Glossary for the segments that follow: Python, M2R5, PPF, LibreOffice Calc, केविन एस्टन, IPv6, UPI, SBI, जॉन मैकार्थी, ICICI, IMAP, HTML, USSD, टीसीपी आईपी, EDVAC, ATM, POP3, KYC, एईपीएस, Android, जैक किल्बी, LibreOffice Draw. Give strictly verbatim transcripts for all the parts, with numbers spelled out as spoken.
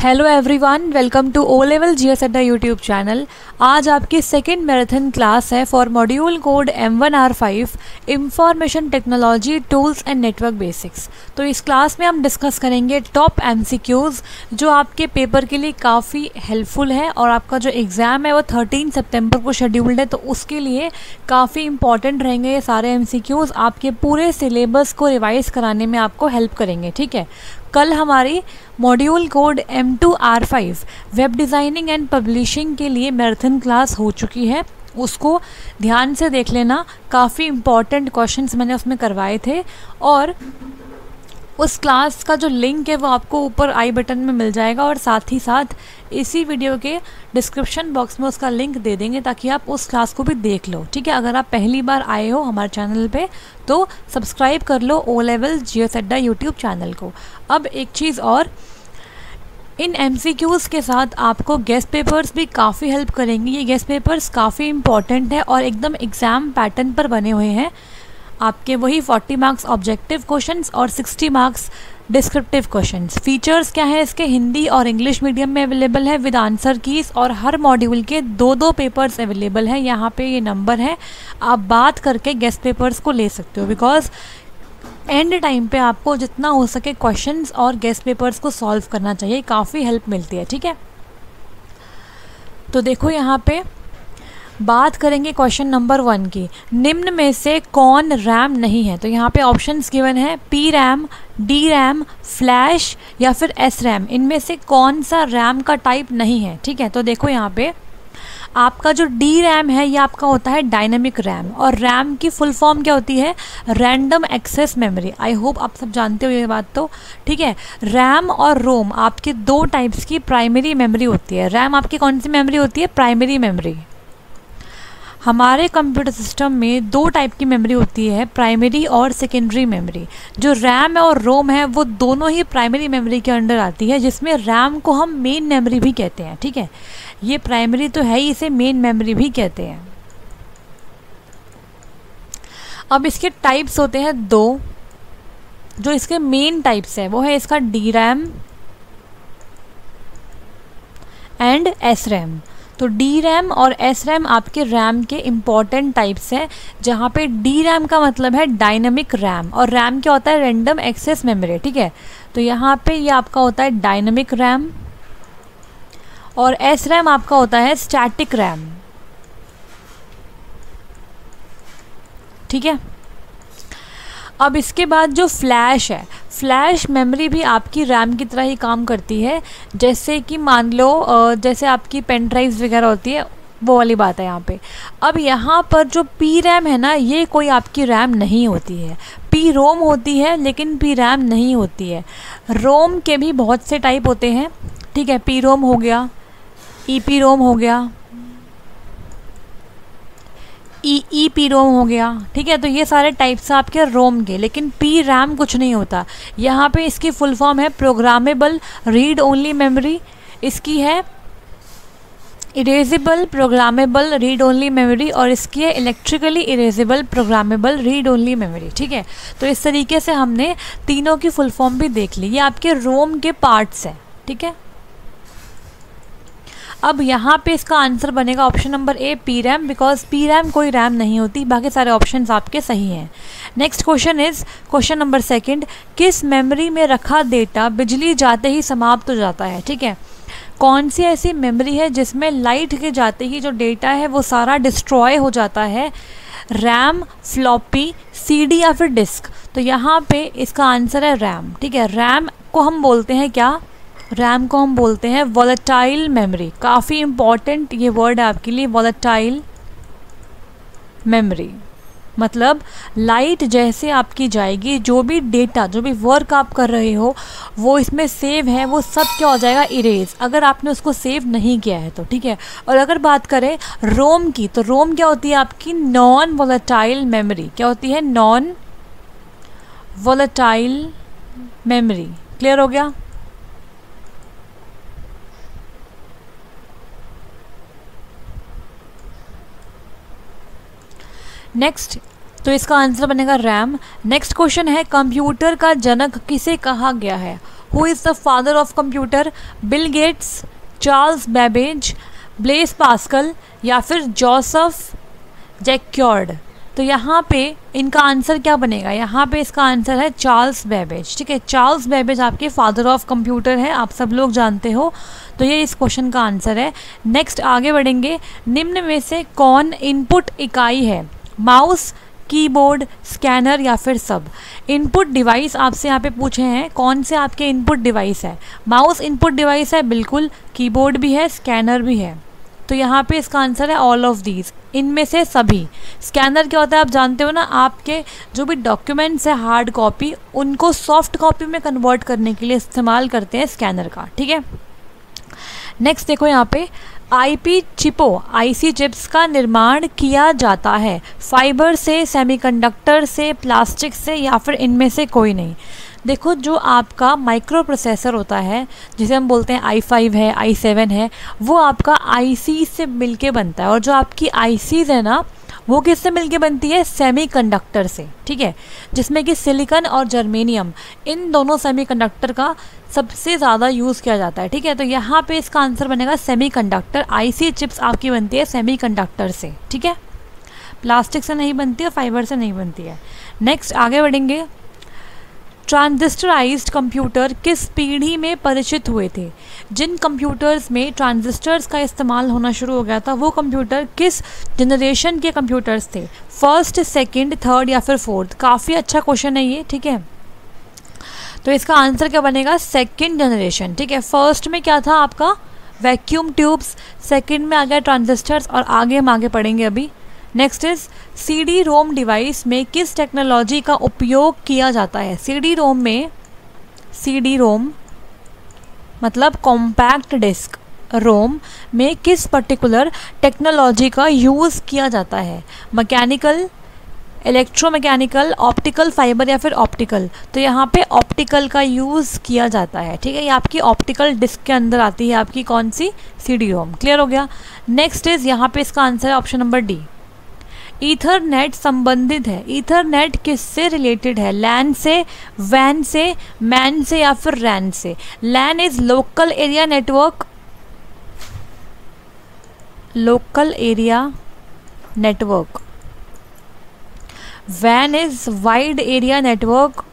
Hello everyone, welcome to O level GS Adda YouTube channel. आज आपकी second marathon class है for module code M one R five, information technology tools and network basics. तो इस class में हम discuss करेंगे top MCQs जो आपके पेपर के लिए काफ़ी हेल्पफुल है और आपका जो एग्ज़ाम है वो थर्टीन सितंबर को शेड्यूल्ड है, तो उसके लिए काफ़ी इंपॉर्टेंट रहेंगे ये सारे एमसीक्यूज़। आपके पूरे सिलेबस को रिवाइज़ कराने में आपको हेल्प करेंगे, ठीक है। कल हमारी module code M two R five web designing and publishing के लिए मैराथन क्लास हो चुकी है, उसको ध्यान से देख लेना। काफ़ी इम्पॉर्टेंट क्वेश्चंस मैंने उसमें करवाए थे और उस क्लास का जो लिंक है वो आपको ऊपर आई बटन में मिल जाएगा और साथ ही साथ इसी वीडियो के डिस्क्रिप्शन बॉक्स में उसका लिंक दे देंगे ताकि आप उस क्लास को भी देख लो, ठीक है। अगर आप पहली बार आए हो हमारे चैनल पे तो सब्सक्राइब कर लो O level GS Adda YouTube channel को। अब एक चीज़ और, इन एमसीक्यूज़ के साथ आपको गेस्ट पेपर्स भी काफ़ी हेल्प करेंगे। ये गेस्ट पेपर्स काफ़ी इंपॉर्टेंट है और एकदम एग्ज़ाम पैटर्न पर बने हुए हैं। आपके वही चालीस मार्क्स ऑब्जेक्टिव क्वेश्चंस और साठ मार्क्स डिस्क्रिप्टिव क्वेश्चंस। फीचर्स क्या है इसके, हिंदी और इंग्लिश मीडियम में अवेलेबल है विद आंसर कीज़ और हर मॉड्यूल के दो दो पेपर्स अवेलेबल हैं। यहाँ पे ये नंबर है, आप बात करके गेस्ट पेपर्स को ले सकते हो बिकॉज एंड टाइम पे आपको जितना हो सके क्वेश्चंस और गेस्ट पेपर्स को सॉल्व करना चाहिए, काफ़ी हेल्प मिलती है, ठीक है। तो देखो यहाँ पर बात करेंगे क्वेश्चन नंबर वन की, निम्न में से कौन रैम नहीं है। तो यहाँ पे ऑप्शंस गिवन है P RAM, D RAM, flash या फिर एस रैम। इनमें से कौन सा रैम का टाइप नहीं है, ठीक है। तो देखो यहाँ पे आपका जो डी रैम है ये आपका होता है डायनेमिक रैम और रैम की फुल फॉर्म क्या होती है, random access memory. I hope आप सब जानते हो ये बात, तो ठीक है। रैम और रोम आपकी दो टाइप्स की प्राइमरी मेमोरी होती है। रैम आपकी कौन सी मेमोरी होती है, प्राइमरी मेमोरी। हमारे कंप्यूटर सिस्टम में दो टाइप की मेमोरी होती है, प्राइमरी और सेकेंडरी मेमोरी। जो रैम है और रोम है वो दोनों ही प्राइमरी मेमोरी के अंडर आती है, जिसमें रैम को हम मेन मेमोरी भी कहते हैं, ठीक है। ये प्राइमरी तो है ही, इसे मेन मेमोरी भी कहते हैं। अब इसके टाइप्स होते हैं दो। जो इसके मेन टाइप्स हैं वो है इसका D RAM and S RAM. तो डी रैम और एस रैम आपके रैम के इम्पॉर्टेंट टाइप्स हैं, जहाँ पे डी रैम का मतलब है डायनेमिक रैम और रैम क्या होता है, रैंडम एक्सेस मेमोरी, ठीक है। तो यहाँ पे ये यह आपका होता है डायनेमिक रैम और एस रैम आपका होता है स्टैटिक रैम, ठीक है। अब इसके बाद जो फ्लैश है, फ्लैश मेमोरी भी आपकी रैम की तरह ही काम करती है। जैसे कि मान लो जैसे आपकी पेन ड्राइव्स वगैरह होती है, वो वाली बात है यहाँ पे। अब यहाँ पर जो पी रैम है ना, ये कोई आपकी रैम नहीं होती है। पी रोम होती है लेकिन पी रैम नहीं होती है। रोम के भी बहुत से टाइप होते हैं, ठीक है। पी रोम हो गया, ई पी रोम हो गया, ई ई पी रोम हो गया, ठीक है। तो ये सारे टाइप्स आपके रोम के, लेकिन पी रैम कुछ नहीं होता। यहाँ पे इसकी फुल फॉर्म है प्रोग्रामेबल रीड ओनली मेमोरी, इसकी है erasable programmable read only memory और इसकी है electrically erasable programmable read only memory, ठीक है। तो इस तरीके से हमने तीनों की फुल फॉर्म भी देख ली। ये आपके रोम के पार्ट्स हैं, ठीक है। अब यहाँ पे इसका आंसर बनेगा option number A P RAM, because P RAM कोई रैम नहीं होती। बाकी सारे ऑप्शंस आपके सही हैं। Next question is question number second, किस मेमोरी में रखा डेटा बिजली जाते ही समाप्त हो जाता है, ठीक है। कौन सी ऐसी मेमोरी है जिसमें लाइट के जाते ही जो डेटा है वो सारा डिस्ट्रॉय हो जाता है, रैम, फ्लॉपी, सीडी या फिर डिस्क। तो यहाँ पे इसका आंसर है रैम, ठीक है। रैम को हम बोलते हैं क्या, रैम को हम बोलते हैं वॉलेटाइल मेमोरी। काफ़ी इम्पॉर्टेंट ये वर्ड है आपके लिए, वॉलेटाइल मेमोरी, मतलब लाइट जैसे आपकी जाएगी जो भी डेटा जो भी वर्क आप कर रहे हो वो इसमें सेव है, वो सब क्या हो जाएगा, इरेज, अगर आपने उसको सेव नहीं किया है तो, ठीक है। और अगर बात करें रोम की, तो रोम क्या होती है आपकी, नॉन वॉलेटाइल मेमोरी। क्या होती है, नॉन वॉलेटाइल मेमोरी। क्लियर हो गया। नेक्स्ट, तो इसका आंसर बनेगा रैम। नेक्स्ट क्वेश्चन है, कंप्यूटर का जनक किसे कहा गया है, who is the father of computer, Bill Gates, Charles Babbage, Blaise Pascal या फिर जोसेफ जैक्यॉर्ड। तो यहाँ पे इनका आंसर क्या बनेगा, यहाँ पे इसका आंसर है चार्ल्स बैबेज। ठीक है, चार्ल्स बैबेज आपके फादर ऑफ कंप्यूटर है, आप सब लोग जानते हो। तो ये इस क्वेश्चन का आंसर है। नेक्स्ट आगे बढ़ेंगे, निम्न में से कौन इनपुट इकाई है, माउस, कीबोर्ड, स्कैनर या फिर सब। इनपुट डिवाइस आपसे यहाँ पे पूछे हैं कौन से आपके इनपुट डिवाइस है। माउस इनपुट डिवाइस है बिल्कुल, कीबोर्ड भी है, स्कैनर भी है। तो यहाँ पे इसका आंसर है ऑल ऑफ दीज, इनमें से सभी। स्कैनर क्या होता है आप जानते हो ना, आपके जो भी डॉक्यूमेंट्स है हार्ड कॉपी उनको सॉफ्ट कॉपी में कन्वर्ट करने के लिए इस्तेमाल करते हैं स्कैनर का। ठीक है, नेक्स्ट देखो यहाँ पे आईपी चिपो, आईसी चिप्स का निर्माण किया जाता है फाइबर से, सेमीकंडक्टर से, प्लास्टिक से या फिर इनमें से कोई नहीं। देखो जो आपका माइक्रो प्रोसेसर होता है जिसे हम बोलते हैं आई फाइव है, आई सेवन है, वो आपका आईसी से मिलके बनता है। और जो आपकी आईसीज़ है ना वो किससे मिलके बनती है, सेमीकंडक्टर से। ठीक है, जिसमें कि सिलिकॉन और जर्मेनियम, इन दोनों सेमीकंडक्टर का सबसे ज़्यादा यूज़ किया जाता है। ठीक है, तो यहाँ पे इसका आंसर बनेगा सेमीकंडक्टर। आईसी चिप्स आपकी बनती है सेमीकंडक्टर से, ठीक है, प्लास्टिक से नहीं बनती है, फाइबर से नहीं बनती है। नेक्स्ट आगे बढ़ेंगे, ट्रांजिस्टराइज्ड कंप्यूटर किस पीढ़ी में परिचित हुए थे। जिन कंप्यूटर्स में ट्रांजिस्टर्स का इस्तेमाल होना शुरू हो गया था वो कंप्यूटर किस जनरेशन के कंप्यूटर्स थे, फर्स्ट, सेकंड, थर्ड या फिर फोर्थ। काफ़ी अच्छा क्वेश्चन है ये, ठीक है। तो इसका आंसर क्या बनेगा, सेकंड जनरेशन। ठीक है, फर्स्ट में क्या था आपका वैक्यूम ट्यूब्स, सेकंड में आ गया ट्रांजिस्टर्स, और आगे हम आगे पढ़ेंगे अभी। Next is C D ROM device में किस टेक्नोलॉजी का उपयोग किया जाता है। सी डी रोम में, सी डी रोम मतलब कॉम्पैक्ट डिस्क, रोम में किस पर्टिकुलर टेक्नोलॉजी का यूज़ किया जाता है, मैकेनिकल, इलेक्ट्रोमैकेनिकल, ऑप्टिकल फाइबर या फिर ऑप्टिकल। तो यहाँ पे ऑप्टिकल का यूज़ किया जाता है। ठीक है, ये आपकी ऑप्टिकल डिस्क के अंदर आती है आपकी कौन सी, सी डी रोम। क्लियर हो गया। नेक्स्ट इज़ यहाँ पे इसका आंसर है ऑप्शन नंबर डी, ईथरनेट संबंधित है। ईथरनेट किससे रिलेटेड है, लैन से, वैन से, मैन से या फिर रैन से। LAN is local area network, local area network. वैन is wide area network.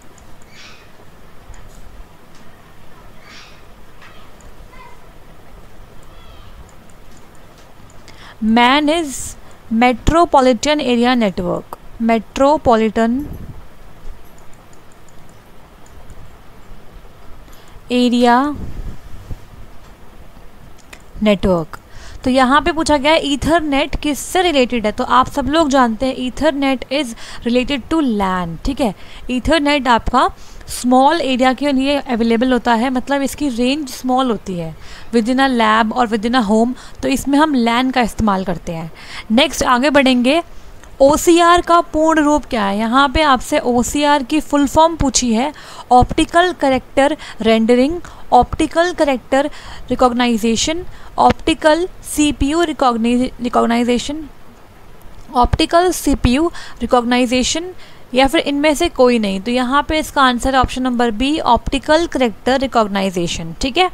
MAN is metropolitan area network, metropolitan area network. तो यहाँ पे पूछा गया है ईथरनेट किससे रिलेटेड है, तो आप सब लोग जानते हैं Ethernet is related to LAN. ठीक है, ईथरनेट आपका स्मॉल एरिया के लिए अवेलेबल होता है, मतलब इसकी रेंज स्मॉल होती है विद इन अ लैब और विद इन अ होम। तो इसमें हम लैन का इस्तेमाल करते हैं। नेक्स्ट आगे बढ़ेंगे, ओ सी आर का पूर्ण रूप क्या है। यहाँ पे आपसे ओ सी आर की फुल फॉर्म पूछी है, optical character rendering, optical character recognition, optical C P U recognition, optical C P U recognition या फिर इनमें से कोई नहीं। तो यहाँ पे इसका आंसर है option number B, optical character recognition. ठीक है,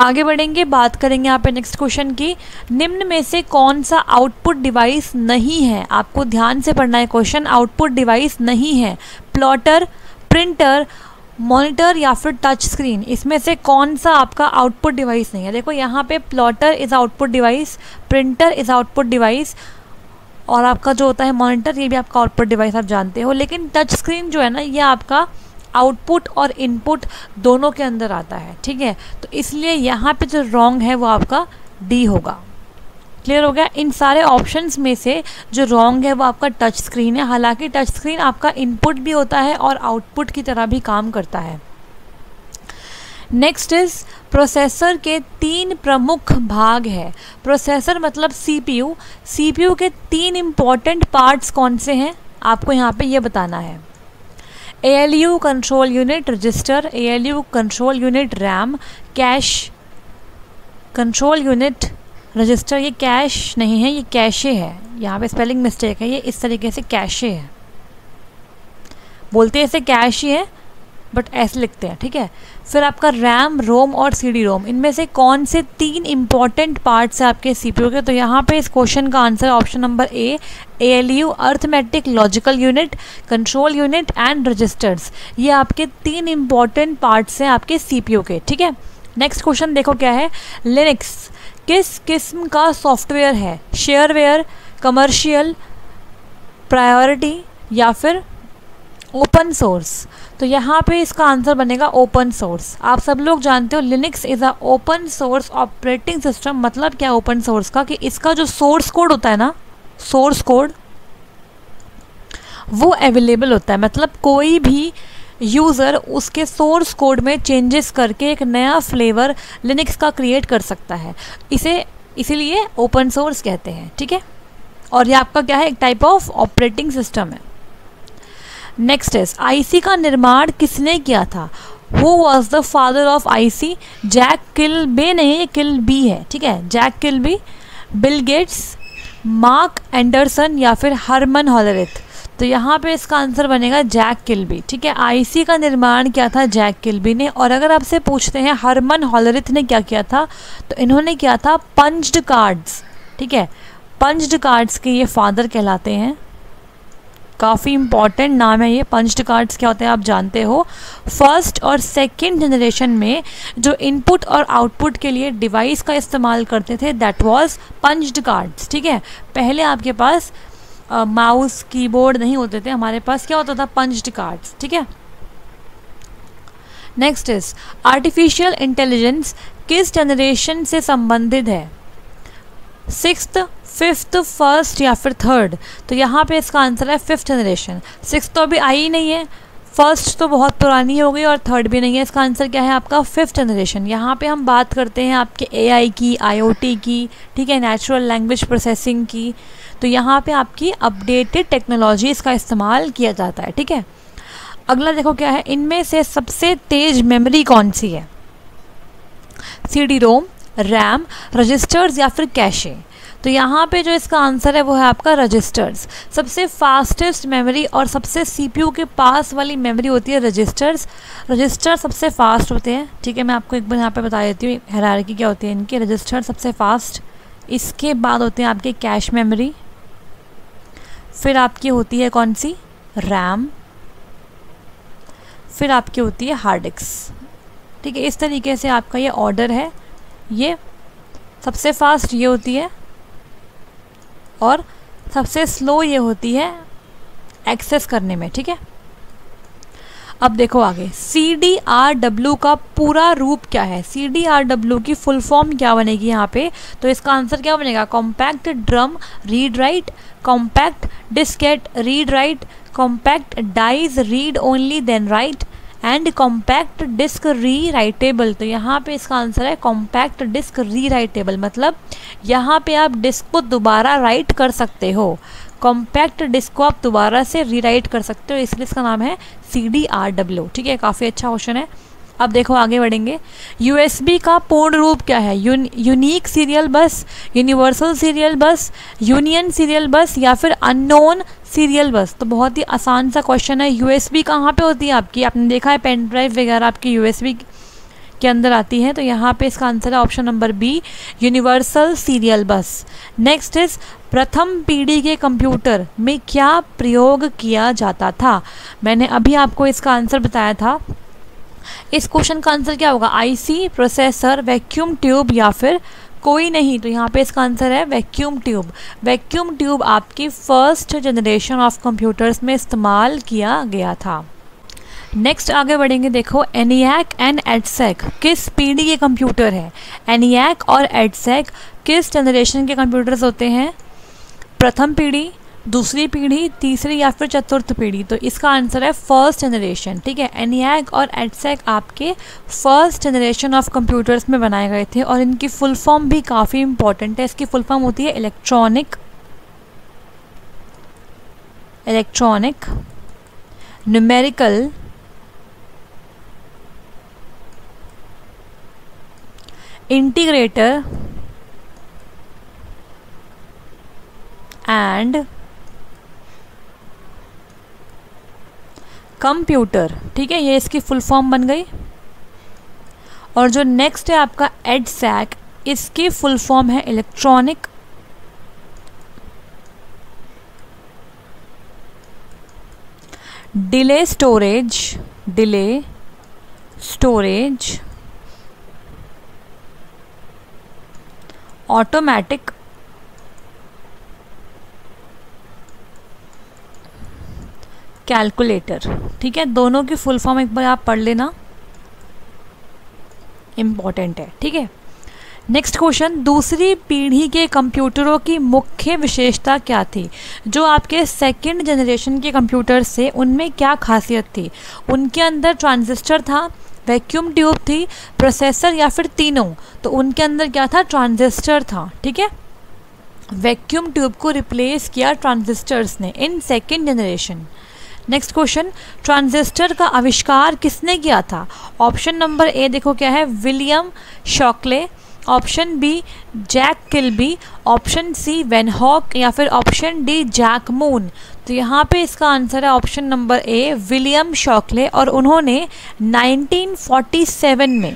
आगे बढ़ेंगे, बात करेंगे यहाँ पे नेक्स्ट क्वेश्चन की, निम्न में से कौन सा आउटपुट डिवाइस नहीं है। आपको ध्यान से पढ़ना है क्वेश्चन, आउटपुट डिवाइस नहीं है, प्लॉटर, प्रिंटर, मॉनिटर या फिर टच स्क्रीन, इसमें से कौन सा आपका आउटपुट डिवाइस नहीं है। देखो यहाँ पे plotter is output device, printer is output device, और आपका जो होता है मॉनिटर, ये भी आपका आउटपुट डिवाइस आप जानते हो। लेकिन टच स्क्रीन जो है ना, ये आपका आउटपुट और इनपुट दोनों के अंदर आता है। ठीक है, तो इसलिए यहाँ पे जो रॉन्ग है वो आपका डी होगा। क्लियर हो गया। इन सारे ऑप्शंस में से जो रॉन्ग है वो आपका टच स्क्रीन है, हालांकि टच स्क्रीन आपका इनपुट भी होता है और आउटपुट की तरह भी काम करता है। नेक्स्ट इज़ प्रोसेसर के तीन प्रमुख भाग है। प्रोसेसर मतलब सीपीयू, सीपीयू के तीन इम्पॉर्टेंट पार्ट्स कौन से हैं आपको यहाँ पे ये बताना है। A L U control unit register, A L U control unit RAM, cache control unit register, ये कैश नहीं है, ये कैशे है। यहाँ पे स्पेलिंग मिस्टेक है, ये इस तरीके से कैशे है, बोलते हैं इसे कैश ही है, बट ऐसे लिखते हैं, ठीक है। फिर आपका रैम, रोम और सीडी रोम, इनमें से कौन से तीन इंपॉर्टेंट पार्ट्स हैं आपके सीपीयू के? तो यहाँ पे इस क्वेश्चन का answer option number A, ALU, arithmetic logical unit, control unit and registers, ये आपके तीन इंपॉर्टेंट पार्ट्स हैं आपके सीपीयू के, ठीक है। नेक्स्ट क्वेश्चन देखो क्या है, लिनक्स किस किस्म का सॉफ्टवेयर है? शेयरवेयर, कमर्शियल, प्रायोरिटी या फिर ओपन सोर्स? तो यहाँ पे इसका आंसर बनेगा ओपन सोर्स। आप सब लोग जानते हो Linux is a open source operating system. मतलब क्या ओपन सोर्स का, कि इसका जो सोर्स कोड होता है ना, सोर्स कोड वो अवेलेबल होता है। मतलब कोई भी यूज़र उसके सोर्स कोड में चेंजेस करके एक नया फ्लेवर लिनक्स का क्रिएट कर सकता है, इसे इसीलिए ओपन सोर्स कहते हैं, ठीक है। और ये आपका क्या है, एक टाइप ऑफ ऑपरेटिंग सिस्टम है। नेक्स्ट इज आईसी का निर्माण किसने किया था? Who was the father of IC? Jack किल्बे नहीं, किल्बी है, ठीक है, जैक किल्बी, Bill Gates, Mark Anderson या फिर हरमन होलरिथ? तो यहाँ पे इसका आंसर बनेगा जैक किल्बी, ठीक है। आईसी का निर्माण किया था जैक किल्बी ने। और अगर आपसे पूछते हैं हरमन होलरिथ ने क्या किया था, तो इन्होंने किया था पंच्ड कार्ड्स, ठीक है, पंच्ड कार्ड्स के ये फादर कहलाते हैं। काफ़ी इंपॉर्टेंट नाम है ये। पंच्ड कार्ड्स क्या होते हैं आप जानते हो, फर्स्ट और सेकंड जनरेशन में जो इनपुट और आउटपुट के लिए डिवाइस का इस्तेमाल करते थे, दैट वाज पंच्ड कार्ड्स, ठीक है। पहले आपके पास माउस कीबोर्ड नहीं होते थे, हमारे पास क्या होता था, पंच्ड कार्ड्स, ठीक है। नेक्स्ट इज आर्टिफिशियल इंटेलिजेंस किस जनरेशन से संबंधित है? सिक्स्थ, फिफ्थ, फर्स्ट या फिर थर्ड? तो यहाँ पे इसका आंसर है फिफ्थ जनरेशन। सिक्स्थ तो अभी आई ही नहीं है, फर्स्ट तो बहुत पुरानी हो गई और थर्ड भी नहीं है। इसका आंसर क्या है आपका, फिफ्थ जनरेशन। यहाँ पे हम बात करते हैं आपके एआई की, आईओटी की, ठीक है, नेचुरल लैंग्वेज प्रोसेसिंग की। तो यहाँ पे आपकी अपडेटेड टेक्नोलॉजी इसका इस्तेमाल किया जाता है, ठीक है। अगला देखो क्या है, इनमें से सबसे तेज मेमोरी कौन सी है? C D ROM, RAM, registers या फिर कैशे? तो यहाँ पे जो इसका आंसर है वो है आपका रजिस्टर्स। सबसे फास्टेस्ट मेमोरी और सबसे सीपीयू के पास वाली मेमोरी होती है रजिस्टर्स। रजिस्टर सबसे फास्ट होते हैं, ठीक है। मैं आपको एक बार यहाँ पे बता देती हूँ हायरार्की क्या होती है इनके। रजिस्टर सबसे फास्ट, इसके बाद होते हैं आपके कैश मेमोरी, फिर आपकी होती है कौन सी, रैम, फिर आपकी होती है हार्ड डिस्क, ठीक है। इस तरीके से आपका ये ऑर्डर है, ये सबसे फास्ट ये होती है और सबसे स्लो ये होती है एक्सेस करने में, ठीक है। अब देखो आगे, सी डी आर डब्ल्यू का पूरा रूप क्या है? सी डी आर डब्ल्यू की फुल फॉर्म क्या बनेगी यहाँ पे? तो इसका आंसर क्या बनेगा, compact drum read write, compact diskette read write, compact dies read only then write and compact disc rewritable. तो यहाँ पे इसका आंसर है कॉम्पैक्ट डिस्क री राइटेबल, मतलब यहाँ पे आप डिस्क को दोबारा राइट कर सकते हो, कॉम्पैक्ट डिस्क को आप दोबारा से री राइट कर सकते हो, इसलिए इसका नाम है सी डी आर डब्ल्यू, ठीक है। काफ़ी अच्छा क्वेश्चन है। अब देखो आगे बढ़ेंगे, यू एस बी का पूर्ण रूप क्या है? Uni, unique serial bus, universal serial bus, union serial bus या फिर अननोन सीरियल बस? तो बहुत ही आसान सा क्वेश्चन है। यू एस बी कहाँ पर होती है आपकी, आपने देखा है पेन ड्राइव वगैरह आपकी यू एस बी के अंदर आती है। तो यहाँ पे इसका आंसर है option number B, universal serial bus. Next is प्रथम पीढ़ी के कंप्यूटर में क्या प्रयोग किया जाता था? मैंने अभी आपको इसका आंसर बताया था। इस क्वेश्चन का आंसर क्या होगा, आईसी, प्रोसेसर, वैक्यूम ट्यूब या फिर कोई नहीं? तो यहाँ पे इसका आंसर है वैक्यूम ट्यूब। वैक्यूम ट्यूब आपकी फर्स्ट जनरेशन ऑफ कंप्यूटर्स में इस्तेमाल किया गया था। नेक्स्ट आगे बढ़ेंगे, देखो एनियाक एंड एडसेक किस पीढ़ी के कंप्यूटर है? एनियाक और एडसेक किस जनरेशन के कंप्यूटर्स होते हैं? प्रथम पीढ़ी, दूसरी पीढ़ी, तीसरी या फिर चतुर्थ पीढ़ी? तो इसका आंसर है फर्स्ट जनरेशन, ठीक है। एनियाक और एडसेक आपके फर्स्ट जनरेशन ऑफ कंप्यूटर्स में बनाए गए थे और इनकी फुल फॉर्म भी काफ़ी इंपॉर्टेंट है। इसकी फुल फॉर्म होती है electronic electronic numerical integrator and computer, ठीक है, ये इसकी फुल फॉर्म बन गई। और जो नेक्स्ट है आपका एडसैक, इसकी फुल फॉर्म है electronic delay storage, delay storage automatic calculator, ठीक है। दोनों की फुल फॉर्म एक बार आप पढ़ लेना, इम्पॉर्टेंट है, ठीक है। नेक्स्ट क्वेश्चन, दूसरी पीढ़ी के कंप्यूटरों की मुख्य विशेषता क्या थी? जो आपके सेकंड जनरेशन के कंप्यूटर से उनमें क्या खासियत थी? उनके अंदर ट्रांजिस्टर था, वैक्यूम ट्यूब थी, प्रोसेसर, या फिर तीनों? तो उनके अंदर क्या था? ट्रांजिस्टर था, ठीक है। वैक्यूम ट्यूब को रिप्लेस किया ट्रांजिस्टर्स ने in second generation. Next question, transistor का आविष्कार किसने किया था? ऑप्शन नंबर ए देखो क्या है, William Shockley, option B जैक किल्बी, option C Wenhock, या फिर ऑप्शन डी जैक मून। तो यहाँ पे इसका आंसर है option number A, William Shockley, और उन्होंने नाइनटीन फोर्टी सेवन में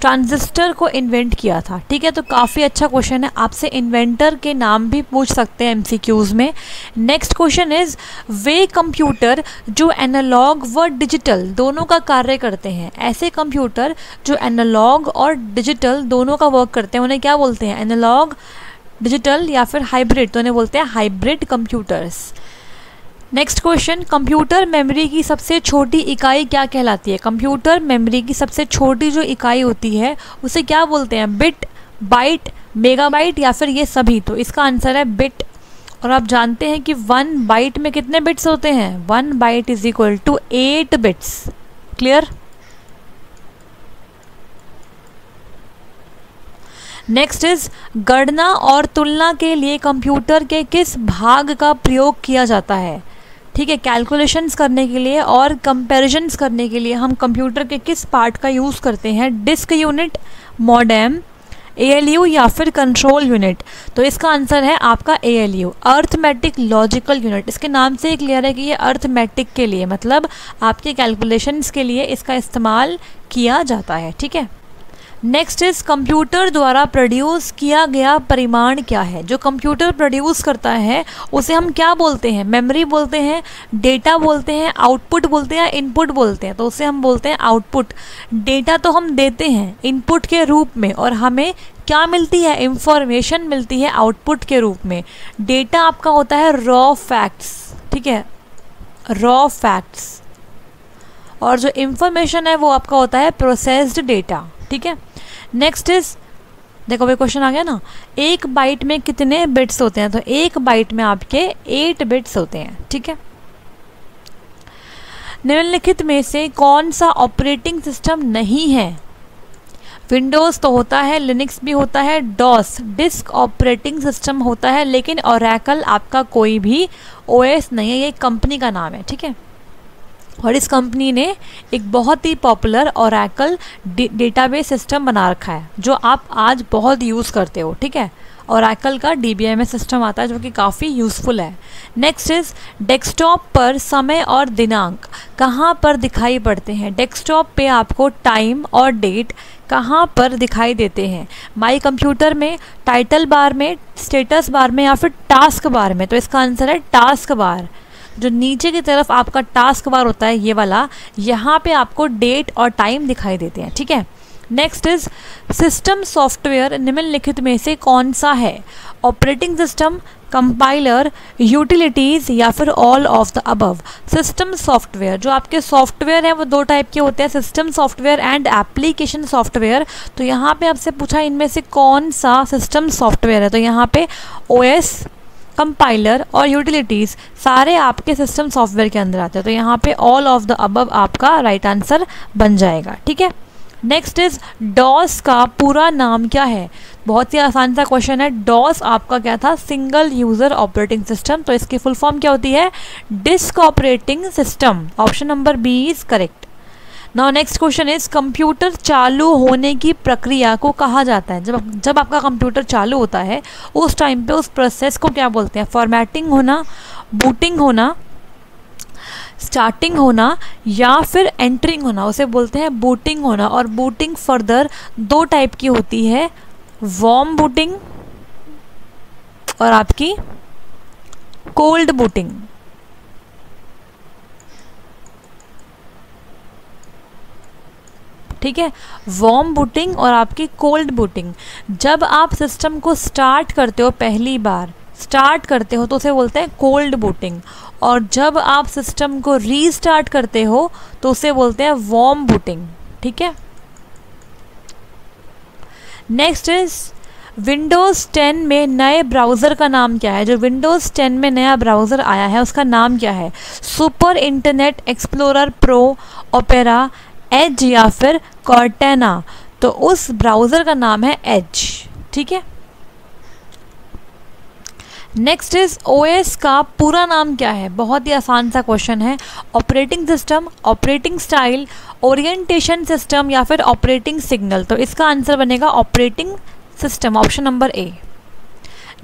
ट्रांजिस्टर को इन्वेंट किया था, ठीक है। तो काफ़ी अच्छा क्वेश्चन है, आपसे इन्वेंटर के नाम भी पूछ सकते हैं एमसीक्यूज़ में। नेक्स्ट क्वेश्चन इज़, वे कंप्यूटर जो एनालॉग व डिजिटल दोनों का कार्य करते हैं, ऐसे कंप्यूटर जो एनालॉग और डिजिटल दोनों का वर्क करते हैं उन्हें क्या बोलते हैं? एनालॉग, डिजिटल, या फिर हाइब्रिड? तो उन्हें बोलते हैं hybrid computers. Next question, computer memory की सबसे छोटी इकाई क्या कहलाती है? कंप्यूटर मेमोरी की सबसे छोटी जो इकाई होती है उसे क्या बोलते हैं? बिट, बाइट, मेगाबाइट, या फिर ये सभी? तो इसका आंसर है बिट। और आप जानते हैं कि वन बाइट में कितने बिट्स होते हैं? One byte is equal to eight bits. Clear? Next is, गणना और तुलना के लिए कंप्यूटर के किस भाग का प्रयोग किया जाता है? ठीक है, कैलकुलेशंस करने के लिए और कंपैरिजन्स करने के लिए हम कंप्यूटर के किस पार्ट का यूज़ करते हैं? Disk unit, modem, A L U, या फिर कंट्रोल यूनिट? तो इसका आंसर है आपका A L U, arithmetic logical unit. इसके नाम से ही क्लियर है कि ये अर्थमेटिक के लिए, मतलब आपके कैलकुलेशंस के लिए इसका इस्तेमाल किया जाता है, ठीक है। नेक्स्ट इस, कंप्यूटर द्वारा प्रोड्यूस किया गया परिमाण क्या है? जो कंप्यूटर प्रोड्यूस करता है उसे हम क्या बोलते हैं? मेमोरी बोलते हैं, डेटा बोलते हैं, आउटपुट बोलते हैं, इनपुट बोलते हैं? तो उसे हम बोलते हैं आउटपुट। डेटा तो हम देते हैं इनपुट के रूप में, और हमें क्या मिलती है? इंफॉर्मेशन मिलती है आउटपुट के रूप में। डेटा आपका होता है रॉ फैक्ट्स, ठीक है, रॉ फैक्ट्स, और जो इंफॉर्मेशन है वो आपका होता है प्रोसेस्ड डेटा, ठीक है। नेक्स्ट इज, देखो भाई क्वेश्चन आ गया ना, एक बाइट में कितने बिट्स होते हैं? तो एक बाइट में आपके एट बिट्स होते हैं, ठीक है। निम्नलिखित में से कौन सा ऑपरेटिंग सिस्टम नहीं है? विंडोज़ तो होता है, लिनक्स भी होता है, डॉस डिस्क ऑपरेटिंग सिस्टम होता है, लेकिन ओरेकल आपका कोई भी ओएस नहीं है। ये कंपनी का नाम है, ठीक है, और इस कंपनी ने एक बहुत ही पॉपुलर ओरेकल डेटाबेस सिस्टम बना रखा है जो आप आज बहुत यूज़ करते हो, ठीक है। ओरेकल का D B M S system आता है जो कि काफ़ी यूज़फुल है। नेक्स्ट इज़, डेस्कटॉप पर समय और दिनांक कहाँ पर दिखाई पड़ते हैं? डेस्कटॉप पे आपको टाइम और डेट कहाँ पर दिखाई देते हैं? माई कंप्यूटर में, टाइटल बार में, स्टेटस बार में, या फिर टास्क बार में? तो इसका आंसर है टास्क बार। जो नीचे की तरफ आपका टास्क बार होता है, ये वाला, यहाँ पे आपको डेट और टाइम दिखाई देते हैं, ठीक है। नेक्स्ट इज, सिस्टम सॉफ्टवेयर निम्नलिखित में से कौन सा है? ऑपरेटिंग सिस्टम, कंपाइलर, यूटिलिटीज़, या फिर all of the above? System software, जो आपके सॉफ्टवेयर हैं वो दो टाइप के होते हैं, system software and application software. तो यहाँ पे आपसे पूछा इनमें से कौन सा सिस्टम सॉफ्टवेयर है, तो यहाँ पे ओएस, कंपाइलर और यूटिलिटीज़ सारे आपके सिस्टम सॉफ्टवेयर के अंदर आते हैं। तो यहाँ पे ऑल ऑफ द अबव आपका राइट आंसर बन जाएगा, ठीक है। नेक्स्ट इज, डॉस का पूरा नाम क्या है? बहुत ही आसान सा क्वेश्चन है। डॉस आपका क्या था? Single user operating system. तो इसकी फुल फॉर्म क्या होती है? Disk operating system. Option number B is correct. Now next question is, computer चालू होने की प्रक्रिया को कहा जाता है? जब जब आपका कंप्यूटर चालू होता है उस टाइम पे उस प्रोसेस को क्या बोलते हैं? फॉर्मेटिंग होना, बूटिंग होना, स्टार्टिंग होना या फिर एंटरिंग होना, उसे बोलते हैं बूटिंग होना। और बूटिंग फर्दर दो टाइप की होती है, वार्म बूटिंग और आपकी कोल्ड बूटिंग। ठीक है, वार्म बूटिंग और आपकी कोल्ड बूटिंग। जब आप सिस्टम को स्टार्ट करते हो, पहली बार स्टार्ट करते हो तो उसे बोलते हैं कोल्ड बूटिंग, और जब आप सिस्टम को रीस्टार्ट करते हो तो उसे बोलते हैं वार्म बूटिंग। ठीक है, नेक्स्ट इज विंडोज़ टेन में नए ब्राउज़र का नाम क्या है। जो विंडोज़ टेन में नया ब्राउज़र आया है उसका नाम क्या है, super internet explorer pro, Opera, Edge या फिर कॉर्टेना। तो उस ब्राउज़र का नाम है एज। ठीक है, नेक्स्ट इज ओएस का पूरा नाम क्या है। बहुत ही आसान सा क्वेश्चन है, operating system, operating style, orientation system या फिर ऑपरेटिंग सिग्नल। तो इसका आंसर बनेगा operating system, option number A.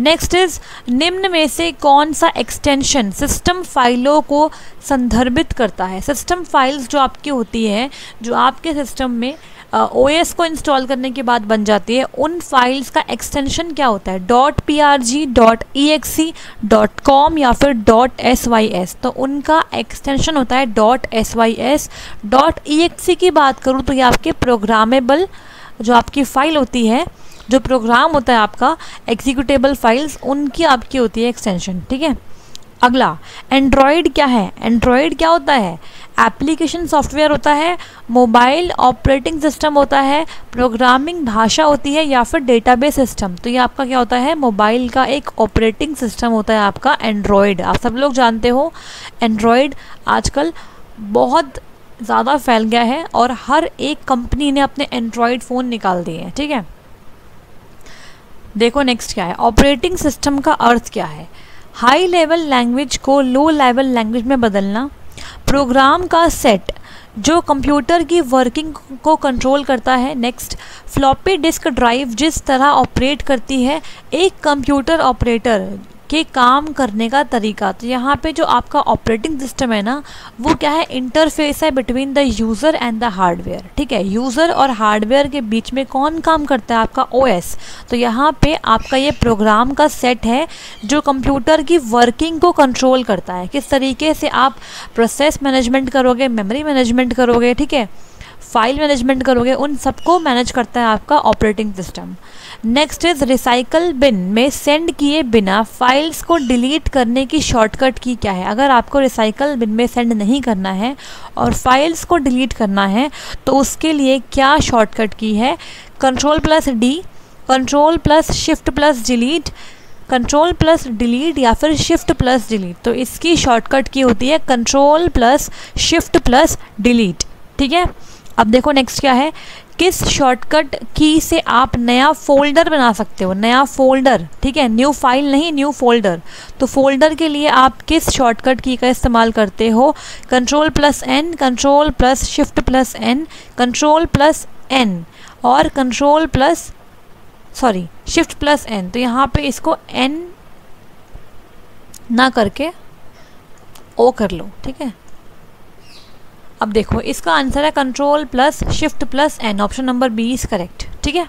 Next is निम्न में से कौन सा एक्सटेंशन सिस्टम फाइलों को संदर्भित करता है। सिस्टम फाइल्स जो आपकी होती है, जो आपके सिस्टम में ओएस uh, को इंस्टॉल करने के बाद बन जाती है, उन फाइल्स का एक्सटेंशन क्या होता है, dot P R G, dot E X C, dot com या फिर डॉट एस वाई एस। तो उनका एक्सटेंशन होता है dot S Y S. Dot E X C की बात करूँ तो ये आपके प्रोग्रामेबल, जो आपकी फ़ाइल होती है, जो प्रोग्राम होता है आपका, एग्जीक्यूटेबल फाइल्स, उनकी आपकी होती है एक्सटेंशन। ठीक है, अगला एंड्रॉयड क्या है। एंड्रॉयड क्या होता है, एप्लीकेशन सॉफ्टवेयर होता है, मोबाइल ऑपरेटिंग सिस्टम होता है, प्रोग्रामिंग भाषा होती है या फिर डेटाबेस सिस्टम। तो ये आपका क्या होता है, मोबाइल का एक ऑपरेटिंग सिस्टम होता है आपका एंड्रॉयड। आप सब लोग जानते हो एंड्रॉयड आजकल बहुत ज़्यादा फैल गया है और हर एक कंपनी ने अपने एंड्रॉयड फ़ोन निकाल दिए हैं। ठीक है, देखो नेक्स्ट क्या है, ऑपरेटिंग सिस्टम का अर्थ क्या है, हाई लेवल लैंग्वेज को लो लेवल लैंग्वेज में बदलना, प्रोग्राम का सेट जो कंप्यूटर की वर्किंग को कंट्रोल करता है। नेक्स्ट, फ्लॉपी डिस्क ड्राइव जिस तरह ऑपरेट करती है, एक कंप्यूटर ऑपरेटर के काम करने का तरीका। तो यहाँ पे जो आपका ऑपरेटिंग सिस्टम है ना, वो क्या है, इंटरफेस है between the user and the hardware. ठीक है, यूज़र और हार्डवेयर के बीच में कौन काम करता है, आपका ओएस। तो यहाँ पे आपका ये प्रोग्राम का सेट है जो कंप्यूटर की वर्किंग को कंट्रोल करता है। किस तरीके से आप प्रोसेस मैनेजमेंट करोगे, मेमोरी मैनेजमेंट करोगे, ठीक है, फाइल मैनेजमेंट करोगे, उन सबको मैनेज करता है आपका operating system. Next is recycle bin में सेंड किए बिना फाइल्स को डिलीट करने की शॉर्टकट की क्या है। अगर आपको रिसाइकल बिन में सेंड नहीं करना है और फाइल्स को डिलीट करना है तो उसके लिए क्या शॉर्टकट की है, control plus D, control plus shift plus delete, control plus delete या फिर शिफ्ट प्लस डिलीट। तो इसकी शॉर्टकट की होती है control plus shift plus delete. ठीक है, अब देखो नेक्स्ट क्या है, किस शॉर्टकट की से आप नया फोल्डर बना सकते हो, नया फोल्डर। ठीक है, न्यू फाइल नहीं, न्यू फोल्डर। तो फोल्डर के लिए आप किस शॉर्टकट की का इस्तेमाल करते हो, control plus N, control plus shift plus N, control plus N और control plus sorry shift plus N. तो यहाँ पे इसको एन ना करके ओ कर लो। ठीक है, अब देखो इसका आंसर है control plus shift plus N, option number B is correct. ठीक है,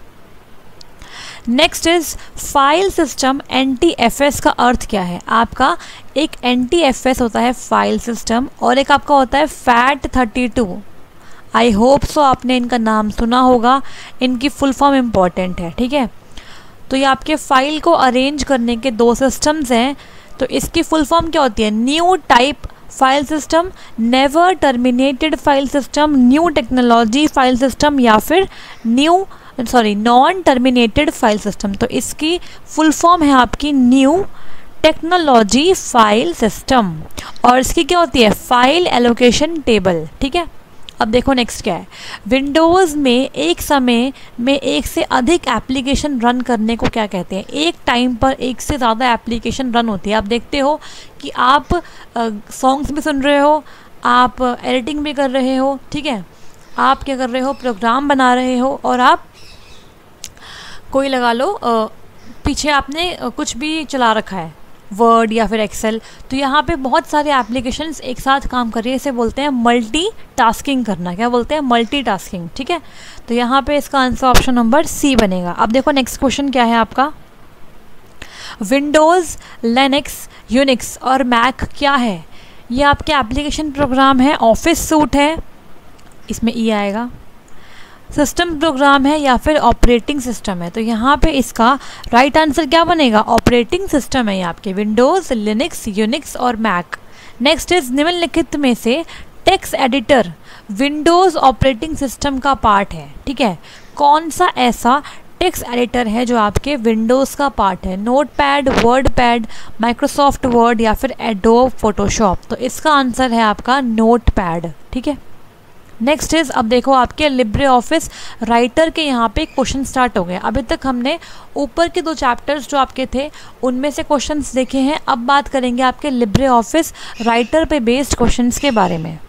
next is file system N T F S का अर्थ क्या है। आपका एक एन टी एफ एस होता है फाइल सिस्टम और एक आपका होता है FAT thirty two. I hope so आपने इनका नाम सुना होगा, इनकी फुल फॉर्म इम्पॉर्टेंट है। ठीक है, तो ये आपके फाइल को अरेंज करने के दो सिस्टम्स हैं। तो इसकी फुल फॉर्म क्या होती है, new type file system, never terminated file system, new technology file system या फिर new sorry non terminated file system. तो इसकी फुल फॉर्म है आपकी न्यू टेक्नोलॉजी फाइल सिस्टम और इसकी क्या होती है, फाइल एलोकेशन टेबल। ठीक है, अब देखो नेक्स्ट क्या है, विंडोज़ में एक समय में एक से अधिक एप्लीकेशन रन करने को क्या कहते हैं। एक टाइम पर एक से ज़्यादा एप्लीकेशन रन होती है। आप देखते हो कि आप सॉन्ग्स भी सुन रहे हो, आप एडिटिंग भी कर रहे हो, ठीक है, आप क्या कर रहे हो, प्रोग्राम बना रहे हो, और आप कोई लगा लो आ, पीछे आपने कुछ भी चला रखा है, वर्ड या फिर एक्सेल। तो यहाँ पे बहुत सारे एप्लीकेशंस एक साथ काम कर रही है, इसे बोलते हैं मल्टी टास्किंग करना। क्या बोलते हैं? Multi tasking. ठीक है, तो यहाँ पे इसका आंसर ऑप्शन नंबर सी बनेगा। अब देखो नेक्स्ट क्वेश्चन क्या है आपका। विंडोज़, लिनक्स, यूनिक्स और मैक क्या है? ये आपके एप्लीकेशन प्रोग्राम है, ऑफिस सूट है, इसमें ई आएगा, सिस्टम प्रोग्राम है या फिर ऑपरेटिंग सिस्टम है। तो यहाँ पे इसका राइट आंसर क्या बनेगा? ऑपरेटिंग सिस्टम है ये आपके, विंडोज़, लिनक्स, यूनिक्स और मैक। नेक्स्ट इज निम्नलिखित में से text editor Windows operating system का पार्ट है। ठीक है, कौन सा ऐसा टेक्स्ट एडिटर है जो आपके विंडोज़ का पार्ट है? नोटपैड, वर्डपैड, माइक्रोसॉफ्ट वर्ड या फिर एडोब फोटोशॉप। तो इसका आंसर है आपका नोटपैड। ठीक है, नेक्स्ट इज़ अब देखो आपके लिब्रे ऑफिस राइटर के यहाँ पे क्वेश्चन स्टार्ट हो गए। अभी तक हमने ऊपर के दो चैप्टर्स जो आपके थे उनमें से क्वेश्चंस देखे हैं। अब बात करेंगे आपके लिब्रे ऑफिस राइटर पे बेस्ड क्वेश्चंस के बारे में।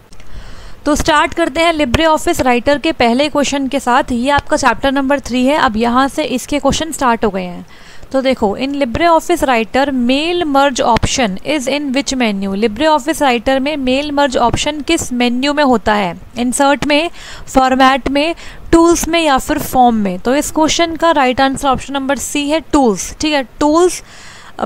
तो स्टार्ट करते हैं लिब्रे ऑफिस राइटर के पहले क्वेश्चन के साथ। ये आपका चैप्टर नंबर थ्री है। अब यहाँ से इसके क्वेश्चन स्टार्ट हो गए हैं। तो देखो, in Libre office Writer mail merge option is in which menu? Libre office writer में मेल मर्ज ऑप्शन किस मेन्यू में होता है? इंसर्ट में, फॉर्मेट में, टूल्स में या फिर फॉर्म में? तो इस क्वेश्चन का right answer option number C है, टूल्स। ठीक है, टूल्स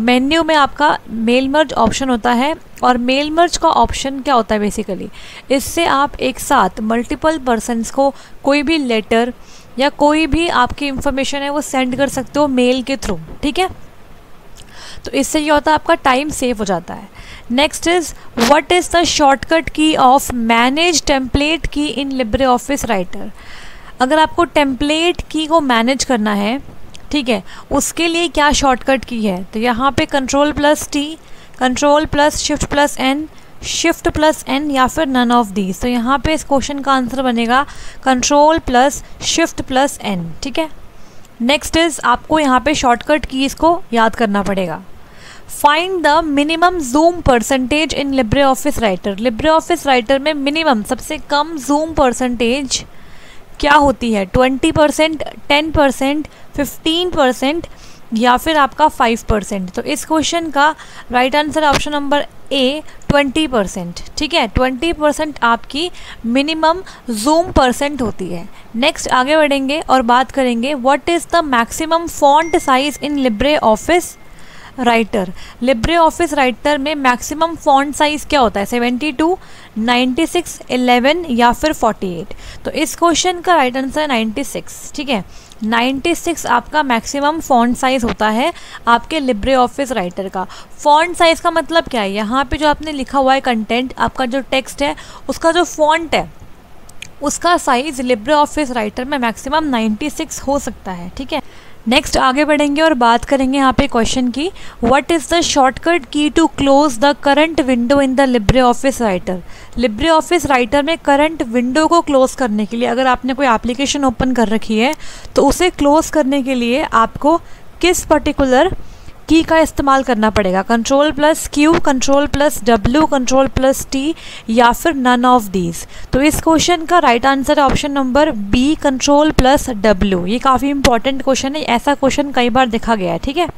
मेन्यू में आपका मेल मर्ज ऑप्शन होता है। और मेल मर्ज का ऑप्शन क्या होता है? बेसिकली इससे आप एक साथ मल्टीपल पर्सनस को कोई भी लेटर या कोई भी आपकी इंफॉर्मेशन है वो सेंड कर सकते हो मेल के थ्रू। ठीक है, तो इससे ये होता है आपका टाइम सेव हो जाता है। Next is what is the shortcut key of manage template key in Libre office writer? अगर आपको टेम्पलेट की को मैनेज करना है, ठीक है, उसके लिए क्या शॉर्टकट की है? तो यहाँ पे control plus T, control plus shift plus N, shift plus N या फिर नन ऑफ दीज। तो यहाँ पे इस क्वेश्चन का आंसर बनेगा control plus shift plus N. ठीक है, नेक्स्ट इज़ आपको यहाँ पे शॉर्टकट कीज़ को याद करना पड़ेगा। Find the minimum zoom percentage in Libre office Writer. Libre office writer में मिनिमम, सबसे कम जूम परसेंटेज क्या होती है? Twenty percent, ten percent, fifteen percent या फिर आपका फाइव परसेंट? तो इस क्वेश्चन का right answer option number A, twenty percent. ठीक है, ट्वेंटी परसेंट आपकी मिनिमम जूम परसेंट होती है। नेक्स्ट आगे बढ़ेंगे और बात करेंगे what is the maximum font size in Libre office Writer? Libre office writer में मैक्सिमम फॉन्ट साइज़ क्या होता है? Seventy two, ninety six, eleven या फिर फोर्टी एट? तो इस क्वेश्चन का राइट आंसर नाइन्टी सिक्स। ठीक है, नाइन्टी सिक्स आपका मैक्सिमम फॉन्ट साइज़ होता है आपके लिब्रे ऑफिस राइटर का। फॉन्ट साइज़ का मतलब क्या है? यहाँ पे जो आपने लिखा हुआ है कंटेंट, आपका जो टेक्स्ट है उसका जो फॉन्ट है उसका साइज़ लिब्रे ऑफिस राइटर में मैक्सिमम नाइन्टी सिक्स हो सकता है। ठीक है, नेक्स्ट आगे बढ़ेंगे और बात करेंगे यहाँ पे क्वेश्चन की what is the shortcut key to close the current window in the Libre office Writer? Libre office writer में करंट विंडो को क्लोज़ करने के लिए, अगर आपने कोई एप्लीकेशन ओपन कर रखी है तो उसे क्लोज़ करने के लिए आपको किस पर्टिकुलर की का इस्तेमाल करना पड़ेगा? Control plus Q, control plus W, control plus T या फिर नन ऑफ दीज? तो इस क्वेश्चन का right answer option number B, control plus W. ये काफ़ी इंपॉर्टेंट क्वेश्चन है, ऐसा क्वेश्चन कई बार देखा गया है। ठीक है,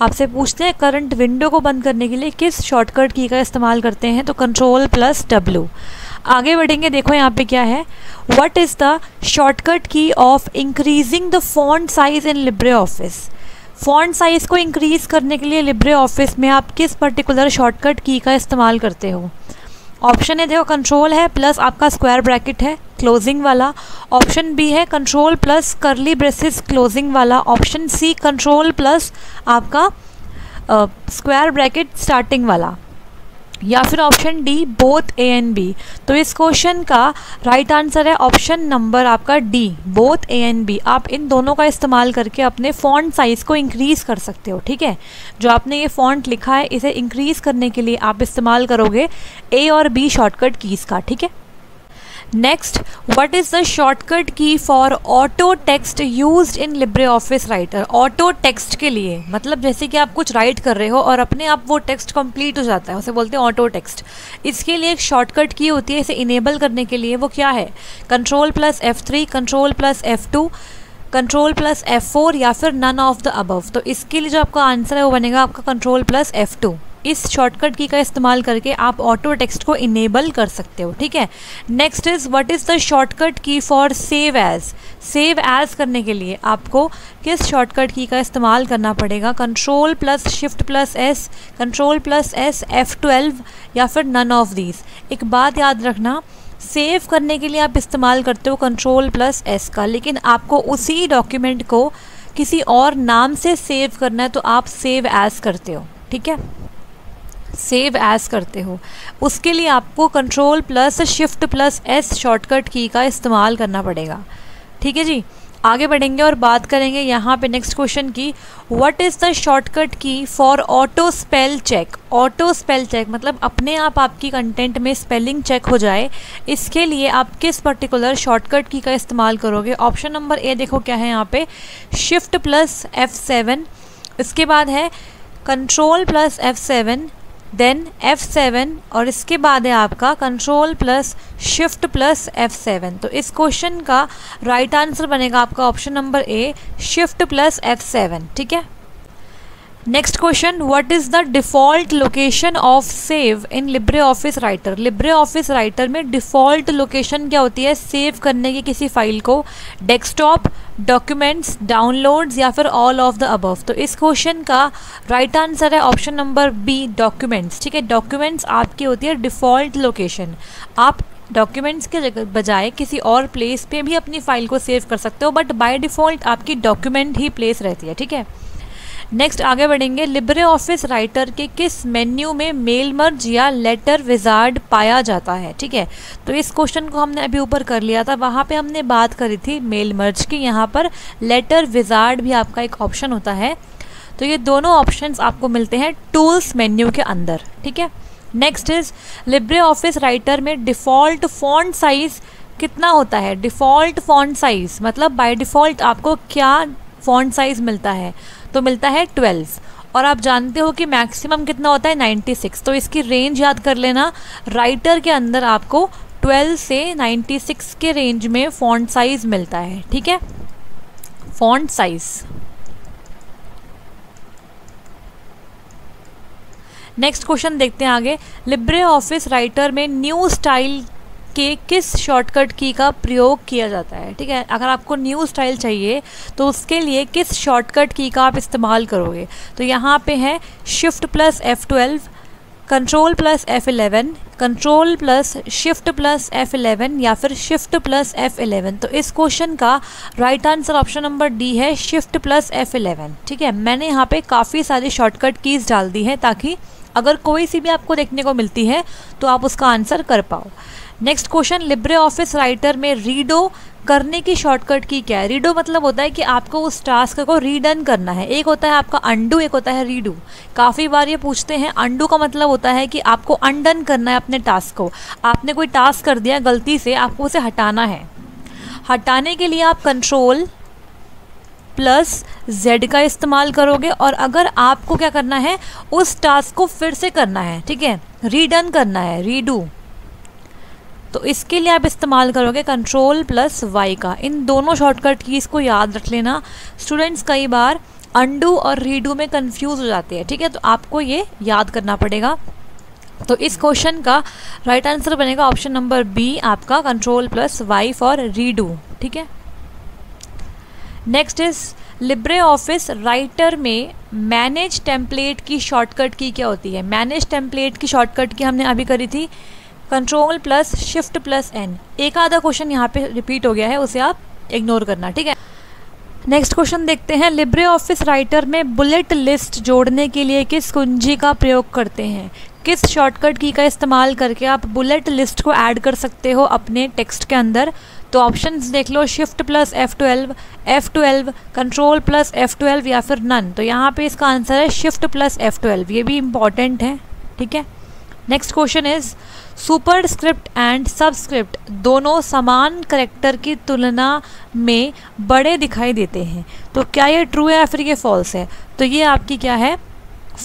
आपसे पूछते हैं करंट विंडो को बंद करने के लिए किस शॉर्टकट की का इस्तेमाल करते हैं? तो कंट्रोल प्लस डब्ल्यू। आगे बढ़ेंगे, देखो यहाँ पे क्या है, what is the shortcut key of increasing the font size in Libre Office? Font size को इंक्रीज़ करने के लिए लिब्रे ऑफिस में आप किस पर्टिकुलर शॉर्टकट की का इस्तेमाल करते हो? ऑप्शन है, देखो, कंट्रोल है प्लस आपका स्क्वायर ब्रैकेट है क्लोजिंग वाला, ऑप्शन बी है control plus curly braces closing वाला, ऑप्शन सी कंट्रोल प्लस आपका स्क्वायर ब्रैकेट स्टार्टिंग वाला या फिर option D both A and B. तो इस क्वेश्चन का राइट आंसर है ऑप्शन नंबर आपका D, both A and B. आप इन दोनों का इस्तेमाल करके अपने फ़ॉन्ट साइज़ को इंक्रीज़ कर सकते हो। ठीक है, जो आपने ये फ़ॉन्ट लिखा है इसे इंक्रीज़ करने के लिए आप इस्तेमाल करोगे ए और बी शॉर्टकट कीज़ का। ठीक है, next what is the shortcut key for auto text used in Libre office writer? Auto text के लिए मतलब जैसे कि आप कुछ राइट कर रहे हो और अपने आप वो टेक्स्ट कंप्लीट हो जाता है, उसे बोलते हैं ऑटो टेक्स्ट। इसके लिए एक शॉर्टकट की होती है, इसे इनेबल करने के लिए वो क्या है? Control plus F three, control plus F two, control plus F four या फिर नन ऑफ द अबव। तो इसके लिए जो आपका आंसर है वो बनेगा आपका कंट्रोल प्लस एफ टू। इस शॉर्टकट की का इस्तेमाल करके आप ऑटो टेक्स्ट को इनेबल कर सकते हो। ठीक है, next is what is the shortcut key for save as. Save as करने के लिए आपको किस शॉर्टकट की का इस्तेमाल करना पड़ेगा, control plus shift plus S, control plus S, F twelve या फिर नन ऑफ दीज। एक बात याद रखना, सेव करने के लिए आप इस्तेमाल करते हो कंट्रोल प्लस एस का, लेकिन आपको उसी डॉक्यूमेंट को किसी और नाम से सेव करना है तो आप सेव एज करते हो। ठीक है, सेव एज करते हो, उसके लिए आपको control plus shift plus S shortcut key का इस्तेमाल करना पड़ेगा। ठीक है जी, आगे बढ़ेंगे और बात करेंगे यहाँ पे नेक्स्ट क्वेश्चन की, what is the shortcut key for auto spell check. Auto spell check मतलब अपने आप आपकी कंटेंट में स्पेलिंग चेक हो जाए, इसके लिए आप किस पर्टिकुलर शॉर्टकट की का इस्तेमाल करोगे। ऑप्शन नंबर ए देखो क्या है यहाँ पे, शिफ्ट प्लस एफ सेवन, इसके बाद है control plus F seven, then F seven और इसके बाद है आपका control plus shift plus F seven. तो इस क्वेश्चन का राइट right आंसर बनेगा आपका option number A, shift plus F seven. ठीक है, next question, what is the default location of save in Libre office Writer. Libre office writer में default location क्या होती है सेव करने की किसी फाइल को, डेस्कटॉप, डॉक्यूमेंट्स, डाउनलोड्स या फिर ऑल ऑफ द अबव। तो इस क्वेश्चन का राइट right आंसर है ऑप्शन नंबर बी, डॉक्यूमेंट्स। ठीक है, डॉक्यूमेंट्स आपकी होती है डिफ़ॉल्ट लोकेशन, आप डॉक्यूमेंट्स के बजाय किसी और प्लेस पर भी अपनी फाइल को सेव कर सकते हो, बट बाय डिफ़ॉल्ट आपकी डॉक्यूमेंट ही प्लेस रहती है। ठीक है, नेक्स्ट आगे बढ़ेंगे, लिब्रे ऑफिस राइटर के किस मेन्यू में मेल मर्ज या लेटर विजार्ड पाया जाता है। ठीक है, तो इस क्वेश्चन को हमने अभी ऊपर कर लिया था, वहाँ पे हमने बात करी थी मेल मर्ज की, यहाँ पर लेटर विजार्ड भी आपका एक ऑप्शन होता है। तो ये दोनों ऑप्शंस आपको मिलते हैं टूल्स मेन्यू के अंदर। ठीक है, next is Libre office writer में डिफ़ॉल्ट फ़ॉन्ट साइज़ कितना होता है। डिफ़ॉल्ट फ़ॉन्ट साइज़ मतलब बाय डिफ़ॉल्ट आपको क्या फ़ॉन्ट साइज़ मिलता है, तो मिलता है ट्वेल्व और आप जानते हो कि मैक्सिमम कितना होता है नाइन्टी सिक्स। तो इसकी रेंज याद कर लेना, राइटर के अंदर आपको ट्वेल्व से नाइन्टी सिक्स के रेंज में फ़ॉन्ट साइज़ मिलता है। ठीक है, फ़ॉन्ट साइज़। नेक्स्ट क्वेश्चन देखते हैं आगे, लिब्रे ऑफिस राइटर में न्यू स्टाइल के किस शॉर्टकट की का प्रयोग किया जाता है। ठीक है, अगर आपको न्यू स्टाइल चाहिए तो उसके लिए किस शॉर्टकट की का आप इस्तेमाल करोगे। तो यहाँ पे है shift plus F twelve, control plus F eleven, control plus shift plus F eleven या फिर शिफ्ट प्लस एफ इलेवन। तो इस क्वेश्चन का right answer option number D है, शिफ्ट प्लस एफ इलेवन। ठीक है, मैंने यहाँ पे काफ़ी सारी शॉर्टकट कीज़ डाल दी हैं ताकि अगर कोई सी भी आपको देखने को मिलती है तो आप उसका आंसर कर पाओ। Next question, Libre office writer में रीडो करने की शॉर्टकट की क्या है। रीडो मतलब होता है कि आपको उस टास्क को रीडन करना है, एक होता है आपका अंडू, एक होता है रीडू। काफ़ी बार ये पूछते हैं, अंडू का मतलब होता है कि आपको अनडन करना है अपने टास्क को। आपने कोई टास्क कर दिया गलती से, आपको उसे हटाना है। हटाने के लिए आप कंट्रोल प्लस जेड का इस्तेमाल करोगे और अगर आपको क्या करना है उस टास्क को फिर से करना है, ठीक है, रीडन करना है, रीडू, तो इसके लिए आप इस्तेमाल करोगे कंट्रोल प्लस वाई का। इन दोनों शॉर्टकट कीज़ को याद रख लेना, स्टूडेंट्स कई बार अंडू और रीडू में कंफ्यूज हो जाते हैं। ठीक है, तो आपको ये याद करना पड़ेगा। तो इस क्वेश्चन का राइट आंसर बनेगा ऑप्शन नंबर बी आपका, control plus Y for redo. ठीक है, next is Libre office writer में मैनेज टेम्पलेट की शॉर्टकट की क्या होती है। मैनेज टेम्पलेट की शॉर्टकट की हमने अभी करी थी control plus shift plus N. एक आधा क्वेश्चन यहाँ पे रिपीट हो गया है, उसे आप इग्नोर करना। ठीक है, नेक्स्ट क्वेश्चन देखते हैं, लिब्रे ऑफिस राइटर में बुलेट लिस्ट जोड़ने के लिए किस कुंजी का प्रयोग करते हैं। किस शॉर्टकट की का इस्तेमाल करके आप बुलेट लिस्ट को ऐड कर सकते हो अपने टेक्स्ट के अंदर। तो ऑप्शंस देख लो, shift plus F twelve, F twelve, control plus F twelve या फिर नन। तो यहाँ पे इसका आंसर है शिफ्ट प्लस एफ ट्वेल्व, ये भी इम्पॉर्टेंट है। ठीक है, next question is superscript and subscript दोनों समान कैरेक्टर की तुलना में बड़े दिखाई देते हैं। तो क्या ये ट्रू है या फिर ये फॉल्स है। तो ये आपकी क्या है,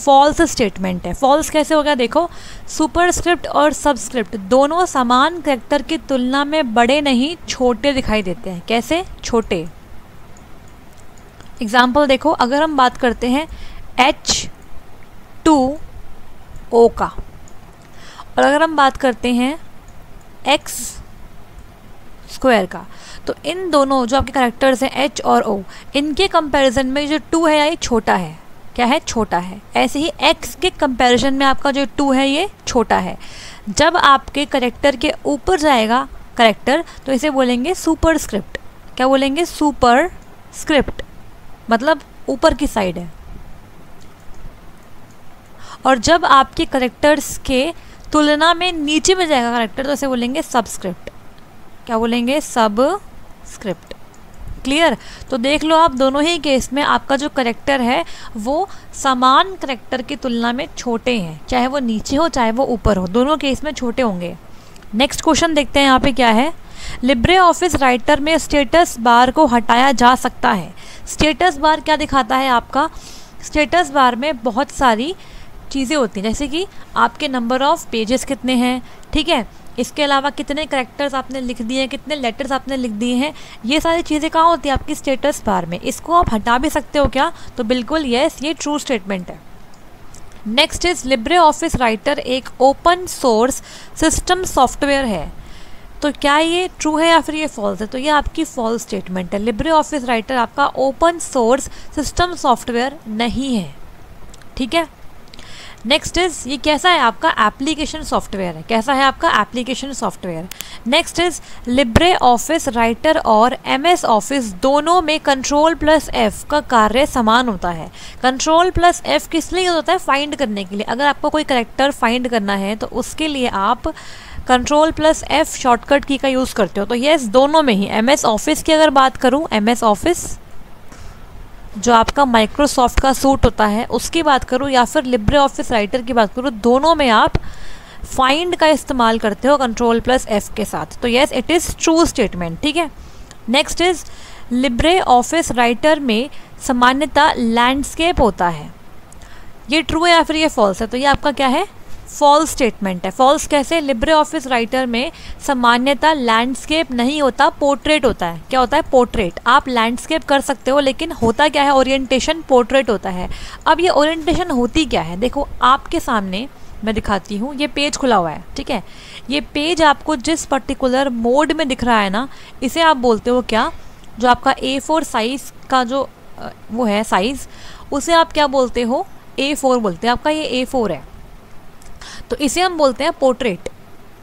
फॉल्स स्टेटमेंट है। फॉल्स कैसे होगा, देखो सुपरस्क्रिप्ट और सबस्क्रिप्ट दोनों समान कैरेक्टर की तुलना में बड़े नहीं छोटे दिखाई देते हैं। कैसे, छोटे। एग्जाम्पल देखो, अगर हम बात करते हैं एच टू ओ का और अगर हम बात करते हैं एक्स स्क्वायर का, तो इन दोनों जो आपके कैरेक्टर्स हैं एच और ओ, इनके कंपैरिजन में जो टू है ये छोटा है, क्या है, छोटा है। ऐसे ही एक्स के कंपैरिजन में आपका जो टू है ये छोटा है। जब आपके कैरेक्टर के ऊपर जाएगा कैरेक्टर तो इसे बोलेंगे सुपरस्क्रिप्ट। क्या बोलेंगे? सुपरस्क्रिप्ट, मतलब ऊपर की साइड है। और जब आपके कैरेक्टर्स के तुलना में नीचे में जाएगा कैरेक्टर तो इसे बोलेंगे सबस्क्रिप्ट। क्या बोलेंगे? सबस्क्रिप्ट। क्लियर? तो देख लो आप दोनों ही केस में आपका जो करेक्टर है वो समान करेक्टर की तुलना में छोटे हैं, चाहे वो नीचे हो चाहे वो ऊपर हो, दोनों केस में छोटे होंगे। नेक्स्ट क्वेश्चन देखते हैं यहाँ पे क्या है। लिब्रे ऑफिस राइटर में स्टेटस बार को हटाया जा सकता है। स्टेटस बार क्या दिखाता है आपका? स्टेटस बार में बहुत सारी चीज़ें होती हैं, जैसे कि आपके नंबर ऑफ़ पेजेस कितने हैं, ठीक है, इसके अलावा कितने कैरेक्टर्स आपने लिख दिए हैं, कितने लेटर्स आपने लिख दिए हैं, ये सारी चीज़ें कहाँ होती है? आपकी स्टेटस बार में। इसको आप हटा भी सकते हो क्या? तो बिल्कुल येस, ये ट्रू स्टेटमेंट है। Next is Libre office writer एक ओपन सोर्स सिस्टम सॉफ्टवेयर है, तो क्या ये ट्रू है या फिर ये फॉल्स है? तो ये आपकी फॉल्स स्टेटमेंट है। लिब्रे ऑफिस राइटर आपका ओपन सोर्स सिस्टम सॉफ्टवेयर नहीं है, ठीक है। नेक्स्ट इज़ ये कैसा है आपका? एप्लीकेशन सॉफ्टवेयर है। कैसा है आपका? Application software. Next is Libre office writer और एम एस ऑफिस दोनों में कंट्रोल प्लस एफ़ का कार्य समान होता है। कंट्रोल प्लस एफ़ किस लिए होता है? फाइंड करने के लिए। अगर आपको कोई करैक्टर फाइंड करना है तो उसके लिए आप control plus F shortcut key का यूज़ करते हो। तो येस, दोनों में ही। एम एस ऑफिस की अगर बात करूँ, एम एस ऑफिस जो आपका माइक्रोसॉफ्ट का सूट होता है उसकी बात करूँ या फिर लिब्रे ऑफिस राइटर की बात करूँ, दोनों में आप फाइंड का इस्तेमाल करते हो कंट्रोल प्लस एफ़ के साथ। तो yes, it is true statement, ठीक है। Next is Libre office writer में सामान्यतः लैंडस्केप होता है। ये ट्रू है या फिर ये फॉल्स है? तो ये आपका क्या है? फॉल्स स्टेटमेंट है। फॉल्स कैसे? लिब्रे ऑफिस राइटर में सामान्यतः लैंडस्केप नहीं होता, पोर्ट्रेट होता है। क्या होता है? पोर्ट्रेट। आप लैंडस्केप कर सकते हो लेकिन होता क्या है? ओरिएंटेशन पोर्ट्रेट होता है। अब ये ओरिएंटेशन होती क्या है? देखो आपके सामने मैं दिखाती हूँ, ये पेज खुला हुआ है, ठीक है। ये पेज आपको जिस पर्टिकुलर मोड में दिख रहा है ना, इसे आप बोलते हो क्या? जो आपका ए फोर साइज़ का जो वो है साइज़, उसे आप क्या बोलते हो? ए फोर बोलते हैं। आपका ये ए फोर है तो इसे हम बोलते हैं पोर्ट्रेट।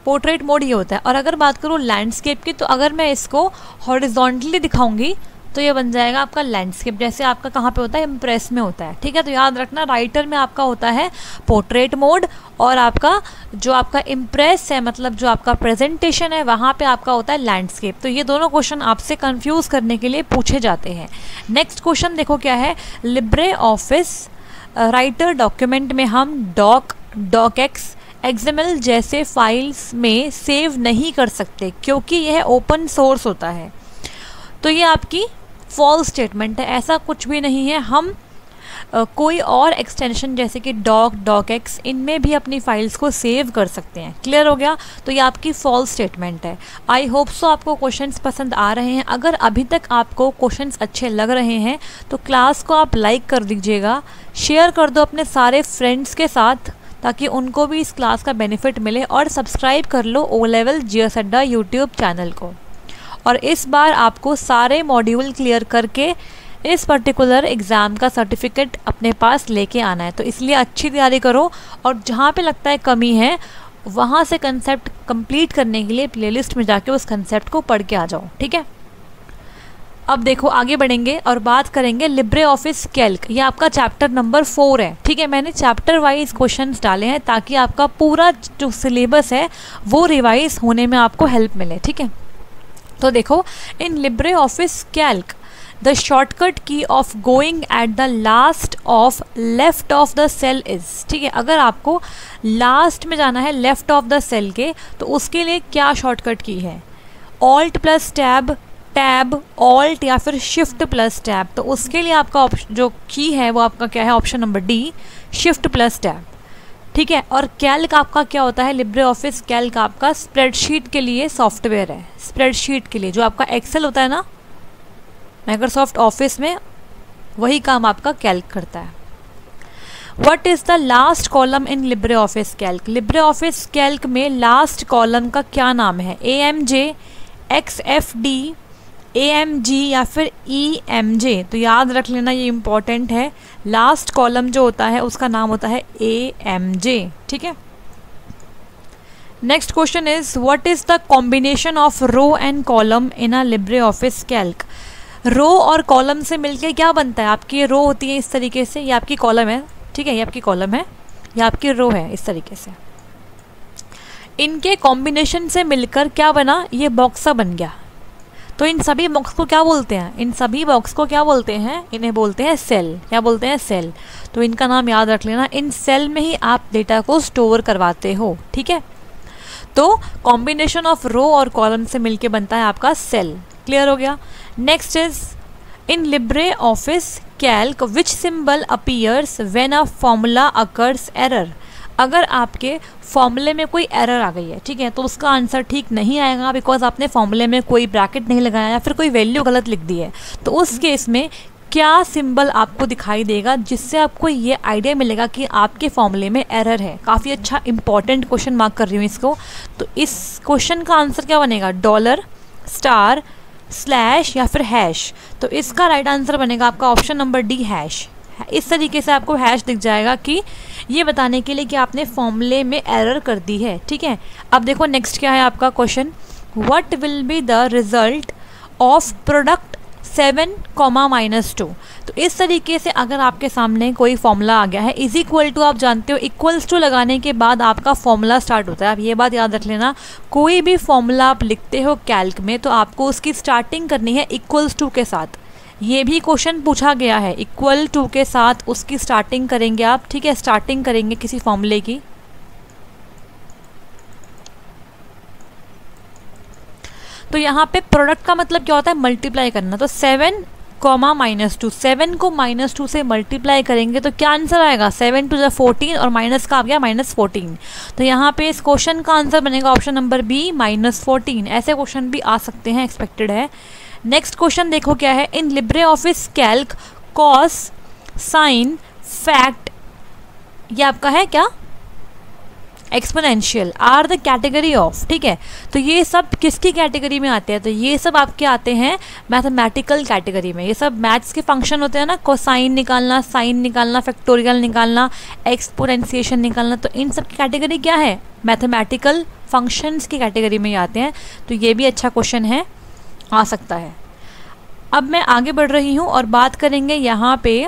पोर्ट्रेट मोड ये होता है। और अगर बात करूँ लैंडस्केप की, तो अगर मैं इसको हॉरिजॉन्टली दिखाऊंगी तो ये बन जाएगा आपका लैंडस्केप, जैसे आपका कहाँ पे होता है? इम्प्रेस में होता है, ठीक है। तो याद रखना राइटर में आपका होता है पोर्ट्रेट मोड और आपका जो आपका इम्प्रेस है, मतलब जो आपका प्रेजेंटेशन है, वहाँ पे आपका होता है लैंडस्केप। तो ये दोनों क्वेश्चन आपसे कन्फ्यूज़ करने के लिए पूछे जाते हैं। नेक्स्ट क्वेश्चन देखो क्या है। लिब्रे ऑफिस राइटर डॉक्यूमेंट में हम डॉक, डॉकएक्स, एक्सएमएल जैसे फाइल्स में सेव नहीं कर सकते क्योंकि यह ओपन सोर्स होता है। तो ये आपकी फॉल्स स्टेटमेंट है। ऐसा कुछ भी नहीं है। हम आ, कोई और एक्सटेंशन जैसे कि डॉक, डॉकएक्स, इनमें भी अपनी फाइल्स को सेव कर सकते हैं। क्लियर हो गया? तो ये आपकी फॉल्स स्टेटमेंट है। आई होप सो आपको क्वेश्चंस पसंद आ रहे हैं। अगर अभी तक आपको क्वेश्चंस अच्छे लग रहे हैं तो क्लास को आप लाइक कर दीजिएगा, शेयर कर दो अपने सारे फ्रेंड्स के साथ ताकि उनको भी इस क्लास का बेनिफिट मिले, और सब्सक्राइब कर लो O level G S Adda YouTube channel को। और इस बार आपको सारे मॉड्यूल क्लियर करके इस पर्टिकुलर एग्ज़ाम का सर्टिफिकेट अपने पास लेके आना है, तो इसलिए अच्छी तैयारी करो। और जहाँ पे लगता है कमी है वहाँ से कंसेप्ट कंप्लीट करने के लिए प्लेलिस्ट में जाके उस कंसेप्ट को पढ़ के आ जाओ, ठीक है। अब देखो आगे बढ़ेंगे और बात करेंगे लिब्रे ऑफिस कैल्क। ये आपका चैप्टर नंबर फोर है, ठीक है। मैंने चैप्टर वाइज क्वेश्चंस डाले हैं ताकि आपका पूरा जो सिलेबस है वो रिवाइज होने में आपको हेल्प मिले, ठीक है। तो देखो, in Libre office Calc the shortcut key of going at the last of left of the cell is, ठीक है। अगर आपको लास्ट में जाना है लेफ़्ट ऑफ द सेल के, तो उसके लिए क्या शॉर्टकट की है? Alt plus tab, tab alt या फिर शिफ्ट प्लस टैब। तो उसके लिए आपका ऑप्शन जो की है वो आपका क्या है? Option number D, shift plus tab, ठीक है। और कैल्क आपका क्या होता है? लिब्रे ऑफिस कैल्क आपका स्प्रेडशीट के लिए सॉफ्टवेयर है। स्प्रेडशीट के लिए जो आपका एक्सेल होता है ना माइक्रोसॉफ्ट ऑफिस में, वही काम आपका कैल्क करता है। What is the last column in Libre office Calc? Libre office Calc में लास्ट कॉलम का क्या नाम है? A M J, X F D, A M G या फिर ई एम जे। तो याद रख लेना ये इम्पॉर्टेंट है, लास्ट कॉलम जो होता है उसका नाम होता है ए एम जे, ठीक है। Next question is what is the combination of row and column in a Libre office Calc? Row और कॉलम से मिलकर क्या बनता है? आपकी ये रो होती है इस तरीके से, ये आपकी कॉलम है, ठीक है, ये आपकी कॉलम है, ये आपकी रो है इस तरीके से। इनके कॉम्बिनेशन से मिलकर क्या बना? ये बॉक्स बन गया। तो इन सभी बॉक्स को क्या बोलते हैं? इन सभी बॉक्स को क्या बोलते हैं? इन्हें बोलते हैं सेल। क्या बोलते हैं? सेल। तो इनका नाम याद रख लेना, इन सेल में ही आप डेटा को स्टोर करवाते हो, ठीक है। तो कॉम्बिनेशन ऑफ रो और कॉलम से मिलकर बनता है आपका सेल। क्लियर हो गया। Next is in Libre office Calc which symbol appears when a formula occurs error? अगर आपके फॉर्मूले में कोई एरर आ गई है, ठीक है, तो उसका आंसर ठीक नहीं आएगा बिकॉज आपने फॉर्मूले में कोई ब्रैकेट नहीं लगाया या फिर कोई वैल्यू गलत लिख दी है। तो उस केस में क्या सिंबल आपको दिखाई देगा जिससे आपको ये आइडिया मिलेगा कि आपके फॉर्मूले में एरर है? काफ़ी अच्छा इंपॉर्टेंट क्वेश्चन मार्क कर रही हूँ इसको। तो इस क्वेश्चन का आंसर क्या बनेगा? डॉलर, स्टार, स्लैश या फिर हैश। तो इसका राइट आंसर बनेगा आपका ऑप्शन नंबर डी, हैश। इस तरीके से आपको हैश दिख जाएगा कि ये बताने के लिए कि आपने फॉर्मूले में एरर कर दी है, ठीक है। अब देखो नेक्स्ट क्या है आपका question, what will be the result of product seven comma minus two? तो इस तरीके से अगर आपके सामने कोई फॉर्मूला आ गया है, इज इक्वल टू, आप जानते हो इक्वल्स टू लगाने के बाद आपका फॉर्मूला स्टार्ट होता है। आप ये बात याद रख लेना, कोई भी फॉर्मूला आप लिखते हो कैल्क में तो आपको उसकी स्टार्टिंग करनी है इक्वल्स टू के साथ। ये भी क्वेश्चन पूछा गया है, इक्वल टू के साथ उसकी स्टार्टिंग करेंगे आप, ठीक है। स्टार्टिंग करेंगे किसी फॉर्मूले की तो यहाँ पे प्रोडक्ट का मतलब क्या होता है? मल्टीप्लाई करना। तो seven comma minus two, seven को माइनस टू से मल्टीप्लाई करेंगे तो क्या आंसर आएगा? सेवन टू ज़ा फोर्टीन और माइनस का आ गया माइनस फोर्टीन। तो यहाँ पे इस क्वेश्चन का आंसर बनेगा option number B, minus fourteen. ऐसे क्वेश्चन भी आ सकते हैं, एक्सपेक्टेड है। नेक्स्ट क्वेश्चन देखो क्या है, in Libre office Calc cos, sine, fact, ये आपका है क्या? Exponential are the category of, ठीक है। तो ये सब किसकी कैटेगरी में आते हैं? तो ये सब आपके आते हैं मैथमेटिकल कैटेगरी में। ये सब मैथ्स के फंक्शन होते हैं ना, कोसाइन निकालना, साइन निकालना, फैक्टोरियल निकालना, एक्सपोनेंशिएशन निकालना। तो इन सब की कैटेगरी क्या है? मैथमेटिकल फंक्शंस की कैटेगरी में आते हैं। तो ये भी अच्छा क्वेश्चन है, आ सकता है। अब मैं आगे बढ़ रही हूँ और बात करेंगे यहाँ पे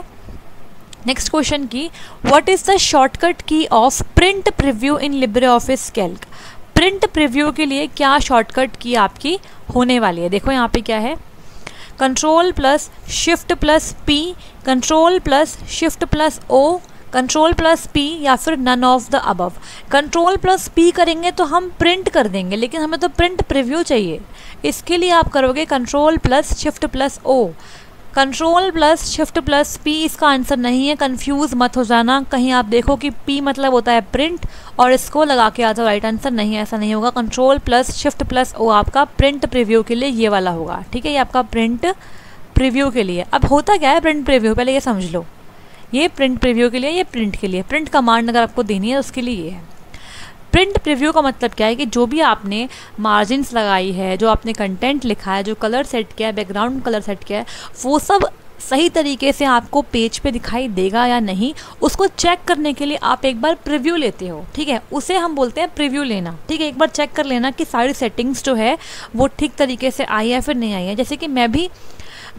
नेक्स्ट क्वेश्चन की, what is the shortcut key of print preview in Libre office Calc? Print preview के लिए क्या शॉर्टकट की आपकी होने वाली है? देखो यहाँ पे क्या है, control plus shift plus P, control plus shift plus O, control plus P या फिर none of the above. Control plus P करेंगे तो हम प्रिंट कर देंगे, लेकिन हमें तो प्रिंट प्रीव्यू चाहिए। इसके लिए आप करोगे control plus shift plus O, control plus shift plus P इसका आंसर नहीं है, कंफ्यूज मत हो जाना। कहीं आप देखो कि पी मतलब होता है प्रिंट और इसको लगा के आ जाओ, राइट आंसर नहीं, ऐसा नहीं होगा। Control plus shift plus O आपका प्रिंट प्रीव्यू के लिए ये वाला होगा, ठीक है। ये आपका प्रिंट प्रीव्यू के लिए। अब होता क्या है प्रिंट प्रीव्यू, पहले ये समझ लो, ये प्रिंट प्रीव्यू के लिए, ये प्रिंट के लिए, प्रिंट कमांड अगर आपको देनी है उसके लिए ये है। प्रिंट प्रीव्यू का मतलब क्या है कि जो भी आपने मार्जिन्स लगाई है, जो आपने कंटेंट लिखा है, जो कलर सेट किया है, बैकग्राउंड कलर सेट किया है, वो सब सही तरीके से आपको पेज पे दिखाई देगा या नहीं, उसको चेक करने के लिए आप एक बार प्रीव्यू लेते हो, ठीक है। उसे हम बोलते हैं प्रीव्यू लेना, ठीक है। एक बार चेक कर लेना कि सारी सेटिंग्स जो है वो ठीक तरीके से आई है फिर नहीं आई है। जैसे कि मैं भी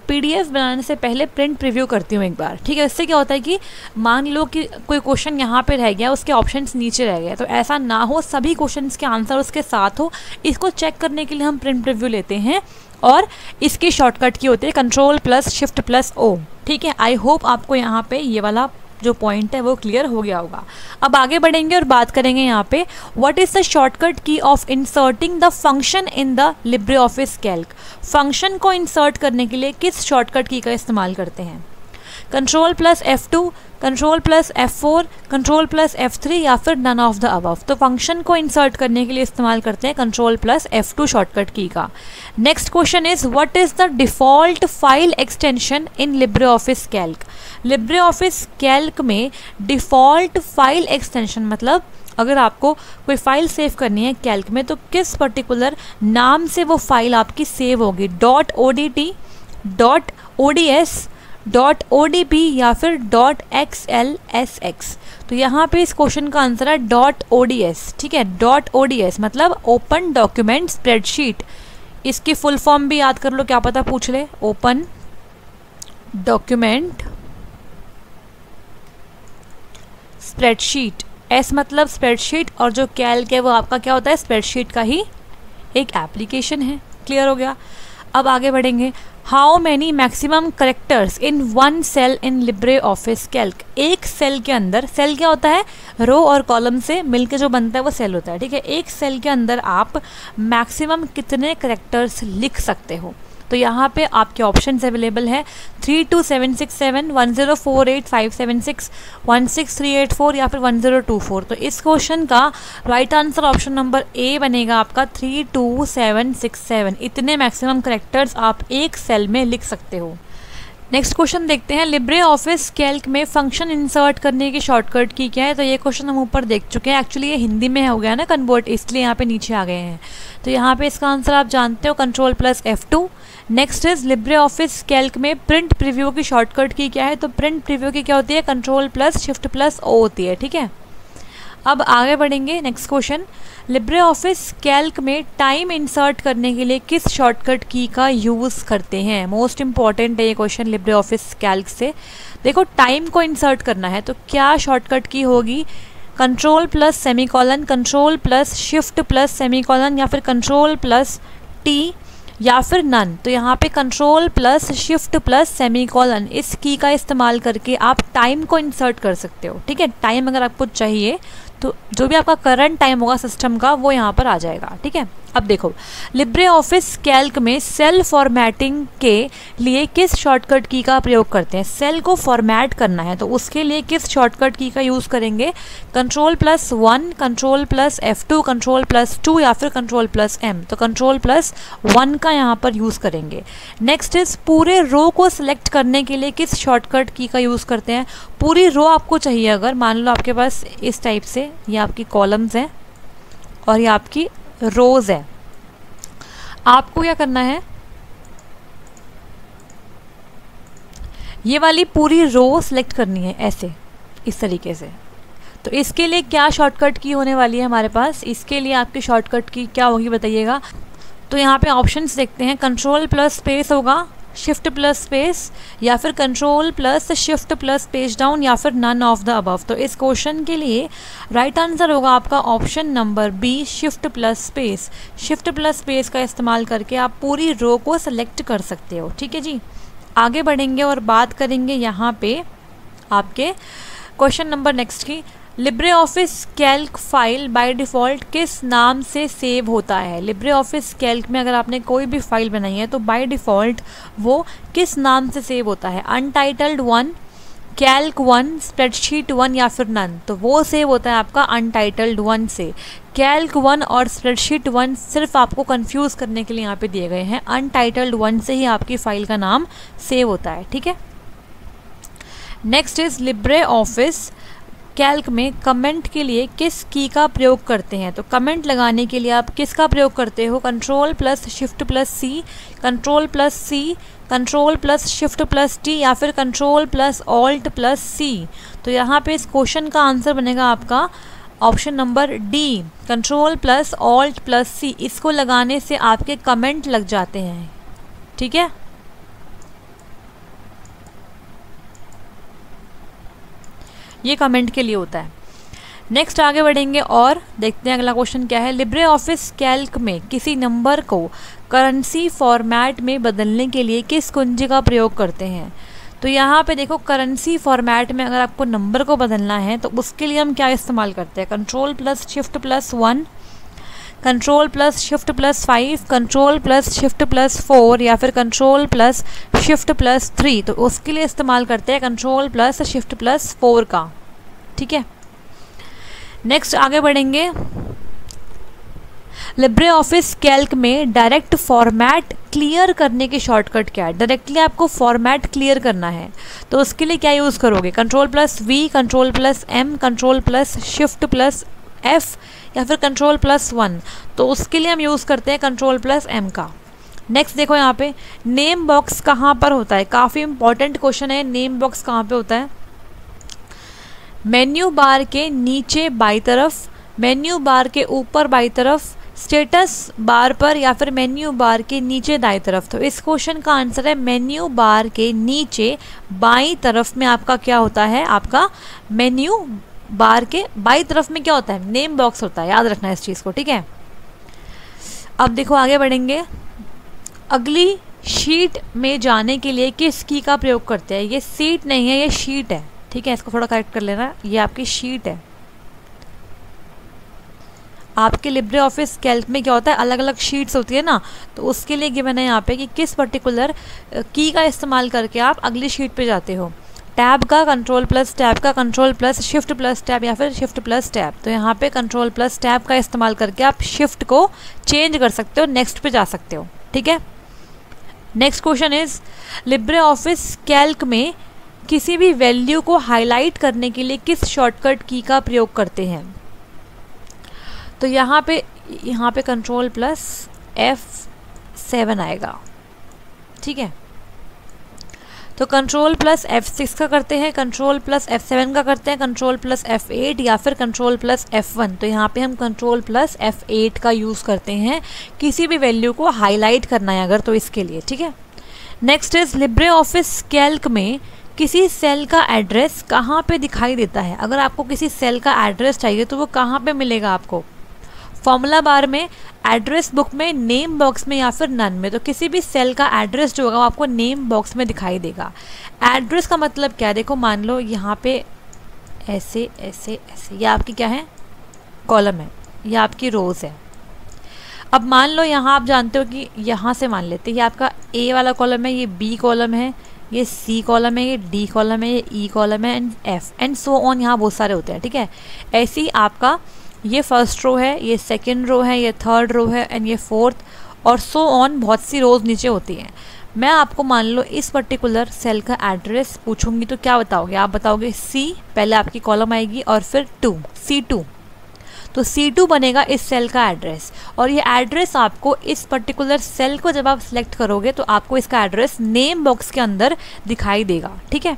पीडीएफ बनाने से पहले प्रिंट प्रीव्यू करती हूँ एक बार, ठीक है। इससे क्या होता है कि मान लो कि कोई क्वेश्चन यहाँ पे रह गया, उसके ऑप्शंस नीचे रह गए, तो ऐसा ना हो, सभी क्वेश्चंस के आंसर उसके साथ हो। इसको चेक करने के लिए हम प्रिंट प्रीव्यू लेते हैं और इसकी शॉर्टकट की होती है control plus shift plus O, ठीक है। आई होप आपको यहाँ पर ये वाला जो पॉइंट है वो क्लियर हो गया होगा। अब आगे बढ़ेंगे और बात करेंगे यहाँ पे what is the shortcut key of inserting the function in the Libre office Calc? Function को इंसर्ट करने के लिए किस शॉर्टकट की का इस्तेमाल करते हैं? Control plus F two, control plus F four, control plus F three या फिर नन ऑफ द अबव। तो फंक्शन को इंसर्ट करने के लिए इस्तेमाल करते हैं control plus F two shortcut key का। Next question is what is the default file extension in Libre office Calc. Libre office Calc में डिफ़ॉल्ट फाइल एक्सटेंशन मतलब अगर आपको कोई फ़ाइल सेव करनी है कैल्क में तो किस पर्टिकुलर नाम से वो फ़ाइल आपकी सेव होगी, dot O D T, dot O D S, dot O D P या फिर dot X L S X. तो यहाँ पे इस क्वेश्चन का आंसर है डॉट ओ डी एस। ठीक है, डॉट ओ डी एस मतलब ओपन डॉक्यूमेंट स्प्रेडशीट। इसकी फुल फॉर्म भी याद कर लो, क्या पता पूछ ले, ओपन डॉक्यूमेंट स्प्रेडशीट। एस मतलब स्प्रेडशीट और जो कैल्क है वो आपका क्या होता है, स्प्रेडशीट का ही एक एप्लीकेशन है। क्लियर हो गया। अब आगे बढ़ेंगे, how many maximum characters in one cell in Libre office Calc. एक सेल के अंदर, सेल क्या होता है, रो और कॉलम से मिलके जो बनता है वो सेल होता है। ठीक है, एक सेल के अंदर आप मैक्सिमम कितने करेक्टर्स लिख सकते हो। तो यहाँ पे आपके ऑप्शंस अवेलेबल है three two seven six seven, one zero four eight, five seven six, one six three eight four या फिर वन ज़ीरो टू फोर। तो इस क्वेश्चन का right answer option number A बनेगा आपका three two seven six seven. इतने maximum characters आप एक सेल में लिख सकते हो। नेक्स्ट क्वेश्चन देखते हैं, लिब्रे ऑफिस कैल्क में फंक्शन इंसर्ट करने की शॉर्टकट की क्या है। तो ये क्वेश्चन हम ऊपर देख चुके हैं, एक्चुअली ये हिंदी में हो गया ना कन्वर्ट, इसलिए यहाँ पे नीचे आ गए हैं। तो यहाँ पे इसका आंसर आप जानते हो control plus F two. Next is Libre office Calc में प्रिंट प्रीव्यू की शॉर्टकट की क्या है। तो प्रिंट प्रीव्यू की क्या होती है, control plus shift plus O होती है। ठीक है, अब आगे बढ़ेंगे। Next question, Libre office Calc में टाइम इंसर्ट करने के लिए किस शॉर्टकट की का यूज़ करते हैं। मोस्ट इंपॉर्टेंट है ये क्वेश्चन लिब्रे ऑफिस कैल्क से। देखो टाइम को इंसर्ट करना है तो क्या शॉर्टकट की होगी, control plus semicolon, control plus shift plus semicolon या फिर कंट्रोल प्लस टी या फिर नन। तो यहाँ पे control plus shift plus semicolon, इस की का इस्तेमाल करके आप टाइम को इंसर्ट कर सकते हो। ठीक है, टाइम अगर आपको चाहिए तो जो भी आपका करंट टाइम होगा सिस्टम का वो यहाँ पर आ जाएगा। ठीक है, अब देखो लिब्रे ऑफिस कैल्क में सेल फॉर्मेटिंग के लिए किस शॉर्टकट की का प्रयोग करते हैं। सेल को फॉर्मेट करना है तो उसके लिए किस शॉर्टकट की का यूज़ करेंगे, control plus one, control plus F two, control plus two या फिर कंट्रोल प्लस एम। तो कंट्रोल प्लस वन का यहाँ पर यूज़ करेंगे। नेक्स्ट इज पूरे रो को सिलेक्ट करने के लिए किस शॉर्टकट की का यूज़ करते हैं। पूरी रो आपको चाहिए, अगर मान लो आपके पास इस टाइप से ये आपकी कॉलम्स हैं और ये आपकी रोज है, आपको क्या करना है, ये वाली पूरी रो सिलेक्ट करनी है ऐसे, इस तरीके से। तो इसके लिए क्या शॉर्टकट की होने वाली है हमारे पास, इसके लिए आपकी शॉर्टकट की क्या होगी बताइएगा। तो यहाँ पे ऑप्शंस देखते हैं, कंट्रोल प्लस स्पेस होगा, शिफ्ट प्लस स्पेस या फिर control plus shift plus page down या फिर नन ऑफ द अबव। तो इस क्वेश्चन के लिए राइट आंसर होगा आपका option number B, shift plus space. Shift plus space का इस्तेमाल करके आप पूरी रो को सेलेक्ट कर सकते हो। ठीक है जी, आगे बढ़ेंगे और बात करेंगे यहाँ पे आपके क्वेश्चन नंबर नेक्स्ट की। Libre office Calc file by default किस नाम से सेव होता है। लिब्रे ऑफिस कैल्क में अगर आपने कोई भी फ़ाइल बनाई है तो बाय डिफ़ॉल्ट वो किस नाम से सेव होता है, untitled one, Calc one, spreadsheet one या फिर नन। तो वो सेव होता है आपका अनटाइटल्ड वन से। कैल्क वन और स्प्रेडशीट वन सिर्फ आपको कंफ्यूज करने के लिए यहाँ पे दिए गए हैं, अनटाइटल्ड वन से ही आपकी फ़ाइल का नाम सेव होता है। ठीक है, next is Libre office Calc में कमेंट के लिए किस की का प्रयोग करते हैं। तो कमेंट लगाने के लिए आप किसका प्रयोग करते हो, control plus shift plus C, control plus C, control plus shift plus T या फिर control plus alt plus C. तो यहाँ पे इस क्वेश्चन का आंसर बनेगा आपका option number D, control plus alt plus C. इसको लगाने से आपके कमेंट लग जाते हैं। ठीक है, ये कमेंट के लिए होता है। नेक्स्ट आगे बढ़ेंगे और देखते हैं अगला क्वेश्चन क्या है। लिब्रे ऑफिस कैल्क में किसी नंबर को करेंसी फॉर्मेट में बदलने के लिए किस कुंजी का प्रयोग करते हैं। तो यहाँ पे देखो करेंसी फॉर्मेट में अगर आपको नंबर को बदलना है तो उसके लिए हम क्या इस्तेमाल करते हैं, control plus shift plus one, control plus shift plus five, control plus shift plus four या फिर control plus shift plus three, तो उसके लिए इस्तेमाल करते हैं control plus shift plus four का। ठीक है, नेक्स्ट आगे बढ़ेंगे। लिब्रे ऑफिस कैल्क में डायरेक्ट फॉर्मेट क्लियर करने के शॉर्टकट क्या है? डायरेक्टली आपको फॉर्मेट क्लियर करना है तो उसके लिए क्या यूज़ करोगे? Control plus V, control plus M, control plus shift plus F या फिर कंट्रोल प्लस वन, तो उसके लिए हम यूज़ करते हैं कंट्रोल प्लस एम का। नेक्स्ट देखो यहाँ पे नेम बॉक्स कहाँ पर होता है, काफ़ी इंपॉर्टेंट क्वेश्चन है। नेम बॉक्स कहाँ पे होता है? मेन्यू बार के नीचे बाई तरफ, मेन्यू बार के ऊपर बाई तरफ, स्टेटस बार पर या फिर मेन्यू बार के नीचे दाएं तरफ। तो इस क्वेश्चन का आंसर है मेन्यू बार के नीचे बाई तरफ में आपका क्या होता है, आपका मेन्यू बार के बाई तरफ में क्या होता है, नेम बॉक्स होता है। याद रखना इस चीज़ को, ठीक है। अब देखो आगे बढ़ेंगे, अगली शीट में जाने के लिए किस की का प्रयोग करते हैं? ये सीट नहीं है, ये शीट है, ठीक है, इसको थोड़ा करेक्ट कर लेना, ये आपकी शीट है। आपके लिब्रे ऑफिस कैल्क में क्या होता है, अलग अलग शीट्स होती है ना, तो उसके लिए गिवन है यहाँ पे कि किस पर्टिकुलर की का इस्तेमाल करके आप अगली शीट पे जाते हो। टैब का, कंट्रोल प्लस टैब का, control plus shift plus tab या फिर शिफ्ट प्लस टैब, तो यहाँ पे कंट्रोल प्लस टैब का इस्तेमाल करके आप शिफ्ट को चेंज कर सकते हो, नेक्स्ट पे जा सकते हो, ठीक है। Next question is Libre office Calc में किसी भी वैल्यू को हाईलाइट करने के लिए किस शॉर्टकट की का प्रयोग करते हैं? तो यहाँ पे यहाँ पे कंट्रोल प्लस एफ सेवन आएगा, ठीक है। तो कंट्रोल प्लस एफ सिक्स का करते हैं, कंट्रोल प्लस एफ सेवन का करते हैं, कंट्रोल प्लस एफ एट या फिर कंट्रोल प्लस एफ वन, तो यहाँ पे हम कंट्रोल प्लस एफ एट का यूज़ करते हैं किसी भी वैल्यू को हाईलाइट करना है अगर, तो इसके लिए, ठीक है। Next is Libre office Calc में किसी सेल का एड्रेस कहाँ पे दिखाई देता है? अगर आपको किसी सेल का एड्रेस चाहिए तो वो कहाँ पे मिलेगा आपको? फॉर्मूला बार में, एड्रेस बुक में, नेम बॉक्स में या फिर नन में। तो किसी भी सेल का एड्रेस जो होगा वो आपको नेम बॉक्स में दिखाई देगा। एड्रेस का मतलब क्या है? देखो मान लो यहाँ पे ऐसे ऐसे ऐसे ये आपकी क्या है, कॉलम है, यह आपकी रोज़ है। अब मान लो यहाँ आप जानते हो कि यहाँ से मान लेते हैं, ये आपका ए वाला कॉलम है, ये बी कॉलम है, ये सी कॉलम है, ये डी कॉलम है, ये ई कॉलम है and F and so on, यहाँ बहुत सारे होते हैं, ठीक है। ऐसे ही आपका ये फर्स्ट रो है, ये सेकंड रो है, ये थर्ड रो है एंड ये फोर्थ और सो ऑन, बहुत सी रोज़ नीचे होती हैं। मैं आपको मान लो इस पर्टिकुलर सेल का एड्रेस पूछूंगी तो क्या बताओगे? आप बताओगे सी, पहले आपकी कॉलम आएगी और फिर टू, सी टू, तो सी टू बनेगा इस सेल का एड्रेस। और ये एड्रेस आपको इस पर्टिकुलर सेल को जब आप सिलेक्ट करोगे तो आपको इसका एड्रेस नेम बॉक्स के अंदर दिखाई देगा, ठीक है।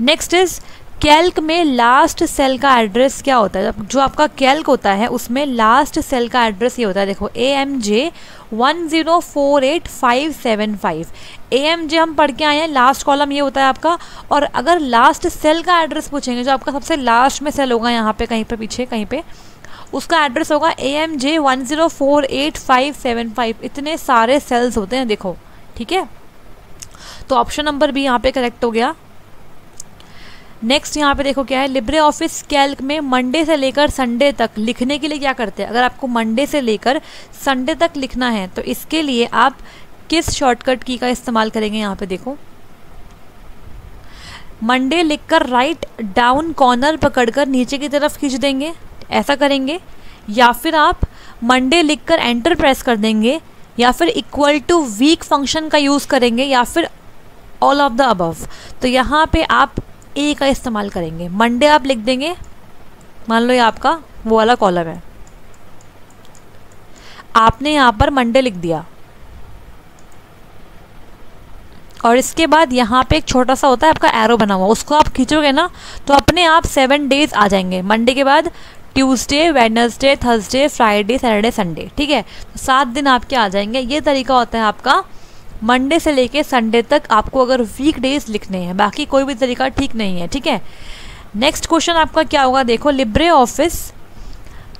नेक्स्ट इज़ कैल्क में लास्ट सेल का एड्रेस क्या होता है? जो आपका कैल्क होता है उसमें लास्ट सेल का एड्रेस ये होता है, देखो A M J one zero four eight five seven five, A M J हम पढ़ के आए हैं, लास्ट कॉलम ये होता है आपका। और अगर लास्ट सेल का एड्रेस पूछेंगे, जो आपका सबसे लास्ट में सेल होगा यहाँ पे कहीं पर पीछे कहीं पर, उसका एड्रेस होगा A M J one zero four eight five seven five. इतने सारे सेल्स होते हैं देखो, ठीक है, तो ऑप्शन नंबर भी यहाँ पे करेक्ट हो गया। नेक्स्ट यहाँ पे देखो क्या है, लिब्रे ऑफिस कैल्क में मंडे से लेकर संडे तक लिखने के लिए क्या करते हैं? अगर आपको मंडे से लेकर संडे तक लिखना है तो इसके लिए आप किस शॉर्टकट की का इस्तेमाल करेंगे? यहाँ पे देखो मंडे लिखकर राइट डाउन कॉर्नर पकड़कर नीचे की तरफ खींच देंगे, ऐसा करेंगे, या फिर आप मंडे लिखकर एंटर प्रेस कर देंगे, या फिर इक्वल टू वीक फंक्शन का यूज़ करेंगे, या फिर ऑल ऑफ द अबव। तो यहाँ पे आप ए का इस्तेमाल करेंगे। मंडे आप लिख देंगे, मान लो ये आपका वो वाला कॉलम है, आपने यहाँ पर मंडे लिख दिया और इसके बाद यहाँ पे एक छोटा सा होता है आपका एरो बना हुआ, उसको आप खींचोगे ना तो अपने आप सेवन डेज आ जाएंगे। मंडे के बाद Tuesday, Wednesday, Thursday, Friday, Saturday, Sunday, ठीक है, तो सात दिन आपके आ जाएंगे। ये तरीका होता है आपका मंडे से लेके संडे तक, आपको अगर वीक डेज लिखने हैं, बाकी कोई भी तरीका ठीक नहीं है, ठीक है। नेक्स्ट क्वेश्चन आपका क्या होगा? देखो लिब्रे ऑफिस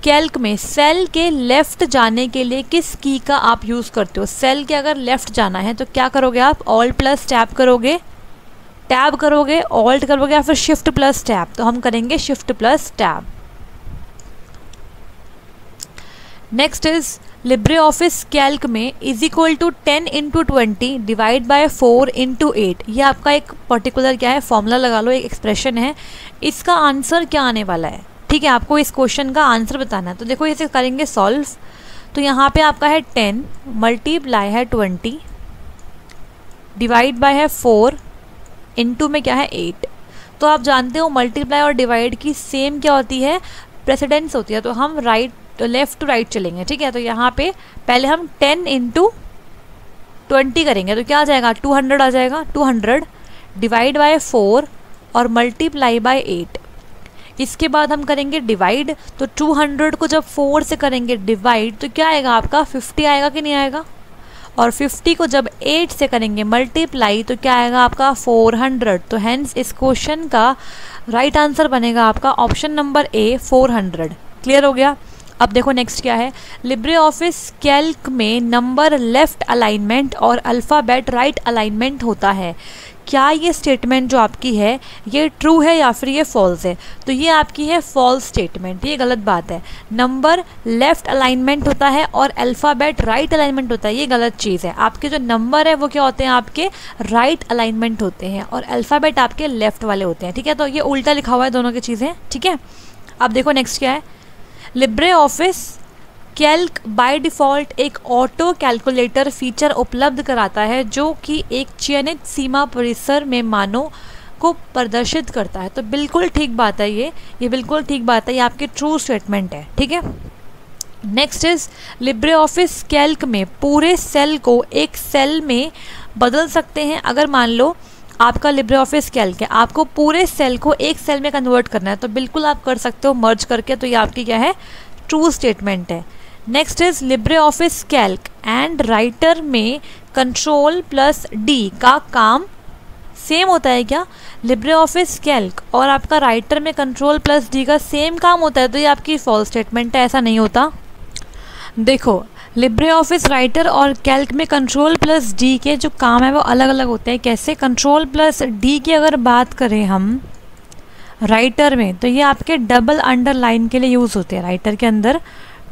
कैल्क में सेल के लेफ़्ट जाने के लिए किस की का आप यूज़ करते हो? सेल के अगर लेफ़्ट जाना है तो क्या करोगे आप? ऑल्ट प्लस टैब करोगे, टैब करोगे, ऑल्ट करोगे या फिर शिफ्ट प्लस टैब, तो हम करेंगे shift plus tab. Next is Libre office Calc में is equal to ten into twenty divide by four into eight, ये आपका एक पर्टिकुलर क्या है फॉर्मूला लगा लो, एक एक्सप्रेशन है, इसका आंसर क्या आने वाला है, ठीक है, आपको इस क्वेश्चन का आंसर बताना है। तो देखो इसे करेंगे सॉल्व, तो यहाँ पे आपका है टेन मल्टीप्लाई है ट्वेंटी डिवाइड बाय है फोर इंटू में क्या है एट। तो आप जानते हो मल्टीप्लाई और डिवाइड की सेम क्या होती है प्रेसिडेंस होती है, तो हम राइट तो लेफ़्ट टू राइट चलेंगे, ठीक है। तो यहाँ पे पहले हम टेन इंटू ट्वेंटी करेंगे तो क्या आ जाएगा टू हंड्रेड आ जाएगा, two hundred divide by four और मल्टीप्लाई बाय एट। इसके बाद हम करेंगे डिवाइड, तो टू हंड्रेड को जब फोर से करेंगे डिवाइड तो क्या आएगा आपका फिफ्टी आएगा कि नहीं आएगा, और फिफ्टी को जब एट से करेंगे मल्टीप्लाई तो क्या आएगा आपका फोर हंड्रेड। तो हैंस इस क्वेश्चन का राइट आंसर बनेगा आपका option number A four hundred. Clear हो गया। अब देखो नेक्स्ट क्या है, लिब्रे ऑफिस कैल्क में नंबर लेफ़्ट अलाइनमेंट और अल्फ़ाबेट राइट अलाइनमेंट होता है, क्या ये स्टेटमेंट जो आपकी है ये ट्रू है या फिर ये फॉल्स है? तो ये आपकी है फॉल्स स्टेटमेंट, ये गलत बात है। नंबर लेफ़्ट अलाइनमेंट होता है और अल्फ़ाबेट राइट अलाइनमेंट होता है, ये गलत चीज़ है। आपके जो नंबर है वो क्या होते हैं आपके राइट अलाइनमेंट होते हैं और अल्फ़ाबेट आपके लेफ़्ट वाले होते हैं, ठीक है। तो ये उल्टा लिखा हुआ है दोनों की चीज़ें, ठीक है। अब देखो नेक्स्ट क्या है, Libre office Calc by default एक ऑटो कैलकुलेटर फीचर उपलब्ध कराता है जो कि एक चयनित सीमा परिसर में मानों को प्रदर्शित करता है। तो बिल्कुल ठीक बात है, ये ये बिल्कुल ठीक बात है, ये आपके ट्रू स्टेटमेंट है, ठीक है। Next is Libre office Calc में पूरे सेल को एक सेल में बदल सकते हैं। अगर मान लो आपका लिब्रे ऑफिस कैल्क है, आपको पूरे सेल को एक सेल में कन्वर्ट करना है तो बिल्कुल आप कर सकते हो मर्ज करके, तो ये आपकी क्या है ट्रू स्टेटमेंट है। Next is Libre office Calc and Writer में कंट्रोल प्लस डी का काम सेम होता है क्या? लिब्रे ऑफिस कैल्क और आपका राइटर में कंट्रोल प्लस डी का सेम काम होता है, तो ये आपकी फॉल्स स्टेटमेंट है, ऐसा नहीं होता। देखो लिब्रे ऑफिस राइटर और कैल्क में कंट्रोल प्लस डी के जो काम है वो अलग अलग होते हैं। कैसे? कंट्रोल प्लस डी की अगर बात करें हम राइटर में तो ये आपके डबल अंडरलाइन के लिए यूज़ होते हैं। राइटर के अंदर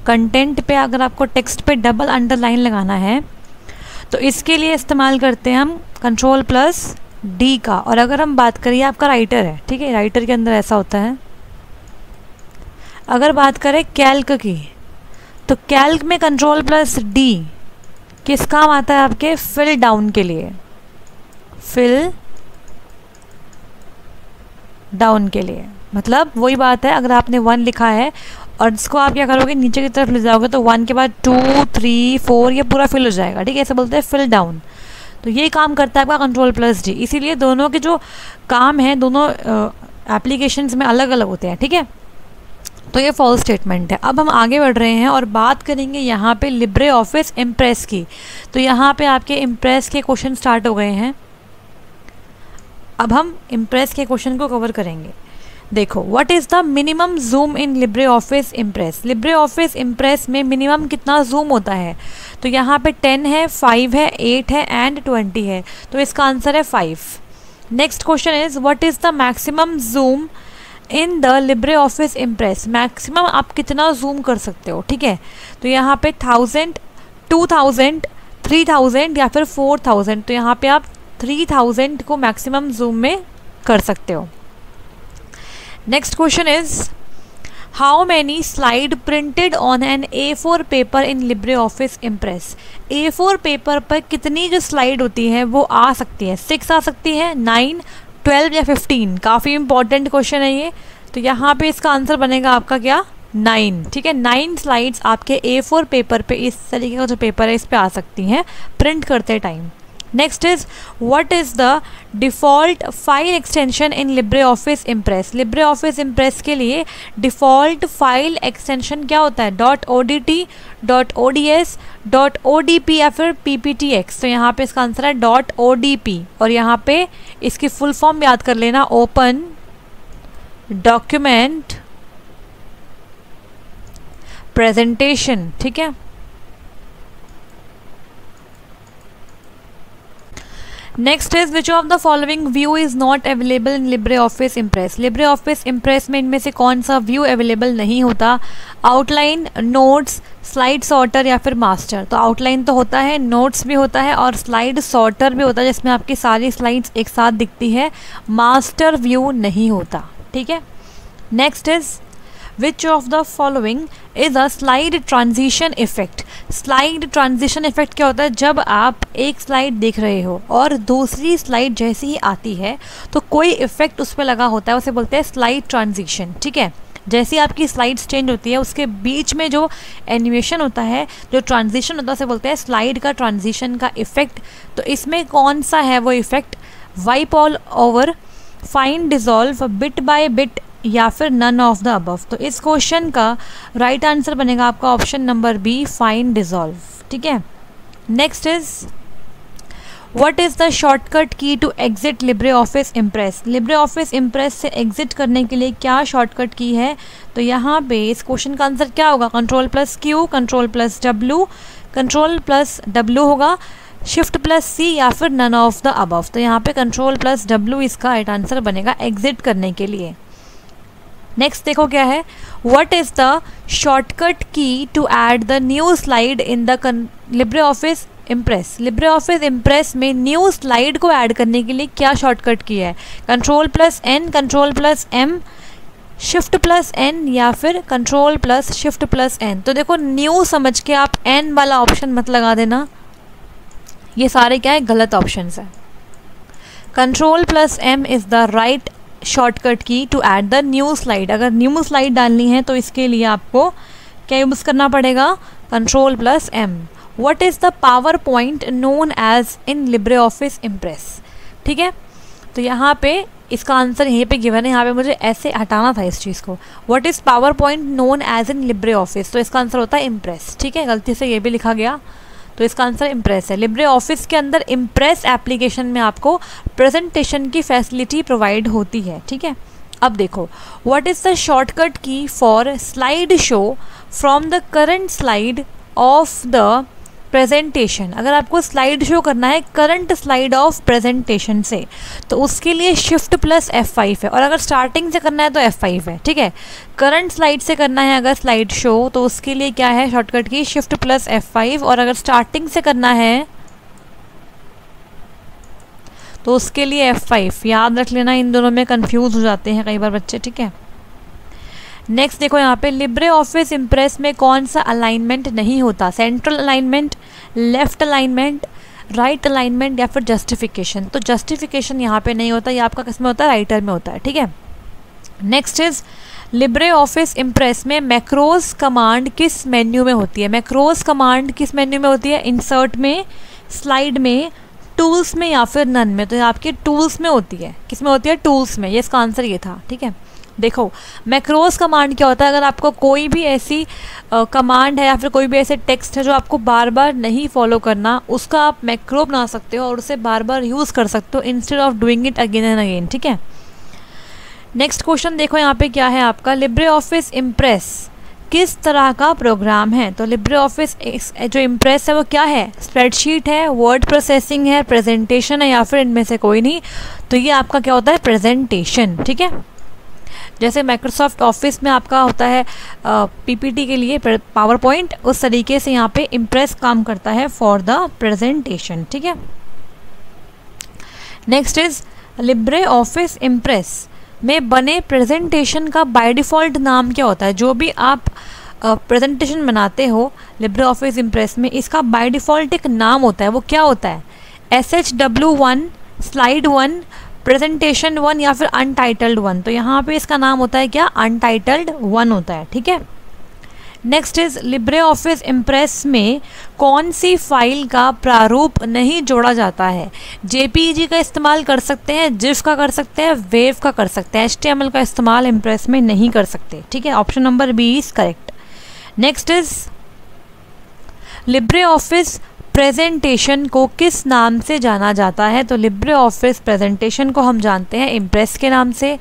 कंटेंट पे अगर आपको टेक्स्ट पे डबल अंडरलाइन लगाना है तो इसके लिए इस्तेमाल करते हैं हम कंट्रोल प्लस डी का। और अगर हम बात करिए आपका राइटर है, ठीक है, राइटर के अंदर ऐसा होता है। अगर बात करें कैल्क की तो कैल्क में कंट्रोल प्लस डी किस काम आता है आपके फिल डाउन के लिए, फिल डाउन के लिए। मतलब वही बात है, अगर आपने वन लिखा है और इसको आप क्या करोगे नीचे की तरफ ले जाओगे तो वन के बाद टू थ्री फोर ये पूरा फिल हो जाएगा, ठीक है, ऐसे बोलते हैं फिल डाउन। तो ये काम करता है आपका कंट्रोल प्लस डी। इसीलिए दोनों के जो काम हैं दोनों एप्लीकेशंस में अलग अलग होते हैं, ठीक है। तो ये फॉल्स स्टेटमेंट है। अब हम आगे बढ़ रहे हैं और बात करेंगे यहाँ पे लिब्रे ऑफिस इम्प्रेस की। तो यहाँ पे आपके इम्प्रेस के क्वेश्चन स्टार्ट हो गए हैं, अब हम इम्प्रेस के क्वेश्चन को कवर करेंगे। देखो what is the minimum zoom in Libre office Impress? Libre office impress में मिनिमम कितना जूम होता है? तो यहाँ पे टेन है, फाइव है, एट है एंड ट्वेंटी है, तो इसका आंसर है five. Next question is what is the maximum zoom in the Libre office Impress? Maximum आप कितना जूम कर सकते हो, ठीक है। तो यहाँ पे thousand, two thousand, three thousand या फिर फोर थाउजेंड। तो यहाँ पे आप थ्री थाउजेंड को मैक्सिमम जूम में कर सकते हो। Next question is how many slide printed on an A four paper in Libre office Impress? A four paper पर कितनी जो स्लाइड होती है वो आ सकती है? सिक्स आ सकती है, नाइन, ट्वेल्व या फिफ्टीन? काफ़ी इंपॉर्टेंट क्वेश्चन है ये। तो यहाँ पे इसका आंसर बनेगा आपका क्या नाइन, ठीक है। नाइन स्लाइड्स आपके ए फोर पेपर पे, इस तरीके का जो पेपर है इस पे आ सकती हैं प्रिंट करते time. Next is what is the default file extension in Libre office Impress? Libre office Impress के लिए डिफ़ॉल्ट फाइल एक्सटेंशन क्या होता है? Dot O D T, dot O D S, dot O D P या फिर P P T x. तो यहाँ पे इसका आंसर है डॉट ओ डी पी। और यहाँ पे इसकी फुल फॉर्म याद कर लेना, ओपन डॉक्यूमेंट प्रेजेंटेशन, ठीक है। Next is which of the following view is not available in Libre office Impress. Libre office impress में इनमें से कौन सा व्यू अवेलेबल नहीं होता? आउटलाइन, नोट्स, स्लाइड सॉर्टर या फिर मास्टर। तो आउटलाइन तो होता है, नोट्स भी होता है और स्लाइड सॉर्टर भी होता है जिसमें आपकी सारी स्लाइड्स एक साथ दिखती है। मास्टर व्यू नहीं होता, ठीक है। Next is which of the following is a slide transition effect. Slide transition effect क्या होता है? जब आप एक स्लाइड देख रहे हो और दूसरी स्लाइड जैसी ही आती है तो कोई इफेक्ट उस पर लगा होता है, उसे बोलते हैं स्लाइड ट्रांजिशन, ठीक है। जैसी आपकी स्लाइड्स चेंज होती है उसके बीच में जो एनिमेशन होता है, जो ट्रांजिशन होता है, उसे बोलते हैं स्लाइड का ट्रांजिशन का इफेक्ट। तो इसमें कौन सा है वो effect? Wipe all over, fine dissolve, bit by bit या फिर नन ऑफ द अबव। तो इस क्वेश्चन का राइट आंसर बनेगा आपका option number B, fine dissolve, ठीक है। Next is what is the shortcut key to exit Libre office Impress. Libre office Impress से एग्जिट करने के लिए क्या शॉर्टकट की है? तो यहाँ पे इस क्वेश्चन का आंसर क्या होगा? Control plus Q, control plus W, control plus W होगा, शिफ्ट प्लस सी या फिर नन ऑफ द अबव। तो यहाँ पे कंट्रोल प्लस डब्लू इसका राइट आंसर बनेगा एग्जिट करने के लिए। नेक्स्ट देखो क्या है, what is the shortcut key to add the new slide in the Libre office Impress. Libre office impress में न्यू स्लाइड को ऐड करने के लिए क्या शॉर्टकट की है? Control plus N, control plus M, shift plus N या फिर control plus shift plus N. तो देखो न्यू समझ के आप एन वाला ऑप्शन मत लगा देना, ये सारे क्या है गलत ऑप्शंस हैं। Control plus M is the right shortcut key to add the new slide. अगर न्यू स्लाइड डालनी है तो इसके लिए आपको क्या यूज़ करना पड़ेगा? Control plus M. What is the PowerPoint known as in Libre office Impress, ठीक है। तो यहाँ पे इसका आंसर यहीं पे गिवन है, यहाँ पे मुझे ऐसे हटाना था इस चीज़ को। What is PowerPoint known as in Libre Office, तो इसका आंसर होता है इम्प्रेस, ठीक है। गलती से ये भी लिखा गया, तो इसका आंसर इम्प्रेस है। लिब्रे ऑफिस के अंदर इम्प्रेस एप्लीकेशन में आपको प्रेजेंटेशन की फैसिलिटी प्रोवाइड होती है, ठीक है। अब देखो what is the shortcut key for slide show from the current slide of the presentation. अगर आपको स्लाइड शो करना है करंट स्लाइड ऑफ प्रेजेंटेशन से तो उसके लिए शिफ्ट प्लस एफ फाइव है, और अगर स्टार्टिंग से करना है तो एफ फाइव है, ठीक है। करंट स्लाइड से करना है अगर स्लाइड शो तो उसके लिए क्या है शॉर्टकट की? शिफ्ट प्लस एफ फाइव, और अगर स्टार्टिंग से करना है तो उसके लिए एफ फाइव। याद रख लेना, इन दोनों में कंफ्यूज हो जाते हैं कई बार बच्चे, ठीक है। नेक्स्ट देखो यहाँ पे लिब्रे ऑफिस इम्प्रेस में कौन सा अलाइनमेंट नहीं होता? Central alignment, left alignment, right alignment या फिर जस्टिफिकेशन। तो जस्टिफिकेशन यहाँ पे नहीं होता, ये आपका किसमें होता है? राइटर में होता है, ठीक है। Next is Libre office impress में मैक्रोज कमांड किस मेन्यू में होती है? मैक्रोज कमांड किस मेन्यू में होती है? इंसर्ट में, स्लाइड में, टूल्स में या फिर नन में। तो आपके टूल्स में होती है, किस में होती है? टूल्स में। ये इसका आंसर ये था, ठीक है। देखो मैक्रोस कमांड क्या होता है? अगर आपको कोई भी ऐसी कमांड है या फिर कोई भी ऐसे टेक्स्ट है जो आपको बार बार नहीं फॉलो करना, उसका आप मैक्रो बना सकते हो और उसे बार बार यूज़ कर सकते हो instead of doing it again and again, ठीक है। नेक्स्ट क्वेश्चन देखो यहाँ पे क्या है आपका, लिब्रे ऑफिस इम्प्रेस किस तरह का प्रोग्राम है? तो लिब्रे ऑफिस जो इम्प्रेस है वो क्या है? स्प्रेडशीट है, वर्ड प्रोसेसिंग है, प्रेजेंटेशन है या फिर इनमें से कोई नहीं। तो ये आपका क्या होता है? प्रेजेंटेशन, ठीक है। जैसे माइक्रोसॉफ्ट ऑफिस में आपका होता है पीपीटी के लिए पावर पॉइंट, उस तरीके से यहाँ पे इम्प्रेस काम करता है फॉर द प्रेजेंटेशन, ठीक है। Next is Libre office impress में बने प्रेजेंटेशन का बाय डिफ़ॉल्ट नाम क्या होता है? जो भी आप प्रेजेंटेशन बनाते हो लिब्रे ऑफिस इम्प्रेस में, इसका बाय डिफ़ॉल्ट एक नाम होता है, वो क्या होता है? S H W one, slide one, presentation one या फिर अनटाइटल्ड वन। तो यहाँ पे इसका नाम होता है क्या? अनटाइटल्ड वन होता है, ठीक है। Next is Libre office impress में कौन सी फाइल का प्रारूप नहीं जोड़ा जाता है? जेपीईजी का इस्तेमाल कर सकते हैं, जिफ का कर सकते हैं, वेव का कर सकते हैं, एचटीएमएल का इस्तेमाल इम्प्रेस में नहीं कर सकते, ठीक है। Option number B is correct. Next is Libre Office presentation को किस नाम से जाना जाता है? तो लिब्रे ऑफिस प्रेजेंटेशन को हम जानते हैं इम्प्रेस के नाम से,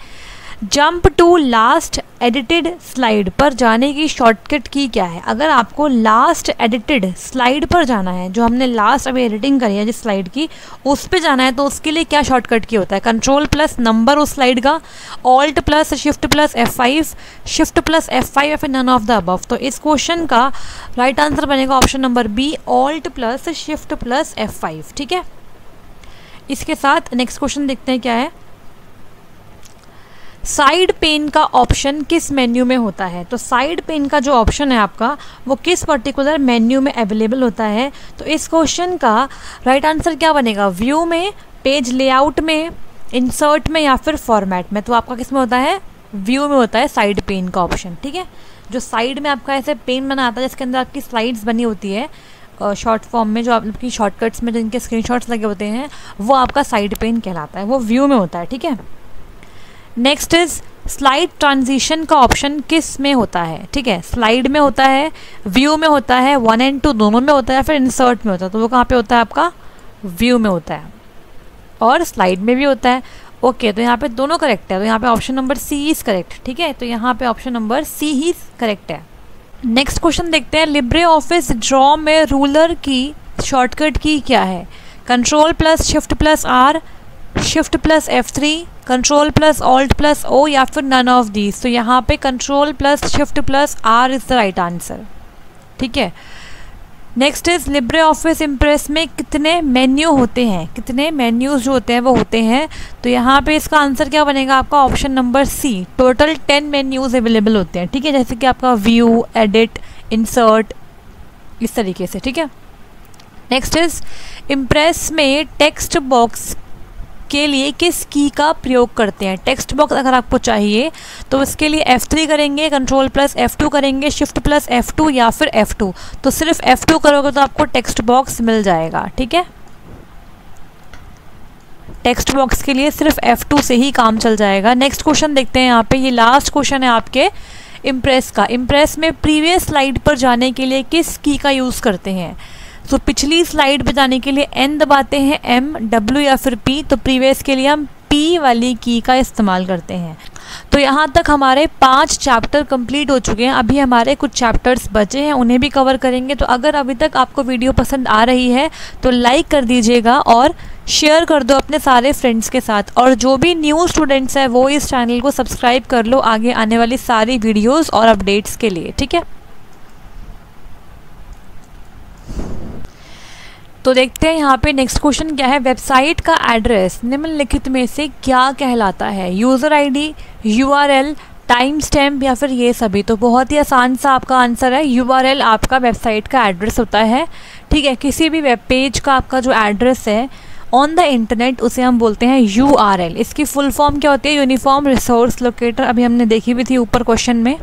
jump to last edited slide पर जाने की शॉर्टकट की क्या है? अगर आपको लास्ट एडिटेड स्लाइड पर जाना है, जो हमने लास्ट अभी एडिटिंग करी है जिस स्लाइड की, उस पे जाना है, तो उसके लिए क्या शॉर्टकट की होता है? कंट्रोल प्लस नंबर उस स्लाइड का, alt plus shift plus F five shift plus F five या फिर नन ऑफ द अबव। तो इस क्वेश्चन का राइट आंसर बनेगा option number B, alt plus shift plus F five. ठीक है, इसके साथ नेक्स्ट क्वेश्चन देखते हैं क्या है। साइड पेन का ऑप्शन किस मेन्यू में होता है? तो साइड पेन का जो ऑप्शन है आपका, वो किस पर्टिकुलर मेन्यू में अवेलेबल होता है? तो इस क्वेश्चन का राइट आंसर क्या बनेगा? व्यू में, पेज लेआउट में, इंसर्ट में या फिर फॉर्मेट में। तो आपका किस में होता है? व्यू में होता है साइड पेन का ऑप्शन। ठीक है, जो साइड में आपका ऐसे पेन बना आता है जिसके अंदर आपकी स्लाइड्स बनी होती है शॉर्ट फॉर्म में, जो आपकी शॉर्टकट्स में जिनके स्क्रीनशॉट्स लगे होते हैं, वो आपका साइड पेन कहलाता है, वो व्यू में होता है। ठीक है, नेक्स्ट इज स्लाइड ट्रांजिशन का ऑप्शन किस में होता है? ठीक है, स्लाइड में होता है, व्यू में होता है, वन एंड टू दोनों में होता है, फिर इंसर्ट में होता है। तो वो कहाँ पे होता है? आपका व्यू में होता है और स्लाइड में भी होता है। ओके, तो यहाँ पे दोनों करेक्ट है, तो यहाँ पे option number C is correct. ठीक है, तो यहाँ पे ऑप्शन नंबर सी ही करेक्ट है। नेक्स्ट क्वेश्चन देखते हैं, लिब्रे ऑफिस ड्रॉ में रूलर की शॉर्टकट की क्या है? Control plus shift plus R, shift plus F three, control plus alt plus O या फिर नन ऑफ दीज। तो यहाँ पे control plus shift plus R is the right answer. ठीक है, next is Libre office impress में कितने menu होते हैं? कितने मेन्यूज़ जो होते हैं वो होते हैं। तो यहाँ पे इसका आंसर क्या बनेगा? आपका option number C, total ten menus available होते हैं। ठीक है, जैसे कि आपका व्यू, एडिट, इंसर्ट, इस तरीके से। ठीक है, नेक्स्ट इज इम्प्रेस में टेक्स्ट बॉक्स के लिए किस की का प्रयोग करते हैं? टेक्स्ट बॉक्स अगर आपको चाहिए तो उसके लिए एफ थ्री करेंगे, कंट्रोल प्लस एफ टू करेंगे, शिफ्ट प्लस एफ टू या फिर एफ टू। तो सिर्फ एफ टू करोगे तो आपको टेक्स्ट बॉक्स मिल जाएगा। ठीक है, टेक्स्ट बॉक्स के लिए सिर्फ एफ टू से ही काम चल जाएगा। नेक्स्ट क्वेश्चन देखते हैं, यहाँ पे ये लास्ट क्वेश्चन है आपके इम्प्रेस का। इम्प्रेस में प्रीवियस स्लाइड पर जाने के लिए किस की का यूज़ करते हैं? तो so, पिछली स्लाइड पे जाने के लिए एन दबाते हैं, एम, डब्ल्यू या फिर पी। तो प्रीवियस के लिए हम पी वाली की का इस्तेमाल करते हैं। तो यहाँ तक हमारे पांच चैप्टर कंप्लीट हो चुके हैं। अभी हमारे कुछ चैप्टर्स बचे हैं, उन्हें भी कवर करेंगे। तो अगर अभी तक आपको वीडियो पसंद आ रही है तो लाइक कर दीजिएगा और शेयर कर दो अपने सारे फ्रेंड्स के साथ। और जो भी न्यू स्टूडेंट्स हैं वो इस चैनल को सब्सक्राइब कर लो आगे आने वाली सारी वीडियोज़ और अपडेट्स के लिए। ठीक है, तो देखते हैं यहाँ पे नेक्स्ट क्वेश्चन क्या है। वेबसाइट का एड्रेस निम्नलिखित में से क्या कहलाता है? User ID, URL, time stamp या फिर ये सभी। तो बहुत ही आसान सा आपका आंसर है, यूआरएल आपका वेबसाइट का एड्रेस होता है। ठीक है, किसी भी वेब पेज का आपका जो एड्रेस है ऑन द इंटरनेट, उसे हम बोलते हैं यूआरएल। इसकी फुल फॉर्म क्या होती है? यूनिफॉर्म रिसोर्स लोकेटर, अभी हमने देखी भी थी ऊपर क्वेश्चन में।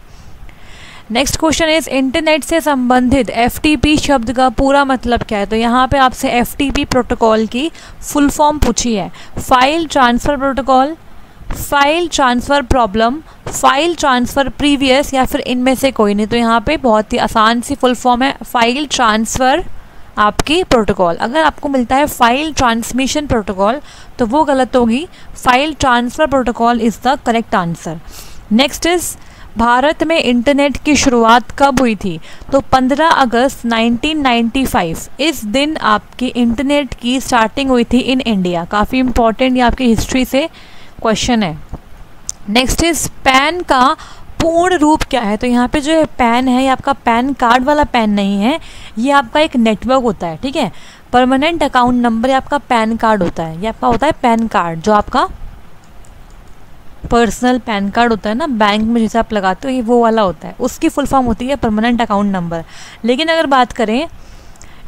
नेक्स्ट क्वेश्चन इज इंटरनेट से संबंधित एफ टी पी शब्द का पूरा मतलब क्या है? तो यहाँ पे आपसे एफ टी पी प्रोटोकॉल की फुल फॉर्म पूछी है। File transfer protocol, file transfer problem, file transfer previous या फिर इनमें से कोई नहीं। तो यहाँ पे बहुत ही आसान सी फुल फॉर्म है, फाइल ट्रांसफ़र आपकी प्रोटोकॉल। अगर आपको मिलता है फाइल ट्रांसमिशन प्रोटोकॉल तो वो गलत होगी, file transfer protocol is the correct answer. Next is Bharat में इंटरनेट की शुरुआत कब हुई थी? तो पंद्रह अगस्त नाइनटीन नाइन्टी फाइव, इस दिन आपकी इंटरनेट की स्टार्टिंग हुई थी इन इंडिया। काफ़ी इम्पॉर्टेंट ये आपकी हिस्ट्री से क्वेश्चन है। नेक्स्ट इज पैन का पूर्ण रूप क्या है? तो यहाँ पे जो है पैन है, ये आपका पैन कार्ड वाला पैन नहीं है, ये आपका एक नेटवर्क होता है। ठीक है, परमानेंट अकाउंट नंबर आपका पैन कार्ड होता है। ये आपका होता है पैन कार्ड, जो आपका पर्सनल पैन कार्ड होता है ना, बैंक में जैसे आप लगाते हो, ये वो वाला होता है। उसकी फुल फॉर्म होती है परमानेंट अकाउंट नंबर। लेकिन अगर बात करें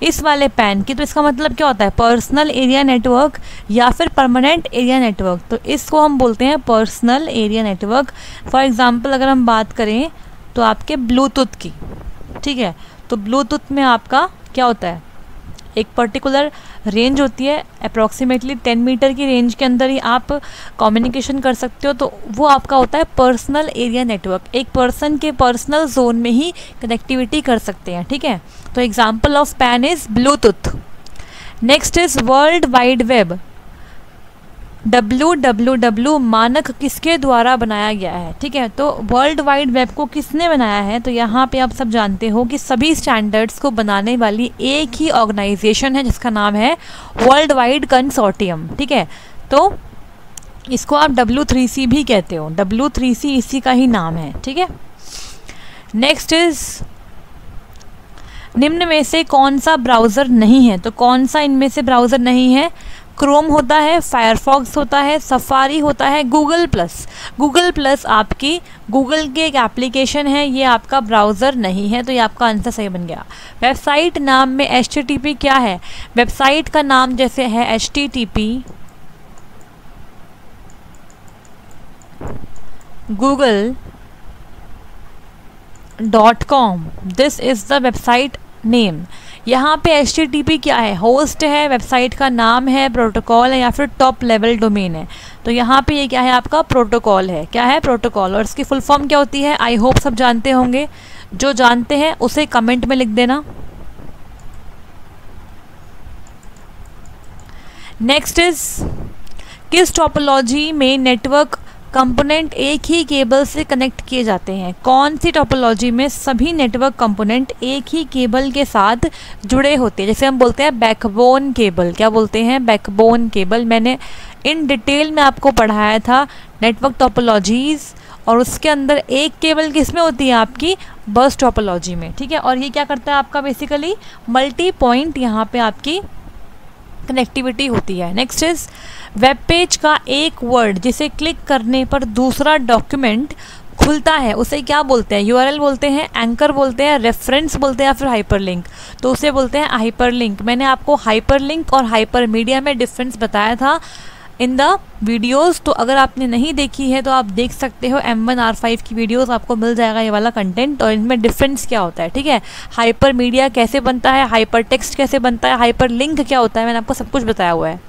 इस वाले पैन की, तो इसका मतलब क्या होता है? पर्सनल एरिया नेटवर्क या फिर परमानेंट एरिया नेटवर्क। तो इसको हम बोलते हैं personal area network. For example अगर हम बात करें तो आपके ब्लूटूथ की, ठीक है, तो ब्लूटूथ में आपका क्या होता है? एक पर्टिकुलर रेंज होती है, अप्रॉक्सीमेटली दस मीटर की रेंज के अंदर ही आप कम्युनिकेशन कर सकते हो। तो वो आपका होता है पर्सनल एरिया नेटवर्क, एक पर्सन के पर्सनल जोन में ही कनेक्टिविटी कर सकते हैं। ठीक है, तो example of PAN is Bluetooth. Next is world wide web. W W W मानक किसके द्वारा बनाया गया है, ठीक है। तो वर्ल्ड वाइड वेब को किसने बनाया है, तो यहाँ पे आप सब जानते हो कि सभी स्टैंडर्ड्स को बनाने वाली एक ही ऑर्गेनाइजेशन है जिसका नाम है वर्ल्ड वाइड कंसोर्टियम, ठीक है। तो इसको आप डब्ल्यू थ्री सी भी कहते हो, डब्ल्यू थ्री सी इसी का ही नाम है, ठीक है। नेक्स्ट इज निम्न में से कौन सा ब्राउज़र नहीं है, तो कौन सा इनमें से ब्राउज़र नहीं है, क्रोम होता है, फायरफॉक्स होता है, सफारी होता है, गूगल प्लस। गूगल प्लस आपकी गूगल की एक एप्लीकेशन है, ये आपका ब्राउज़र नहीं है, तो ये आपका आंसर सही बन गया। वेबसाइट नाम में एच टी टी पी क्या है, वेबसाइट का नाम जैसे है H T T P Google dot com, this is the website name. यहाँ पे एच टी टी पी क्या है, होस्ट है, वेबसाइट का नाम है, प्रोटोकॉल है या फिर टॉप लेवल डोमेन है। तो यहाँ पे ये क्या है आपका प्रोटोकॉल है, क्या है प्रोटोकॉल, और इसकी फुल फॉर्म क्या होती है, आई होप सब जानते होंगे, जो जानते हैं उसे कमेंट में लिख देना। नेक्स्ट इज किस टोपोलॉजी में नेटवर्क कंपोनेंट एक ही केबल से कनेक्ट किए जाते हैं, कौन सी टोपोलॉजी में सभी नेटवर्क कंपोनेंट एक ही केबल के साथ जुड़े होते हैं, जैसे हम बोलते हैं बैकबोन केबल, क्या बोलते हैं बैकबोन केबल। मैंने इन डिटेल में आपको पढ़ाया था नेटवर्क टोपोलॉजीज़, और उसके अंदर एक केबल किस में होती है आपकी बस टोपोलॉजी में, ठीक है। और ये क्या करता है आपका बेसिकली मल्टी पॉइंट यहाँ पर आपकी कनेक्टिविटी होती है। नेक्स्ट इज वेब पेज का एक वर्ड जिसे क्लिक करने पर दूसरा डॉक्यूमेंट खुलता है उसे क्या बोलते हैं, यूआरएल बोलते हैं, एंकर बोलते हैं, रेफरेंस बोलते हैं या फिर हाइपरलिंक, तो उसे बोलते हैं हाइपरलिंक। मैंने आपको हाइपरलिंक और हाइपरमीडिया में डिफरेंस बताया था इन द वीडियोज़, तो अगर आपने नहीं देखी है तो आप देख सकते हो, एम वन आर फाइव की वीडियोस आपको मिल जाएगा ये वाला कंटेंट, और इनमें डिफरेंस क्या होता है, ठीक है, हाइपर मीडिया कैसे बनता है, हाइपर टेक्स्ट कैसे बनता है, हाइपर लिंक क्या होता है, मैंने आपको सब कुछ बताया हुआ है।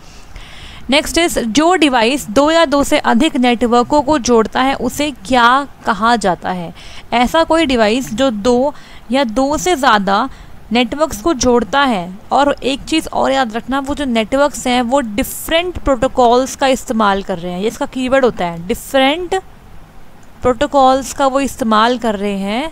नेक्स्ट इज जो डिवाइस दो या दो से अधिक नेटवर्कों को जोड़ता है उसे क्या कहा जाता है, ऐसा कोई डिवाइस जो दो या दो से ज़्यादा नेटवर्क्स को जोड़ता है। और एक चीज़ और याद रखना, वो जो नेटवर्क्स हैं वो डिफरेंट प्रोटोकॉल्स का इस्तेमाल कर रहे हैं, ये इसका कीवर्ड होता है, डिफरेंट प्रोटोकॉल्स का वो इस्तेमाल कर रहे हैं।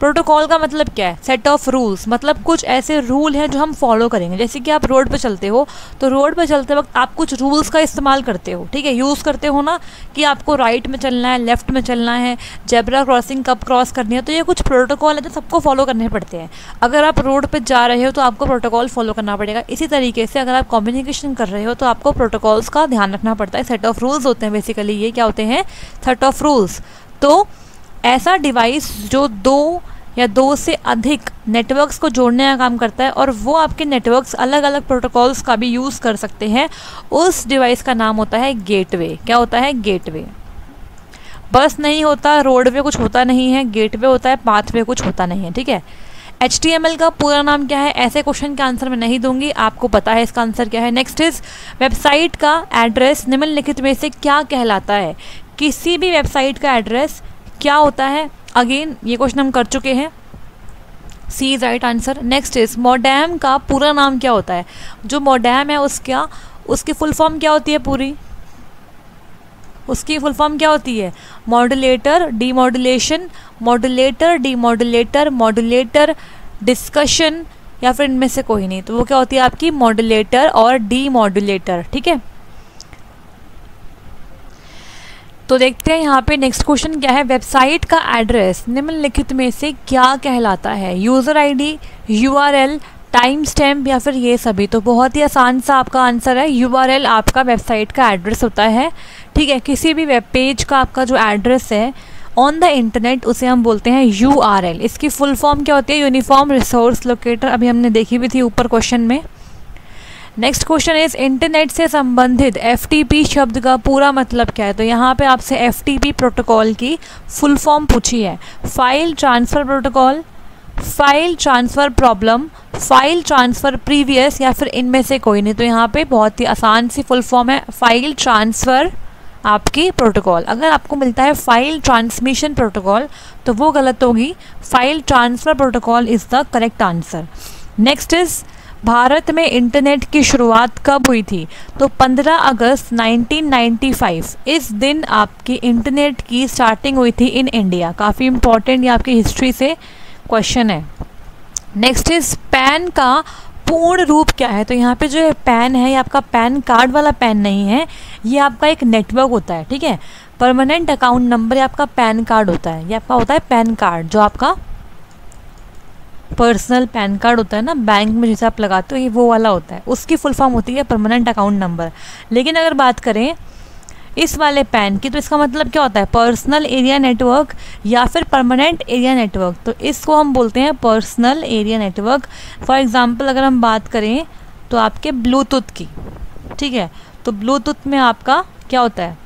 प्रोटोकॉल का मतलब क्या है, सेट ऑफ रूल्स, मतलब कुछ ऐसे रूल हैं जो हम फॉलो करेंगे, जैसे कि आप रोड पर चलते हो तो रोड पर चलते वक्त आप कुछ रूल्स का इस्तेमाल करते हो, ठीक है, यूज़ करते हो ना, कि आपको राइट में चलना है, लेफ़्ट में चलना है, जेब्रा क्रॉसिंग कब क्रॉस करनी है, तो ये कुछ प्रोटोकॉल है जो सबको फॉलो करने पड़ते हैं। अगर आप रोड पर जा रहे हो तो आपको प्रोटोकॉल फॉलो करना पड़ेगा, इसी तरीके से अगर आप कम्युनिकेशन कर रहे हो तो आपको प्रोटोकॉल्स का ध्यान रखना पड़ता है, सेट ऑफ रूल्स होते हैं बेसिकली, ये क्या होते हैं सेट ऑफ रूल्स। तो ऐसा डिवाइस जो दो या दो से अधिक नेटवर्क्स को जोड़ने का काम करता है और वो आपके नेटवर्क्स अलग अलग प्रोटोकॉल्स का भी यूज़ कर सकते हैं, उस डिवाइस का नाम होता है गेटवे। क्या होता है गेटवे, बस नहीं होता, रोडवे कुछ होता नहीं है, गेटवे होता है, पाथवे कुछ होता नहीं है, ठीक है। एच टी एम एल का पूरा नाम क्या है, ऐसे क्वेश्चन का आंसर मैं नहीं दूंगी, आपको पता है इसका आंसर क्या है। नेक्स्ट इज वेबसाइट का एड्रेस निम्नलिखित में से क्या कहलाता है, किसी भी वेबसाइट का एड्रेस क्या होता है, अगेन ये क्वेश्चन हम कर चुके हैं, C is right answer. Next is modem का पूरा नाम क्या होता है, जो मॉडेम है उसका उसकी फुल फॉर्म क्या होती है, पूरी उसकी फुल फॉर्म क्या होती है, modulator demodulation, modulator demodulator, modulator discussion, या फिर इनमें से कोई नहीं, तो वो क्या होती है आपकी मॉड्यूलेटर और डीमॉड्यूलेटर, ठीक है। तो देखते हैं यहाँ पे नेक्स्ट क्वेश्चन क्या है, वेबसाइट का एड्रेस निम्नलिखित में से क्या कहलाता है, user ID, URL, time stamp या फिर ये सभी, तो बहुत ही आसान सा आपका आंसर है, यूआरएल आपका वेबसाइट का एड्रेस होता है, ठीक है। किसी भी वेब पेज का आपका जो एड्रेस है ऑन द इंटरनेट उसे हम बोलते हैं यूआरएल। इसकी फुल फॉर्म क्या होती है, यूनिफॉर्म रिसोर्स लोकेटर, अभी हमने देखी भी थी ऊपर क्वेश्चन में। नेक्स्ट क्वेश्चन इज इंटरनेट से संबंधित एफ टी पी शब्द का पूरा मतलब क्या है, तो यहाँ पे आपसे एफ टी पी प्रोटोकॉल की फुल फॉर्म पूछी है, file transfer protocol, file transfer problem, file transfer previous या फिर इनमें से कोई नहीं, तो यहाँ पे बहुत ही आसान सी फुल फॉर्म है, फाइल ट्रांसफ़र आपकी प्रोटोकॉल। अगर आपको मिलता है फाइल ट्रांसमिशन प्रोटोकॉल तो वो गलत होगी, file transfer protocol is the correct answer. Next is Bharat में इंटरनेट की शुरुआत कब हुई थी? तो पंद्रह अगस्त नाइनटीन नाइन्टी फाइव, इस दिन आपकी इंटरनेट की स्टार्टिंग हुई थी इन इंडिया। काफ़ी इंपॉर्टेंट ये आपकी हिस्ट्री से क्वेश्चन है। नेक्स्ट इज पैन का पूर्ण रूप क्या है? तो यहाँ पे जो पैन है ये आपका पैन कार्ड वाला पैन नहीं है, ये आपका एक नेटवर्क होता है, ठीक है। परमानेंट अकाउंट नंबर आपका पैन कार्ड होता है, ये आपका होता है पैन कार्ड, जो आपका पर्सनल पैन कार्ड होता है ना बैंक में जैसे आप लगाते हो, ये वो वाला होता है। उसकी फुल फॉर्म होती है परमानेंट अकाउंट नंबर। लेकिन अगर बात करें इस वाले पैन की, तो इसका मतलब क्या होता है? पर्सनल एरिया नेटवर्क या फिर परमानेंट एरिया नेटवर्क। तो इसको हम बोलते हैं personal area network. For example अगर हम बात करें तो आपके ब्लूटूथ की, ठीक है। तो ब्लूटूथ में आपका क्या होता है,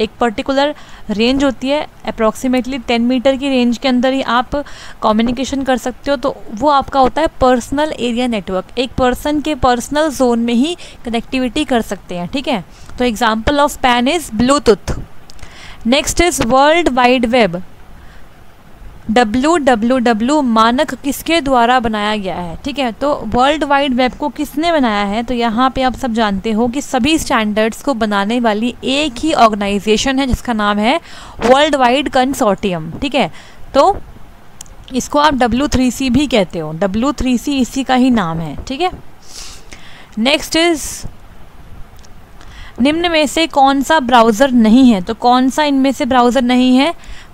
एक पर्टिकुलर रेंज होती है, अप्रॉक्सीमेटली दस मीटर की रेंज के अंदर ही आप कम्युनिकेशन कर सकते हो। तो वो आपका होता है पर्सनल एरिया नेटवर्क, एक पर्सन के पर्सनल जोन में ही कनेक्टिविटी कर सकते हैं, ठीक है। तो example of PAN is Bluetooth. Next is world wide web. W W W मानक किसके द्वारा बनाया गया है, ठीक है। तो वर्ल्ड वाइड वेब को किसने बनाया है? तो यहाँ पे आप सब जानते हो कि सभी स्टैंडर्ड्स को बनाने वाली एक ही ऑर्गेनाइजेशन है जिसका नाम है वर्ल्ड वाइड कंसोर्टियम, ठीक है। तो इसको आप डब्ल्यू थ्री सी भी कहते हो, डब्ल्यू थ्री सी इसी का ही नाम है, ठीक है। नेक्स्ट इज निम्न में से कौन सा ब्राउज़र नहीं है? तो कौन सा इनमें से ब्राउज़र नहीं है?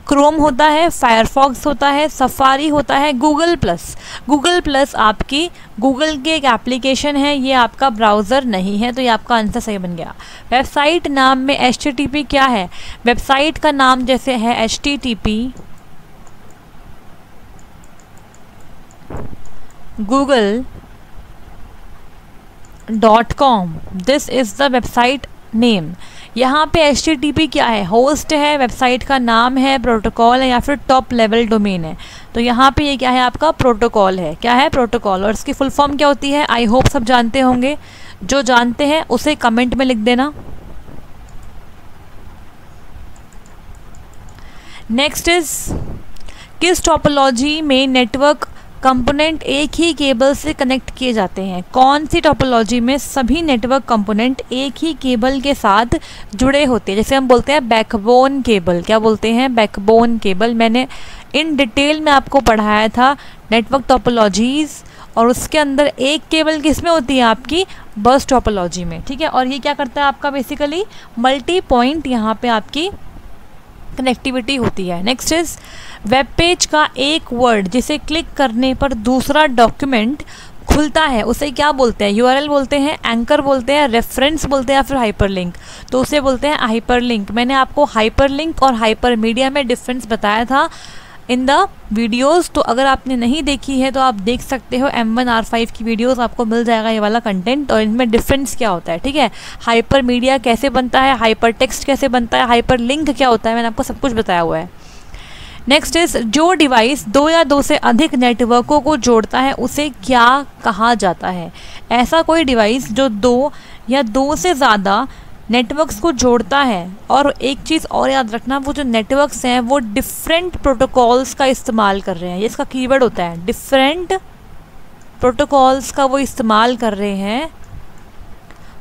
क्रोम होता है, फायरफॉक्स होता है, सफारी होता है, गूगल प्लस। गूगल प्लस आपकी गूगल की एक एप्लीकेशन है, ये आपका ब्राउज़र नहीं है। तो ये आपका आंसर सही बन गया। वेबसाइट नाम में एच टी टी पी क्या है? वेबसाइट का नाम जैसे है H T T P, Google dot com, this is the website name. यहाँ पे एच टी टी पी क्या है? होस्ट है, वेबसाइट का नाम है, प्रोटोकॉल है या फिर टॉप लेवल डोमेन है। तो यहाँ पे ये क्या है आपका प्रोटोकॉल है, क्या है? प्रोटोकॉल। और इसकी फुल फॉर्म क्या होती है? आई होप सब जानते होंगे, जो जानते हैं उसे कमेंट में लिख देना। नेक्स्ट इज किस टोपोलॉजी में नेटवर्क कंपोनेंट एक ही केबल से कनेक्ट किए जाते हैं? कौन सी टोपोलॉजी में सभी नेटवर्क कंपोनेंट एक ही केबल के साथ जुड़े होते हैं? जैसे हम बोलते हैं बैकबोन केबल। क्या बोलते हैं? Backbone cable. मैंने इन डिटेल में आपको पढ़ाया था नेटवर्क टोपोलॉजीज़, और उसके अंदर एक केबल किस में होती है आपकी? बस टोपोलॉजी में, ठीक है। और ये क्या करता है आपका बेसिकली मल्टी पॉइंट, यहाँ पे आपकी कनेक्टिविटी होती है। नेक्स्ट इज वेब पेज का एक वर्ड जिसे क्लिक करने पर दूसरा डॉक्यूमेंट खुलता है, उसे क्या बोलते हैं? यू आर एल बोलते हैं, एंकर बोलते हैं, रेफरेंस बोलते हैं या फिर हाइपरलिंक। तो उसे बोलते हैं हाइपरलिंक। मैंने आपको हाइपरलिंक और हाइपरमीडिया में डिफरेंस बताया था इन द वीडियोज़, तो अगर आपने नहीं देखी है तो आप देख सकते हो, एम वन आर फाइव की वीडियोज़ आपको मिल जाएगा ये वाला कंटेंट, और इनमें डिफरेंस क्या होता है, ठीक है। हाइपर मीडिया कैसे बनता है, हाइपर टेक्स्ट कैसे बनता है, हाइपर लिंक क्या होता है, मैंने आपको सब कुछ बताया हुआ है। नेक्स्ट इज जो डिवाइस दो या दो से अधिक नेटवर्कों को जोड़ता है उसे क्या कहा जाता है? ऐसा कोई डिवाइस जो दो या दो से ज़्यादा नेटवर्क्स को जोड़ता है। और एक चीज़ और याद रखना, वो जो नेटवर्क्स हैं वो डिफरेंट प्रोटोकॉल्स का इस्तेमाल कर रहे हैं, ये इसका कीवर्ड होता है, डिफरेंट प्रोटोकॉल्स का वो इस्तेमाल कर रहे हैं।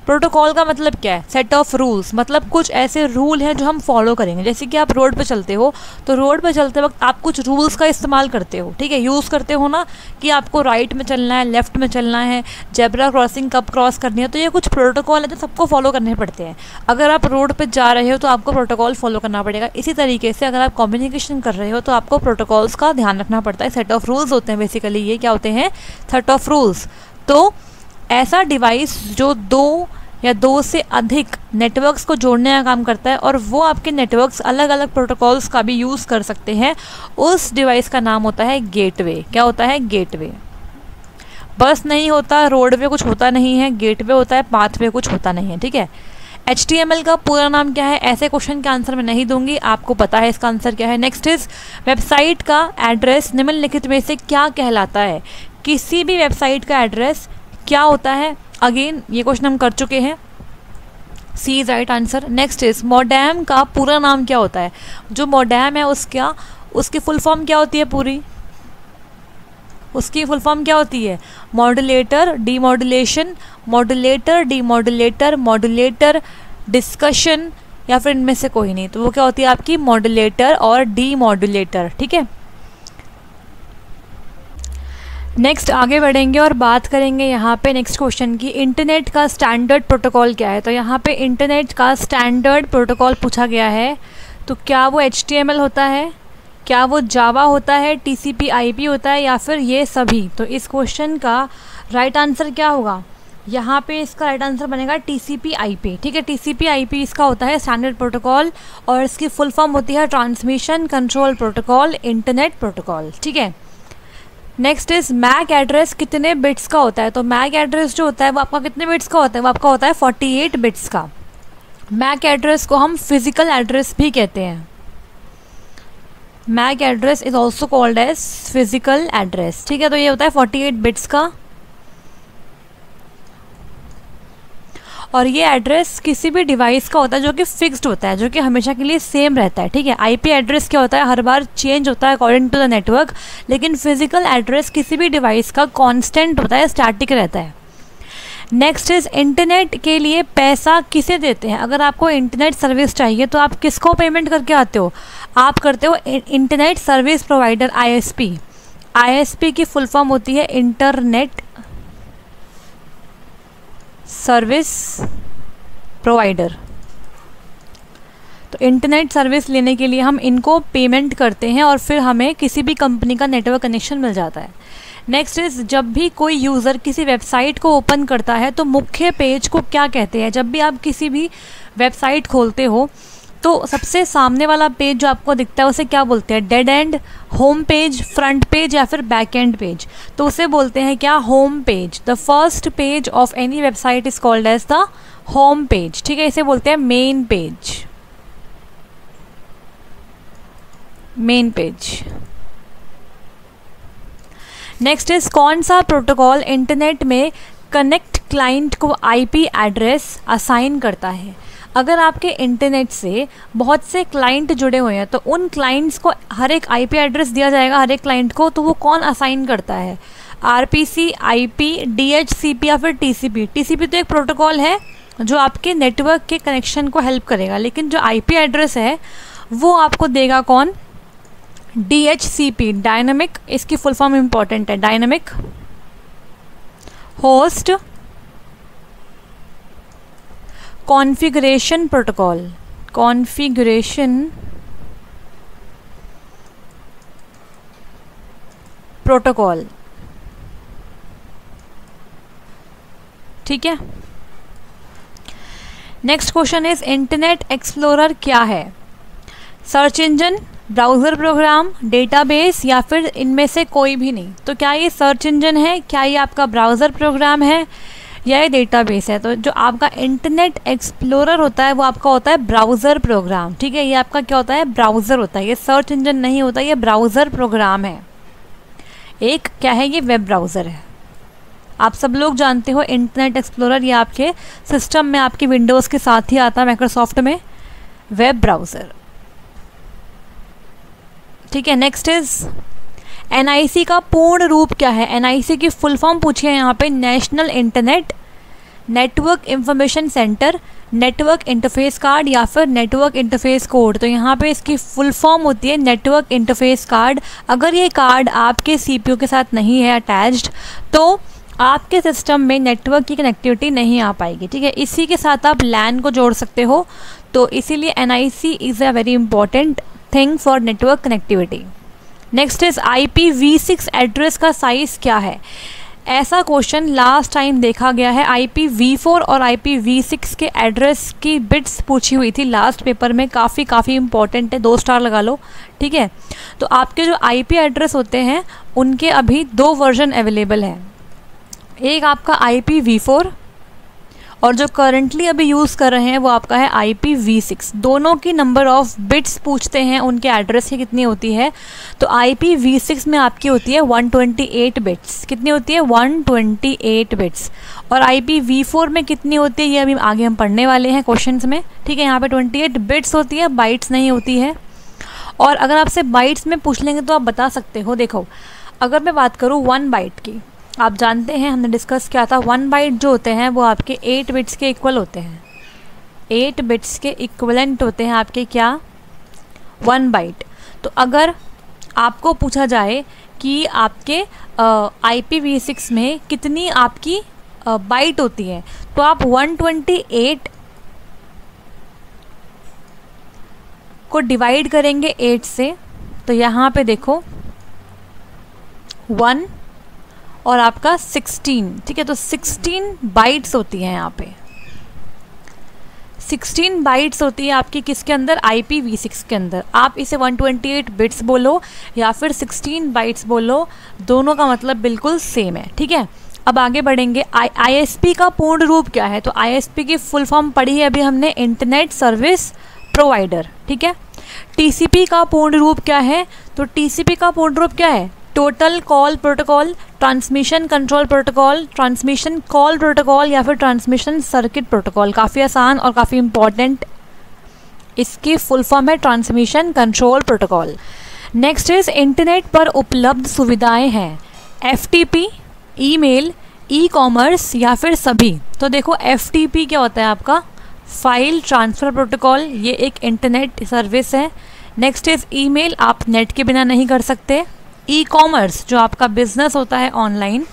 प्रोटोकॉल का मतलब क्या है? सेट ऑफ रूल्स, मतलब कुछ ऐसे रूल हैं जो हम फॉलो करेंगे। जैसे कि आप रोड पे चलते हो, तो रोड पे चलते वक्त आप कुछ रूल्स का इस्तेमाल करते हो, ठीक है, यूज़ करते हो ना, कि आपको राइट में चलना है, लेफ़्ट में चलना है, जेब्रा क्रॉसिंग कब क्रॉस करनी है। तो ये कुछ प्रोटोकॉल है जो सबको फॉलो करने पड़ते हैं। अगर आप रोड पर जा रहे हो तो आपको प्रोटोकॉल फॉलो करना पड़ेगा। इसी तरीके से अगर आप कम्युनिकेशन कर रहे हो तो आपको प्रोटोकॉल्स का ध्यान रखना पड़ता है। सेट ऑफ रूल्स होते हैं बेसिकली, ये क्या होते हैं? Set of rules. तो ऐसा डिवाइस जो दो या दो से अधिक नेटवर्क्स को जोड़ने का काम करता है और वो आपके नेटवर्क्स अलग अलग प्रोटोकॉल्स का भी यूज़ कर सकते हैं, उस डिवाइस का नाम होता है गेटवे। क्या होता है? गेटवे। बस नहीं होता, रोडवे कुछ होता नहीं है, गेटवे होता है, पाथवे कुछ होता नहीं है, ठीक है। एच टी एम एल का पूरा नाम क्या है? ऐसे क्वेश्चन के आंसर मैं नहीं दूंगी, आपको पता है इसका आंसर क्या है। नेक्स्ट इज वेबसाइट का एड्रेस निम्नलिखित में से क्या कहलाता है? किसी भी वेबसाइट का एड्रेस क्या होता है? अगेन ये क्वेश्चन हम कर चुके हैं, C is right answer. Next is modem का पूरा नाम क्या होता है? जो मॉडेम है उसका उसकी फुल फॉर्म क्या होती है पूरी? उसकी फुल फॉर्म क्या होती है? Modulator, demodulation, modulator, demodulator, modulator, discussion या फिर इनमें से कोई नहीं, तो वो क्या होती है आपकी मॉड्यूलेटर और डीमॉड्यूलेटर। ठीक है, नेक्स्ट आगे बढ़ेंगे और बात करेंगे यहाँ पे नेक्स्ट क्वेश्चन की, इंटरनेट का स्टैंडर्ड प्रोटोकॉल क्या है। तो यहाँ पे इंटरनेट का स्टैंडर्ड प्रोटोकॉल पूछा गया है, तो क्या वो एच टी एम एल होता है, क्या वो जावा होता है, T C P I P होता है, या फिर ये सभी। तो इस क्वेश्चन का राइट आंसर क्या होगा? यहाँ पे इसका राइट आंसर बनेगा T C P I P. ठीक है, T C P I P इसका होता है स्टैंडर्ड प्रोटोकॉल और इसकी फुल फॉर्म होती है transmission control protocol, internet protocol. ठीक है, नेक्स्ट इज मैक एड्रेस कितने बिट्स का होता है। तो मैक एड्रेस जो होता है वो आपका कितने बिट्स का होता है? वो आपका होता है अड़तालीस बिट्स का। मैक एड्रेस को हम फिजिकल एड्रेस भी कहते हैं। MAC address is also called as physical address. ठीक है, तो ये होता है अड़तालीस बिट्स का और ये एड्रेस किसी भी डिवाइस का होता है जो कि फिक्स्ड होता है, जो कि हमेशा के लिए सेम रहता है। ठीक है, आईपी एड्रेस क्या होता है? हर बार चेंज होता है अकॉर्डिंग टू द नेटवर्क, लेकिन फिजिकल एड्रेस किसी भी डिवाइस का कांस्टेंट होता है, स्टैटिक रहता है। नेक्स्ट इज इंटरनेट के लिए पैसा किसे देते हैं। अगर आपको इंटरनेट सर्विस चाहिए तो आप किसको पेमेंट करके आते हो? आप करते हो internet service provider, I S P. I S P की फुल फॉर्म होती है इंटरनेट सर्विस प्रोवाइडर। तो इंटरनेट सर्विस लेने के लिए हम इनको पेमेंट करते हैं और फिर हमें किसी भी कंपनी का नेटवर्क कनेक्शन मिल जाता है। नेक्स्ट इज जब भी कोई यूज़र किसी वेबसाइट को ओपन करता है तो मुख्य पेज को क्या कहते हैं। जब भी आप किसी भी वेबसाइट खोलते हो तो सबसे सामने वाला पेज जो आपको दिखता है उसे क्या बोलते हैं? Dead end, home page, front page या फिर बैक एंड पेज। तो उसे बोलते हैं क्या? Home page. The first page of any website is called as the home page. ठीक है, इसे बोलते हैं main page, main page. Next is कौन सा प्रोटोकॉल इंटरनेट में कनेक्ट क्लाइंट को आईपी एड्रेस असाइन करता है। अगर आपके इंटरनेट से बहुत से क्लाइंट जुड़े हुए हैं तो उन क्लाइंट्स को हर एक आईपी एड्रेस दिया जाएगा, हर एक क्लाइंट को, तो वो कौन असाइन करता है? आरपीसी, आईपी, डीएचसीपी या फिर टीसीपी। टीसीपी तो एक प्रोटोकॉल है जो आपके नेटवर्क के कनेक्शन को हेल्प करेगा, लेकिन जो आईपी एड्रेस है वो आपको देगा कौन? डीएचसीपी, डायनामिक, इसकी फुल फॉर्म इंपॉर्टेंट है, dynamic host configuration protocol, configuration protocol. ठीक है, next question is internet explorer क्या है? Search engine, browser program, database या फिर इनमें से कोई भी नहीं। तो क्या ये सर्च इंजन है, क्या ये आपका ब्राउज़र प्रोग्राम है, यह डेटाबेस है? तो जो आपका इंटरनेट एक्सप्लोरर होता है वो आपका होता है ब्राउज़र प्रोग्राम। ठीक है, ये आपका क्या होता है? ब्राउज़र होता है, ये सर्च इंजन नहीं होता, ये ब्राउज़र प्रोग्राम है, एक क्या है, ये वेब ब्राउज़र है। आप सब लोग जानते हो इंटरनेट एक्सप्लोरर ये आपके सिस्टम में आपके विंडोज़ के साथ ही आता है, माइक्रोसॉफ्ट में, वेब ब्राउज़र। ठीक है, next is N I C का पूर्ण रूप क्या है। एन आई सी की फुल फॉर्म पूछिए यहाँ पे, national internet network information centre, network interface card या फिर नेटवर्क इंटरफेस कोड। तो यहाँ पे इसकी फुल फॉर्म होती है नेटवर्क इंटरफेस कार्ड। अगर ये कार्ड आपके सी पी यू के साथ नहीं है अटैच्ड तो आपके सिस्टम में नेटवर्क की कनेक्टिविटी नहीं आ पाएगी। ठीक है, इसी के साथ आप लैन को जोड़ सकते हो, तो इसीलिए N I C is a very important thing for network connectivity. Next is I P V six address का साइज़ क्या है। ऐसा क्वेश्चन लास्ट टाइम देखा गया है, आई पी वी फोर और आई पी वी सिक्स के एड्रेस की बिट्स पूछी हुई थी लास्ट पेपर में, काफ़ी काफ़ी इंपॉर्टेंट है, दो स्टार लगा लो। ठीक है, तो आपके जो आईपी एड्रेस होते हैं उनके अभी दो वर्जन अवेलेबल हैं, एक आपका आई पी वी फोर और जो करंटली अभी यूज़ कर रहे हैं वो आपका है आई पी वी सिक्स। दोनों की नंबर ऑफ़ बिट्स पूछते हैं, उनके एड्रेस की कितनी होती है। तो आई पी वी सिक्स में आपकी होती है एक सौ अट्ठाईस बिट्स, कितनी होती है? एक सौ अट्ठाईस बिट्स। और आई पी वी फोर में कितनी होती है ये अभी आगे हम पढ़ने वाले हैं क्वेश्चंस में। ठीक है, यहाँ पे अट्ठाईस बिट्स होती है, बाइट्स नहीं होती है। और अगर आपसे बाइट्स में पूछ लेंगे तो आप बता सकते हो। देखो अगर मैं बात करूँ वन बाइट की, आप जानते हैं हमने डिस्कस किया था वन बाइट जो होते हैं वो आपके एट बिट्स के इक्वल होते हैं, एट बिट्स के इक्वलेंट होते हैं आपके क्या, वन बाइट। तो अगर आपको पूछा जाए कि आपके आई पी वी सिक्स में कितनी आपकी बाइट होती है, तो आप वन ट्वेंटी एट को डिवाइड करेंगे एट से, तो यहाँ पे देखो वन और आपका सिक्सटीन, ठीक है, तो सिक्सटीन बाइट्स होती हैं यहाँ पे, सिक्सटीन बाइट्स होती है आपकी किसके अंदर, आई पी वी सिक्स के अंदर। आप इसे वन ट्वेंटी एट बिट्स बोलो या फिर सिक्सटीन बाइट्स बोलो, दोनों का मतलब बिल्कुल सेम है, ठीक है। अब आगे बढ़ेंगे, आई एस पी का पूर्ण रूप क्या है, तो आई एस पी की फुल फॉर्म पढ़ी है अभी हमने, इंटरनेट सर्विस प्रोवाइडर, ठीक है। टी सी पी का पूर्ण रूप क्या है, तो टी सी पी का पूर्ण रूप क्या है, total call protocol, transmission control protocol, transmission call protocol या फिर ट्रांसमिशन सर्किट प्रोटोकॉल। काफ़ी आसान और काफ़ी इम्पॉर्टेंट, इसकी फुल फॉर्म है transmission control protocol. Next is internet पर उपलब्ध सुविधाएं हैं, F T P, email, e commerce या फिर सभी। तो देखो एफ टी पी क्या होता है आपका, फाइल ट्रांसफ़र प्रोटोकॉल, ये एक इंटरनेट सर्विस है। नेक्स्ट इज ईमेल, आप नेट के बिना नहीं कर सकते। ई कॉमर्स जो आपका बिजनेस होता है ऑनलाइन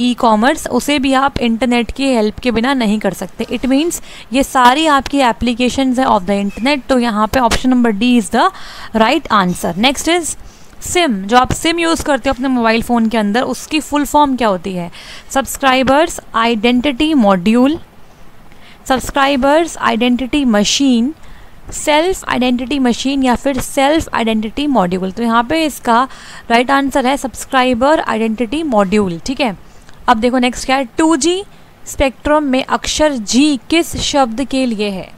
ई कॉमर्स, उसे भी आप इंटरनेट की हेल्प के बिना नहीं कर सकते। इट मीन्स ये सारी आपकी एप्लीकेशंस है ऑफ द इंटरनेट, तो यहाँ पे option number D is the right answer. Next is SIM, जो आप सिम यूज़ करते हो अपने मोबाइल फ़ोन के अंदर, उसकी फुल फॉर्म क्या होती है, subscribers identity module, subscribers identity machine, self identity machine या फिर सेल्फ आइडेंटिटी मॉड्यूल। तो यहाँ पे इसका राइट आंसर है सब्सक्राइबर आइडेंटिटी मॉड्यूल, ठीक है। अब देखो नेक्स्ट क्या है, टू जी स्पेक्ट्रम में अक्षर जी किस शब्द के लिए है,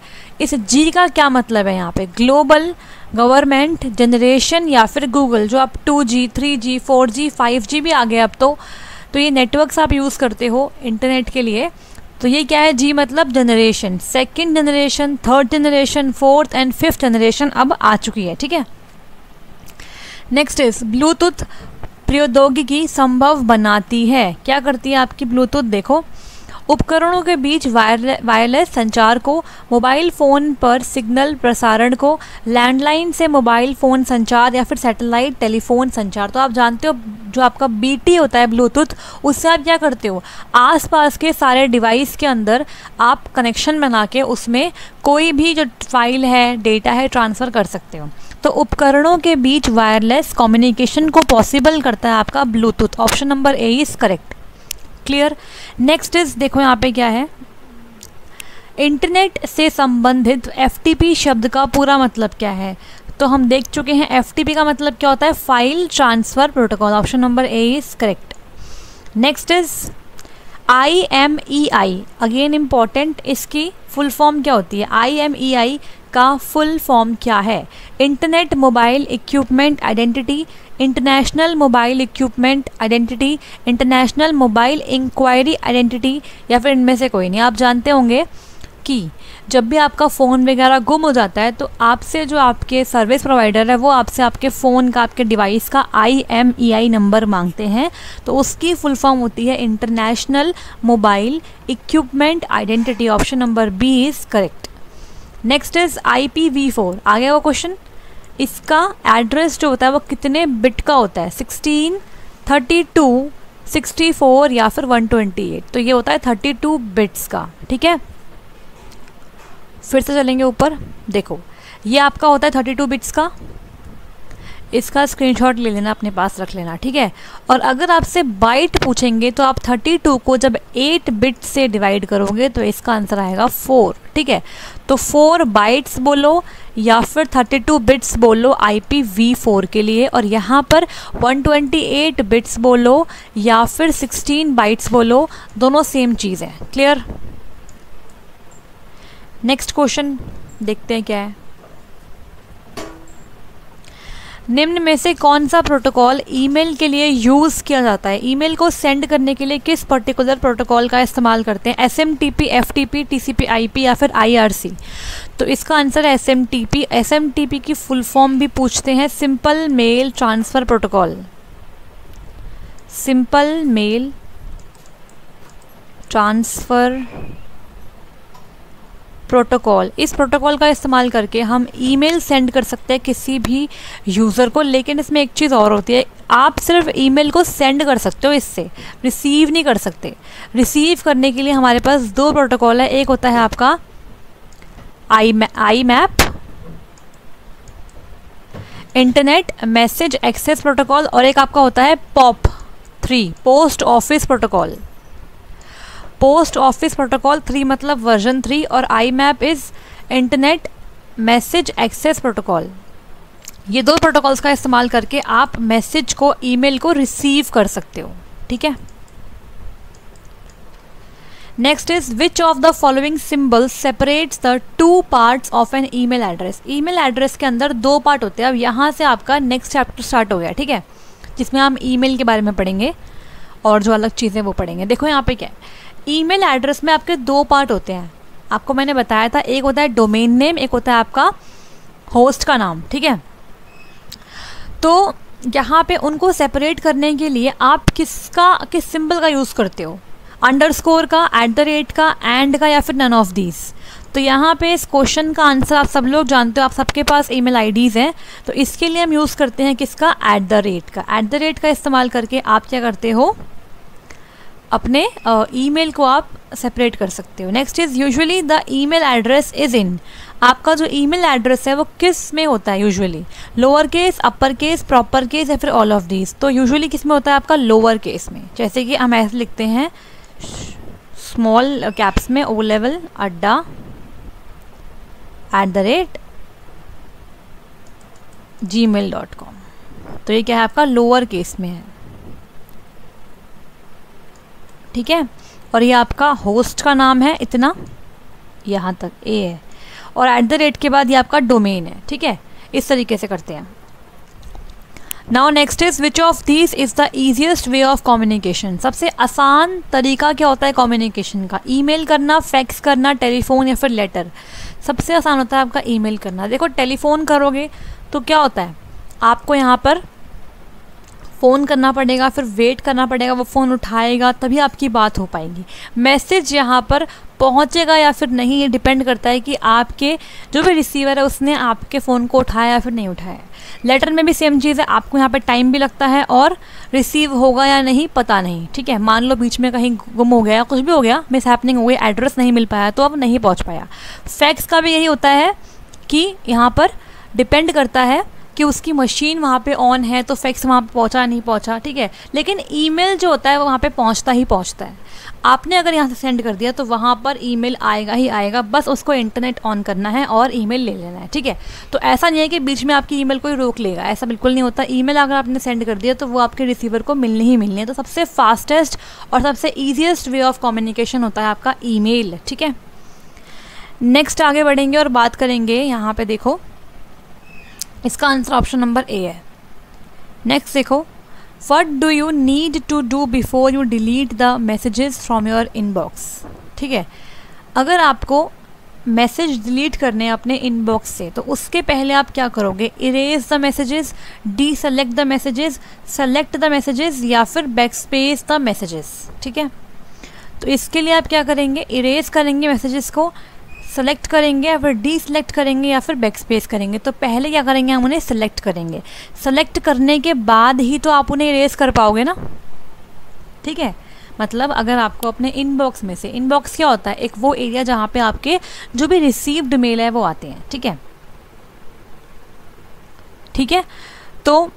इस जी का क्या मतलब है यहाँ पे, ग्लोबल, गवर्नमेंट, जनरेशन या फिर गूगल। जो आप two G, three G, four G, five G भी आ गए अब तो, तो ये नेटवर्क्स आप यूज़ करते हो इंटरनेट के लिए, तो ये क्या है, जी मतलब generation, second generation, third generation, fourth and fifth generation अब आ चुकी है, ठीक है। नेक्स्ट इज ब्लूटूथ प्रौद्योगिकी संभव बनाती है, क्या करती है आपकी ब्लूटूथ, देखो उपकरणों के बीच वायरले वायरलेस संचार को, मोबाइल फ़ोन पर सिग्नल प्रसारण को, लैंडलाइन से मोबाइल फ़ोन संचार या फिर सैटेलाइट टेलीफोन संचार। तो आप जानते हो जो आपका बी टी होता है ब्लूटूथ, उससे आप क्या करते हो, आसपास के सारे डिवाइस के अंदर आप कनेक्शन बना के उसमें कोई भी जो फाइल है, डेटा है, ट्रांसफ़र कर सकते हो। तो उपकरणों के बीच वायरलेस कम्युनिकेशन को पॉसिबल करता है आपका Bluetooth. Option number A is correct, clear. Next is देखो यहाँ पे क्या है, इंटरनेट से संबंधित एफ टी पी शब्द का पूरा मतलब क्या है, तो हम देख चुके हैं एफ टी पी का मतलब क्या होता है, file transfer protocol. Option number A is correct. Next is I M E I, again important, इसकी फुल फॉर्म क्या होती है, आई एम ई आई का फुल फॉर्म क्या है, internet mobile equipment identity, international mobile equipment identity, international mobile inquiry identity या फिर इनमें से कोई नहीं। आप जानते होंगे कि जब भी आपका फ़ोन वगैरह गुम हो जाता है तो आपसे जो आपके सर्विस प्रोवाइडर है वो आपसे आपके फ़ोन का, आपके डिवाइस का आई एम ई आई नंबर मांगते हैं, तो उसकी फुल फॉर्म होती है international mobile equipment identity. Option number B is correct. Next is I P V four, आ गया वो क्वेश्चन, इसका एड्रेस जो होता है वो कितने बिट का होता है, sixteen, thirty two, sixty four या फिर वन ट्वेंटी एट। तो ये होता है थर्टी टू बिट्स का, ठीक है। फिर से चलेंगे ऊपर, देखो ये आपका होता है थर्टी टू बिट्स का, इसका स्क्रीनशॉट ले लेना, अपने पास रख लेना, ठीक है। और अगर आपसे बाइट पूछेंगे तो आप थर्टी टू को जब एट बिट से डिवाइड करोगे तो इसका आंसर आएगा फोर, ठीक है। तो फोर बाइट्स बोलो या फिर थर्टी टू बिट्स बोलो आई पी वी फोर के लिए, और यहाँ पर वन ट्वेंटी एट बिट्स बोलो या फिर सिक्सटीन बाइट्स बोलो, दोनों सेम चीज़ है, क्लियर। नेक्स्ट क्वेश्चन देखते हैं क्या है, निम्न में से कौन सा प्रोटोकॉल ईमेल के लिए यूज़ किया जाता है, ईमेल को सेंड करने के लिए किस पर्टिकुलर प्रोटोकॉल का इस्तेमाल करते हैं, S M T P, F T P, T C P I P या फिर आई आर सी। तो इसका आंसर है S M T P. S M T P की फुल फॉर्म भी पूछते हैं, simple mail transfer protocol, simple mail transfer protocol, इस प्रोटोकॉल का इस्तेमाल करके हम ईमेल सेंड कर सकते हैं किसी भी यूज़र को। लेकिन इसमें एक चीज़ और होती है, आप सिर्फ ईमेल को सेंड कर सकते हो, इससे रिसीव नहीं कर सकते। रिसीव करने के लिए हमारे पास दो प्रोटोकॉल है, एक होता है आपका I IMAP internet message access protocol, और एक आपका होता है POP three post office protocol. Post office protocol three मतलब वर्जन थ्री, और IMAP is internet message access protocol. ये दो प्रोटोकॉल्स का इस्तेमाल करके आप मैसेज को, ईमेल को रिसीव कर सकते हो, ठीक है। Next is which of the following symbols separates the two parts of an email address. Email address के अंदर दो पार्ट होते हैं। अब यहाँ से आपका नेक्स्ट चैप्टर स्टार्ट हो गया, ठीक है, जिसमें हम ईमेल के बारे में पढ़ेंगे और जो अलग चीज़ें वो पढ़ेंगे। देखो यहाँ पे क्या है, ईमेल एड्रेस में आपके दो पार्ट होते हैं, आपको मैंने बताया था। एक होता है डोमेन नेम, एक होता है आपका होस्ट का नाम, ठीक है। तो यहाँ पे उनको सेपरेट करने के लिए आप किसका, किस सिंबल का यूज़ करते हो, अंडरस्कोर का, एट द रेट का, एंड का, या फिर नन ऑफ दीज। तो यहाँ पे इस क्वेश्चन का आंसर आप सब लोग जानते हो, आप सबके पास ईमेल आईडीज़ हैं। तो इसके लिए हम यूज़ करते हैं किसका, एट द रेट का। एट द रेट का इस्तेमाल करके आप क्या करते हो, अपने ईमेल को आप सेपरेट कर सकते हो। Next is usually the email address is in, आपका जो ईमेल एड्रेस है वो किस में होता है usually, lower case, upper case, proper case, या फिर ऑल ऑफ दीज। तो यूजुअली किस में होता है आपका, लोअर केस में। जैसे कि हम ऐसे लिखते हैं स्मॉल कैप्स में, O level adda at the rate gmail dot com. तो ये क्या है आपका, लोअर केस में है, ठीक है। और ये आपका होस्ट का नाम है, इतना यहाँ तक ए है, और एट द रेट के बाद ये आपका डोमेन है, ठीक है। इस तरीके से करते हैं। Now next is which of this is the easiest way of communication. सबसे आसान तरीका क्या होता है कम्युनिकेशन का, ईमेल करना, फैक्स करना, टेलीफोन या फिर लेटर। सबसे आसान होता है आपका ईमेल करना। देखो टेलीफोन करोगे तो क्या होता है, आपको यहाँ पर फ़ोन करना पड़ेगा, फिर वेट करना पड़ेगा, वो फ़ोन उठाएगा तभी आपकी बात हो पाएगी। मैसेज यहाँ पर पहुँचेगा या फिर नहीं, ये डिपेंड करता है कि आपके जो भी रिसीवर है उसने आपके फ़ोन को उठाया या फिर नहीं उठाया। लेटर में भी सेम चीज़ है, आपको यहाँ पर टाइम भी लगता है और रिसीव होगा या नहीं पता नहीं, ठीक है। मान लो बीच में कहीं गुम हो गया, कुछ भी हो गया, मिस हैपनिंग हो गई, एड्रेस नहीं मिल पाया, तो अब नहीं पहुँच पाया। फैक्स का भी यही होता है कि यहाँ पर डिपेंड करता है कि उसकी मशीन वहाँ पे ऑन है तो फैक्स वहाँ पे पहुँचा नहीं पहुँचा, ठीक है। लेकिन ईमेल जो होता है वो वहाँ पे पहुँचता ही पहुँचता है। आपने अगर यहाँ से सेंड कर दिया तो वहाँ पर ईमेल आएगा ही आएगा, बस उसको इंटरनेट ऑन करना है और ईमेल ले लेना है, ठीक है। तो ऐसा नहीं है कि बीच में आपकी ईमेल कोई रोक लेगा, ऐसा बिल्कुल नहीं होता। ईमेल अगर आपने सेंड कर दिया तो वो आपके रिसीवर को मिलनी ही मिलनी है। तो सबसे फास्टेस्ट और सबसे ईजिएस्ट वे ऑफ कम्युनिकेशन होता है आपका ईमेल, ठीक है। नेक्स्ट आगे बढ़ेंगे और बात करेंगे, यहाँ पर देखो इसका आंसर ऑप्शन नंबर ए है। नेक्स्ट देखो, what do you need to do before you delete the messages from your inbox, ठीक है। अगर आपको मैसेज डिलीट करने हैं अपने इनबॉक्स से तो उसके पहले आप क्या करोगे, erase the messages, deselect the messages, select the messages, या फिर बैक स्पेस द मैसेजेस, ठीक है। तो इसके लिए आप क्या करेंगे, इरेज करेंगे मैसेजेस को, सेलेक्ट करेंगे या फिर डी सेलेक्ट करेंगे या फिर बैक स्पेस करेंगे। तो पहले क्या करेंगे, हम उन्हें सेलेक्ट करेंगे, सेलेक्ट करने के बाद ही तो आप उन्हें इरेज कर पाओगे ना, ठीक है। मतलब अगर आपको अपने इनबॉक्स में से, इनबॉक्स क्या होता है, एक वो एरिया जहाँ पे आपके जो भी रिसीव्ड मेल है वो आते हैं, ठीक है, ठीक है। तो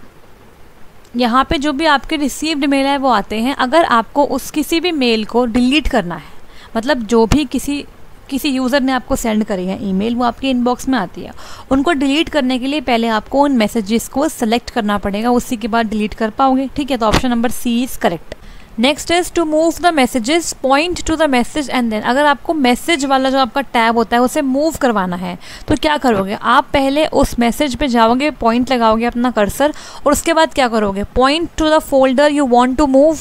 यहाँ पे जो भी आपके रिसीव्ड मेल है वो आते हैं, अगर आपको उस किसी भी मेल को डिलीट करना है, मतलब जो भी किसी किसी यूज़र ने आपको सेंड करी है ईमेल, वो आपके इनबॉक्स में आती है, उनको डिलीट करने के लिए पहले आपको उन मैसेजेस को सेलेक्ट करना पड़ेगा, उसी के बाद डिलीट कर पाओगे, ठीक है। तो option number C is correct. Next is to move the messages, point to the message and then. अगर आपको मैसेज वाला जो आपका टैब होता है उसे मूव करवाना है तो क्या करोगे, आप पहले उस मैसेज पे जाओगे, पॉइंट लगाओगे अपना कर्सर, और उसके बाद क्या करोगे, point to the folder you want to move,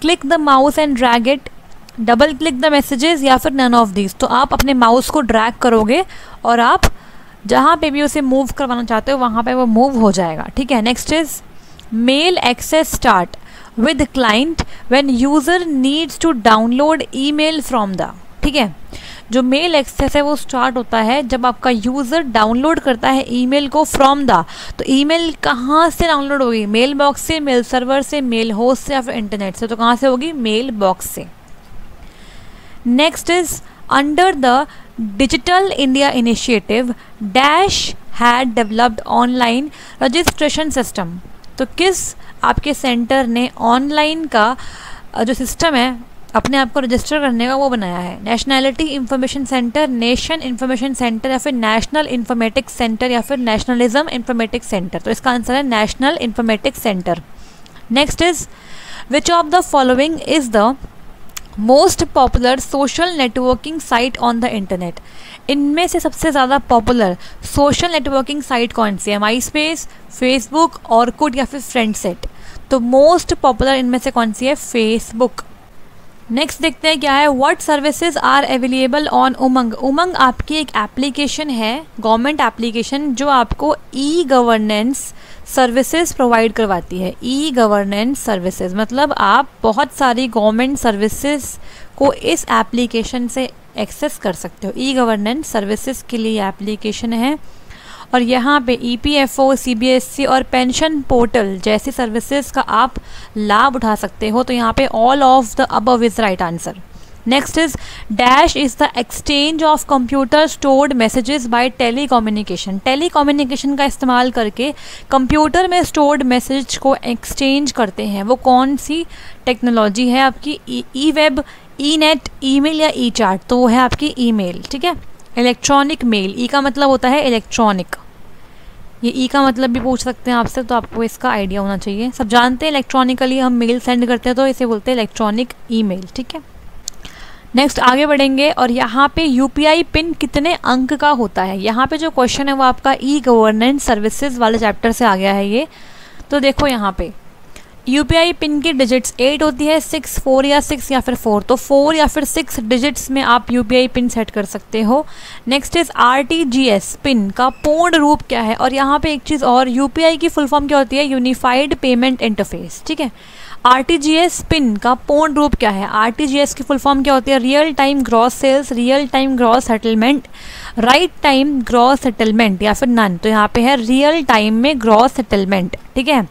click the mouse and drag it, double click the messages, या फिर नन ऑफ दीज। तो आप अपने माउस को ड्रैग करोगे और आप जहाँ पे भी उसे मूव करवाना चाहते हो वहाँ पे वो मूव हो जाएगा, ठीक है। Next is mail access start. with client when user needs to download email from the, ठीक है, जो मेल एक्सेस है वो स्टार्ट होता है जब आपका यूज़र डाउनलोड करता है ईमेल को फ्रॉम द। तो ईमेल कहाँ से डाउनलोड होगी? मेल बॉक्स से, मेल सर्वर से, मेल होस्ट से या फिर इंटरनेट से। तो कहाँ से होगी? मेल बॉक्स से। Next is under the digital India initiative dash had developed online registration system. तो किस आपके सेंटर ने ऑनलाइन का जो सिस्टम है अपने आप को रजिस्टर करने का वो बनाया है? Nationality information centre, nation information centre या फिर नेशनल इंफॉर्मेटिक्स सेंटर या फिर नेशनलिज्म इंफॉर्मेटिक्स सेंटर। तो इसका आंसर है national informatics centre. Next is which of the following is the most popular social networking site on the internet. इनमें से सबसे ज़्यादा पॉपुलर सोशल नेटवर्किंग साइट कौन सी है? माई स्पेस, फेसबुक, ऑरकुट या फिर फ्रेंडसेट। तो मोस्ट पॉपुलर इनमें से कौन सी है? फेसबुक। नेक्स्ट देखते हैं क्या है, what services are available on Umang. Umang आपकी एक एप्लीकेशन है, गवर्नमेंट एप्लीकेशन, जो आपको ई गवर्नेंस सर्विसेज प्रोवाइड करवाती है। ई गवर्नेंस सर्विसेज मतलब आप बहुत सारी गवर्नमेंट सर्विसेज को इस एप्लीकेशन से एक्सेस कर सकते हो। ई गवर्नेंस सर्विसेज के लिए एप्लीकेशन है और यहाँ पे E P F O, C B S C और पेंशन पोर्टल जैसी सर्विसेज का आप लाभ उठा सकते हो। तो यहाँ पे all of the above is right answer. Next is dash is the exchange of computer stored messages by telecommunication. Telecommunication का इस्तेमाल करके कंप्यूटर में स्टोर्ड मैसेज को एक्सचेंज करते हैं। वो कौन सी टेक्नोलॉजी है आपकी? E web, e net, email या ई चार्ट। तो वो है आपकी ई मेल, ठीक है, इलेक्ट्रॉनिक मेल। ई का मतलब होता है इलेक्ट्रॉनिक, ये ई का मतलब भी पूछ सकते हैं आपसे, तो आपको इसका आइडिया होना चाहिए। सब जानते हैं इलेक्ट्रॉनिकली हम मेल सेंड करते हैं तो इसे बोलते हैं इलेक्ट्रॉनिक ईमेल, ठीक है। नेक्स्ट आगे बढ़ेंगे और यहाँ पे यूपीआई पिन कितने अंक का होता है? यहाँ पे जो क्वेश्चन है वो आपका ई गवर्नेंस सर्विसेज वाले चैप्टर से आ गया है ये। तो देखो यहाँ पे यूपीआई पिन की डिजिट्स एट होती है, सिक्स, फोर या सिक्स या फिर फोर। तो फोर या फिर सिक्स डिजिट्स में आप यूपीआई पिन सेट कर सकते हो। नेक्स्ट इज आरटीजीएस पिन का पूर्ण रूप क्या है? और यहाँ पे एक चीज़ और, यूपीआई की फुल फॉर्म क्या होती है? यूनिफाइड पेमेंट इंटरफेस, ठीक है। आरटीजीएस पिन का पूर्ण रूप क्या है? आरटीजीएस की फुल फॉर्म क्या होती है? Real time gross sales, real time gross settlement, right time gross settlement या फिर नन। तो यहाँ पे है रियल टाइम में ग्रॉस सेटलमेंट, ठीक है।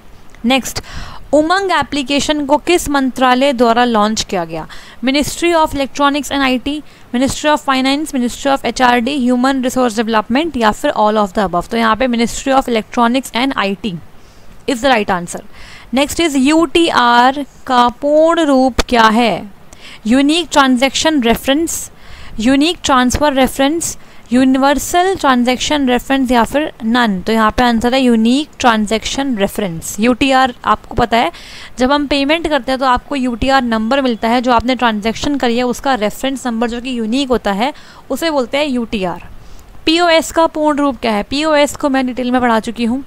नेक्स्ट उमंग एप्लीकेशन को किस मंत्रालय द्वारा लॉन्च किया गया? Ministry of electronics and IT, ministry of finance, ministry of HRD, human resource development या फिर ऑल ऑफ द अबव। तो यहाँ पे ministry of electronics and IT is the right answer. Next is UTR का पूर्ण रूप क्या है? Unique transaction reference, unique transfer reference, universal transaction reference या फिर नन। तो यहाँ पे आंसर है यूनिक ट्रांजैक्शन रेफरेंस। यूटीआर आपको पता है जब हम पेमेंट करते हैं तो आपको यूटीआर नंबर मिलता है, जो आपने ट्रांजैक्शन करी है उसका रेफरेंस नंबर जो कि यूनिक होता है उसे बोलते हैं यूटीआर। पीओएस का पूर्ण रूप क्या है? पीओएस को मैं डिटेल में पढ़ा चुकी हूँ,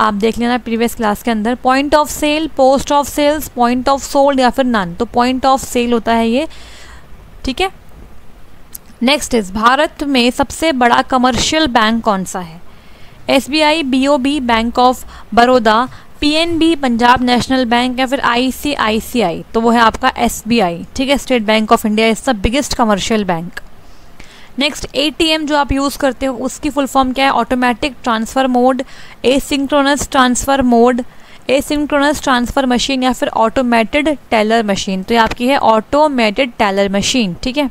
आप देख लेना प्रीवियस क्लास के अंदर। Point of sale, post of sales, point of sold या फिर नन। तो पॉइंट ऑफ सेल होता है ये, ठीक है। नेक्स्ट इज भारत में सबसे बड़ा कमर्शियल बैंक कौन सा है? SBI, BOB, bank of Baroda, PNB, Punjab national bank या फिर आईसीआईसीआई। तो वो है आपका एसबीआई, ठीक है, state bank of India is the biggest commercial bank. Next ATM जो आप यूज़ करते हो उसकी फुल फॉर्म क्या है? Automatic transfer mode, asynchronous transfer mode, asynchronous transfer machine या फिर ऑटोमेटेड टेलर मशीन। तो ये आपकी है ऑटोमेटेड टेलर मशीन, ठीक है,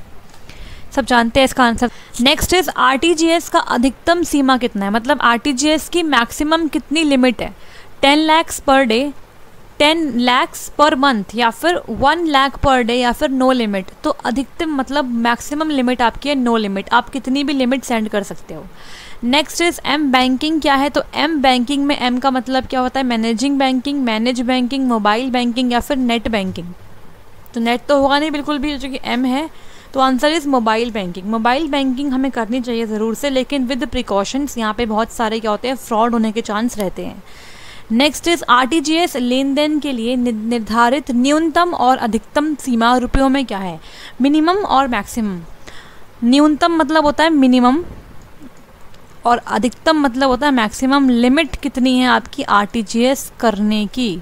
सब जानते हैं इसका आंसर। नेक्स्ट इज आरटीजीएस का अधिकतम सीमा कितना है? मतलब आरटीजीएस की मैक्सिमम कितनी लिमिट है? Ten lakhs per day, ten lakhs per month या फिर वन लाख पर डे या फिर नो लिमिट। तो अधिकतम मतलब मैक्सिमम लिमिट आपकी है नो लिमिट, आप कितनी भी लिमिट सेंड कर सकते हो। नेक्स्ट इज एम बैंकिंग क्या है? तो एम बैंकिंग में एम का मतलब क्या होता है? Managing banking, manage banking, mobile banking या फिर नेट बैंकिंग। तो नेट तो होगा नहीं बिल्कुल भी क्योंकि एम है, तो answer is mobile banking. Mobile banking हमें करनी चाहिए ज़रूर से, लेकिन विद प्रिकॉशंस। यहाँ पे बहुत सारे क्या होते हैं? फ्रॉड होने के चांस रहते हैं। नेक्स्ट इज़ आरटीजीएस लेन देन के लिए निर्धारित न्यूनतम और अधिकतम सीमा रुपयों में क्या है? मिनिमम और मैक्सिमम। न्यूनतम मतलब होता है मिनिमम और अधिकतम मतलब होता है मैक्सिमम। लिमिट कितनी है आपकी आरटीजीएस करने की?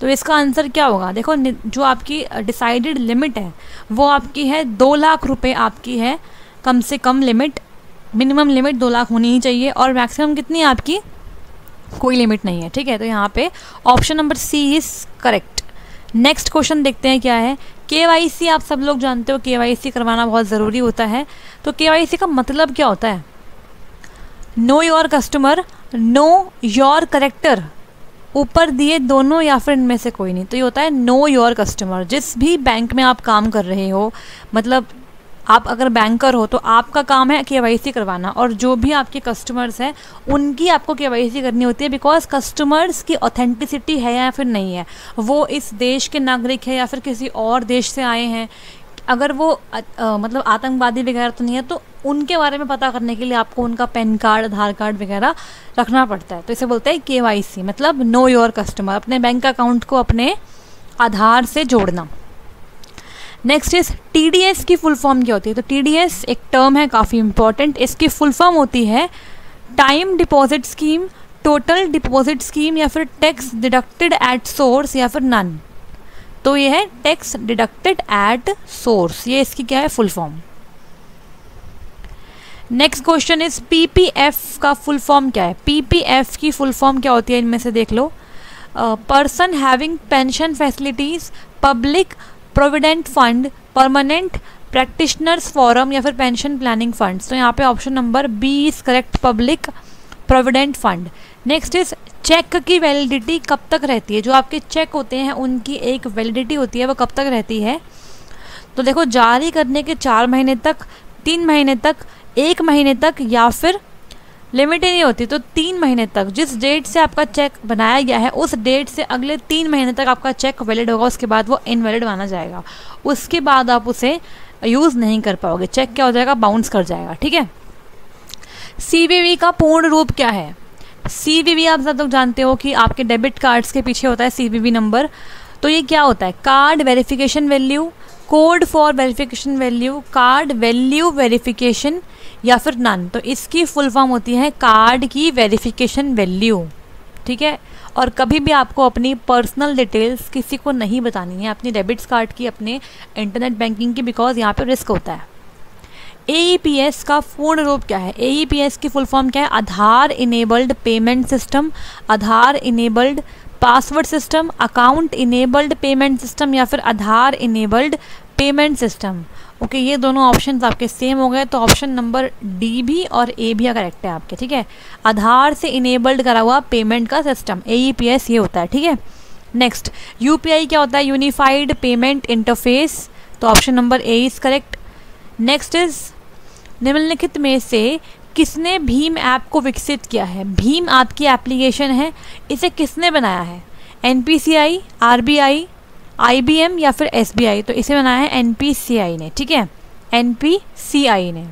तो इसका आंसर क्या होगा? देखो जो आपकी डिसाइडेड लिमिट है वो आपकी है दो लाख रुपये आपकी है, कम से कम लिमिट, मिनिमम लिमिट दो लाख होनी ही चाहिए, और मैक्सिमम कितनी आपकी? कोई लिमिट नहीं है, ठीक है। तो यहाँ पे option number C is correct. Next question देखते हैं क्या है। केवाईसी आप सब लोग जानते हो केवाईसी करवाना बहुत ज़रूरी होता है। तो केवाईसी का मतलब क्या होता है? Know your customer, know your character, ऊपर दिए दोनों या फिर इनमें से कोई नहीं। तो ये होता है नो योर कस्टमर। जिस भी बैंक में आप काम कर रहे हो, मतलब आप अगर बैंकर हो तो आपका काम है केवाईसी करवाना, और जो भी आपके कस्टमर्स हैं उनकी आपको केवाईसी करनी होती है, बिकॉज कस्टमर्स की ऑथेंटिसिटी है या फिर नहीं है, वो इस देश के नागरिक है या फिर किसी और देश से आए हैं, अगर वो आ, आ, मतलब आतंकवादी वगैरह तो नहीं है, तो उनके बारे में पता करने के लिए आपको उनका पैन कार्ड, आधार कार्ड वगैरह रखना पड़ता है। तो इसे बोलते हैं केवाईसी, मतलब नो योर कस्टमर, अपने बैंक अकाउंट को अपने आधार से जोड़ना। नेक्स्ट इज टीडीएस की फुल फॉर्म क्या होती है? तो टीडीएस एक टर्म है काफ़ी इंपॉर्टेंट। इसकी फुल फॉर्म होती है time deposit scheme, total deposit scheme, या फिर टैक्स डिडक्टेड एट सोर्स, या फिर नन। तो ये है टैक्स डिडक्टेड एट सोर्स, ये इसकी क्या है full form. Next question is PPF का फुल फॉर्म क्या है? पीपीएफ की फुल फॉर्म क्या होती है? इनमें से देख लो, person having pension facilities, public provident fund, permanent practitioners forum, या फिर पेंशन प्लानिंग फंड्स। तो यहाँ पे option number B is correct, public provident fund. Next is cheque की वैलिडिटी कब तक रहती है? जो आपके चेक होते हैं उनकी एक वैलिडिटी होती है, वो कब तक रहती है? तो देखो जारी करने के चार महीने तक, तीन महीने तक, एक महीने तक, या फिर लिमिट ही नहीं होती। तो तीन महीने तक, जिस डेट से आपका चेक बनाया गया है उस डेट से अगले तीन महीने तक आपका चेक वैलिड होगा, उसके बाद वो इनवैलिड माना जाएगा, उसके बाद आप उसे यूज़ नहीं कर पाओगे, चेक क्या हो जाएगा? बाउंस कर जाएगा, ठीक है। सीवीवी का पूर्ण रूप क्या है? सीवीवी आप सब लोग जानते हो कि आपके डेबिट कार्ड्स के पीछे होता है सीवीवी नंबर। तो ये क्या होता है? Card verification value, code for verification value, card value verification, या फिर नन। तो इसकी फुल फॉर्म होती है कार्ड की वेरिफिकेशन वैल्यू, ठीक है। और कभी भी आपको अपनी पर्सनल डिटेल्स किसी को नहीं बतानी है, अपनी डेबिट कार्ड की, अपने इंटरनेट बैंकिंग की, बिकॉज यहाँ पे रिस्क होता है। एईपीएस का पूर्ण रूप क्या है? एईपीएस की फुल फॉर्म क्या है? Aadhaar enabled payment system, Aadhaar enabled password system, account enabled payment system, या फिर Aadhaar enabled payment system. Okay, ये दोनों ऑप्शंस आपके सेम हो गए, तो ऑप्शन नंबर डी भी और ए भी करेक्ट है आपके, ठीक है। आधार से इनेबल्ड करा हुआ पेमेंट का सिस्टम, एईपीएस ये होता है, ठीक है। नेक्स्ट यूपीआई क्या होता है? Unified payment interface. तो option number A is correct. Next is निम्नलिखित में से किसने भीम ऐप को विकसित किया है? भीम आपकी एप्लीकेशन है, इसे किसने बनाया है? एनपीसीआई, आरबीआई, आईबीएम, या फिर एसबीआई। तो इसे बनाया है एनपीसीआई ने, ठीक है, एनपीसीआई ने।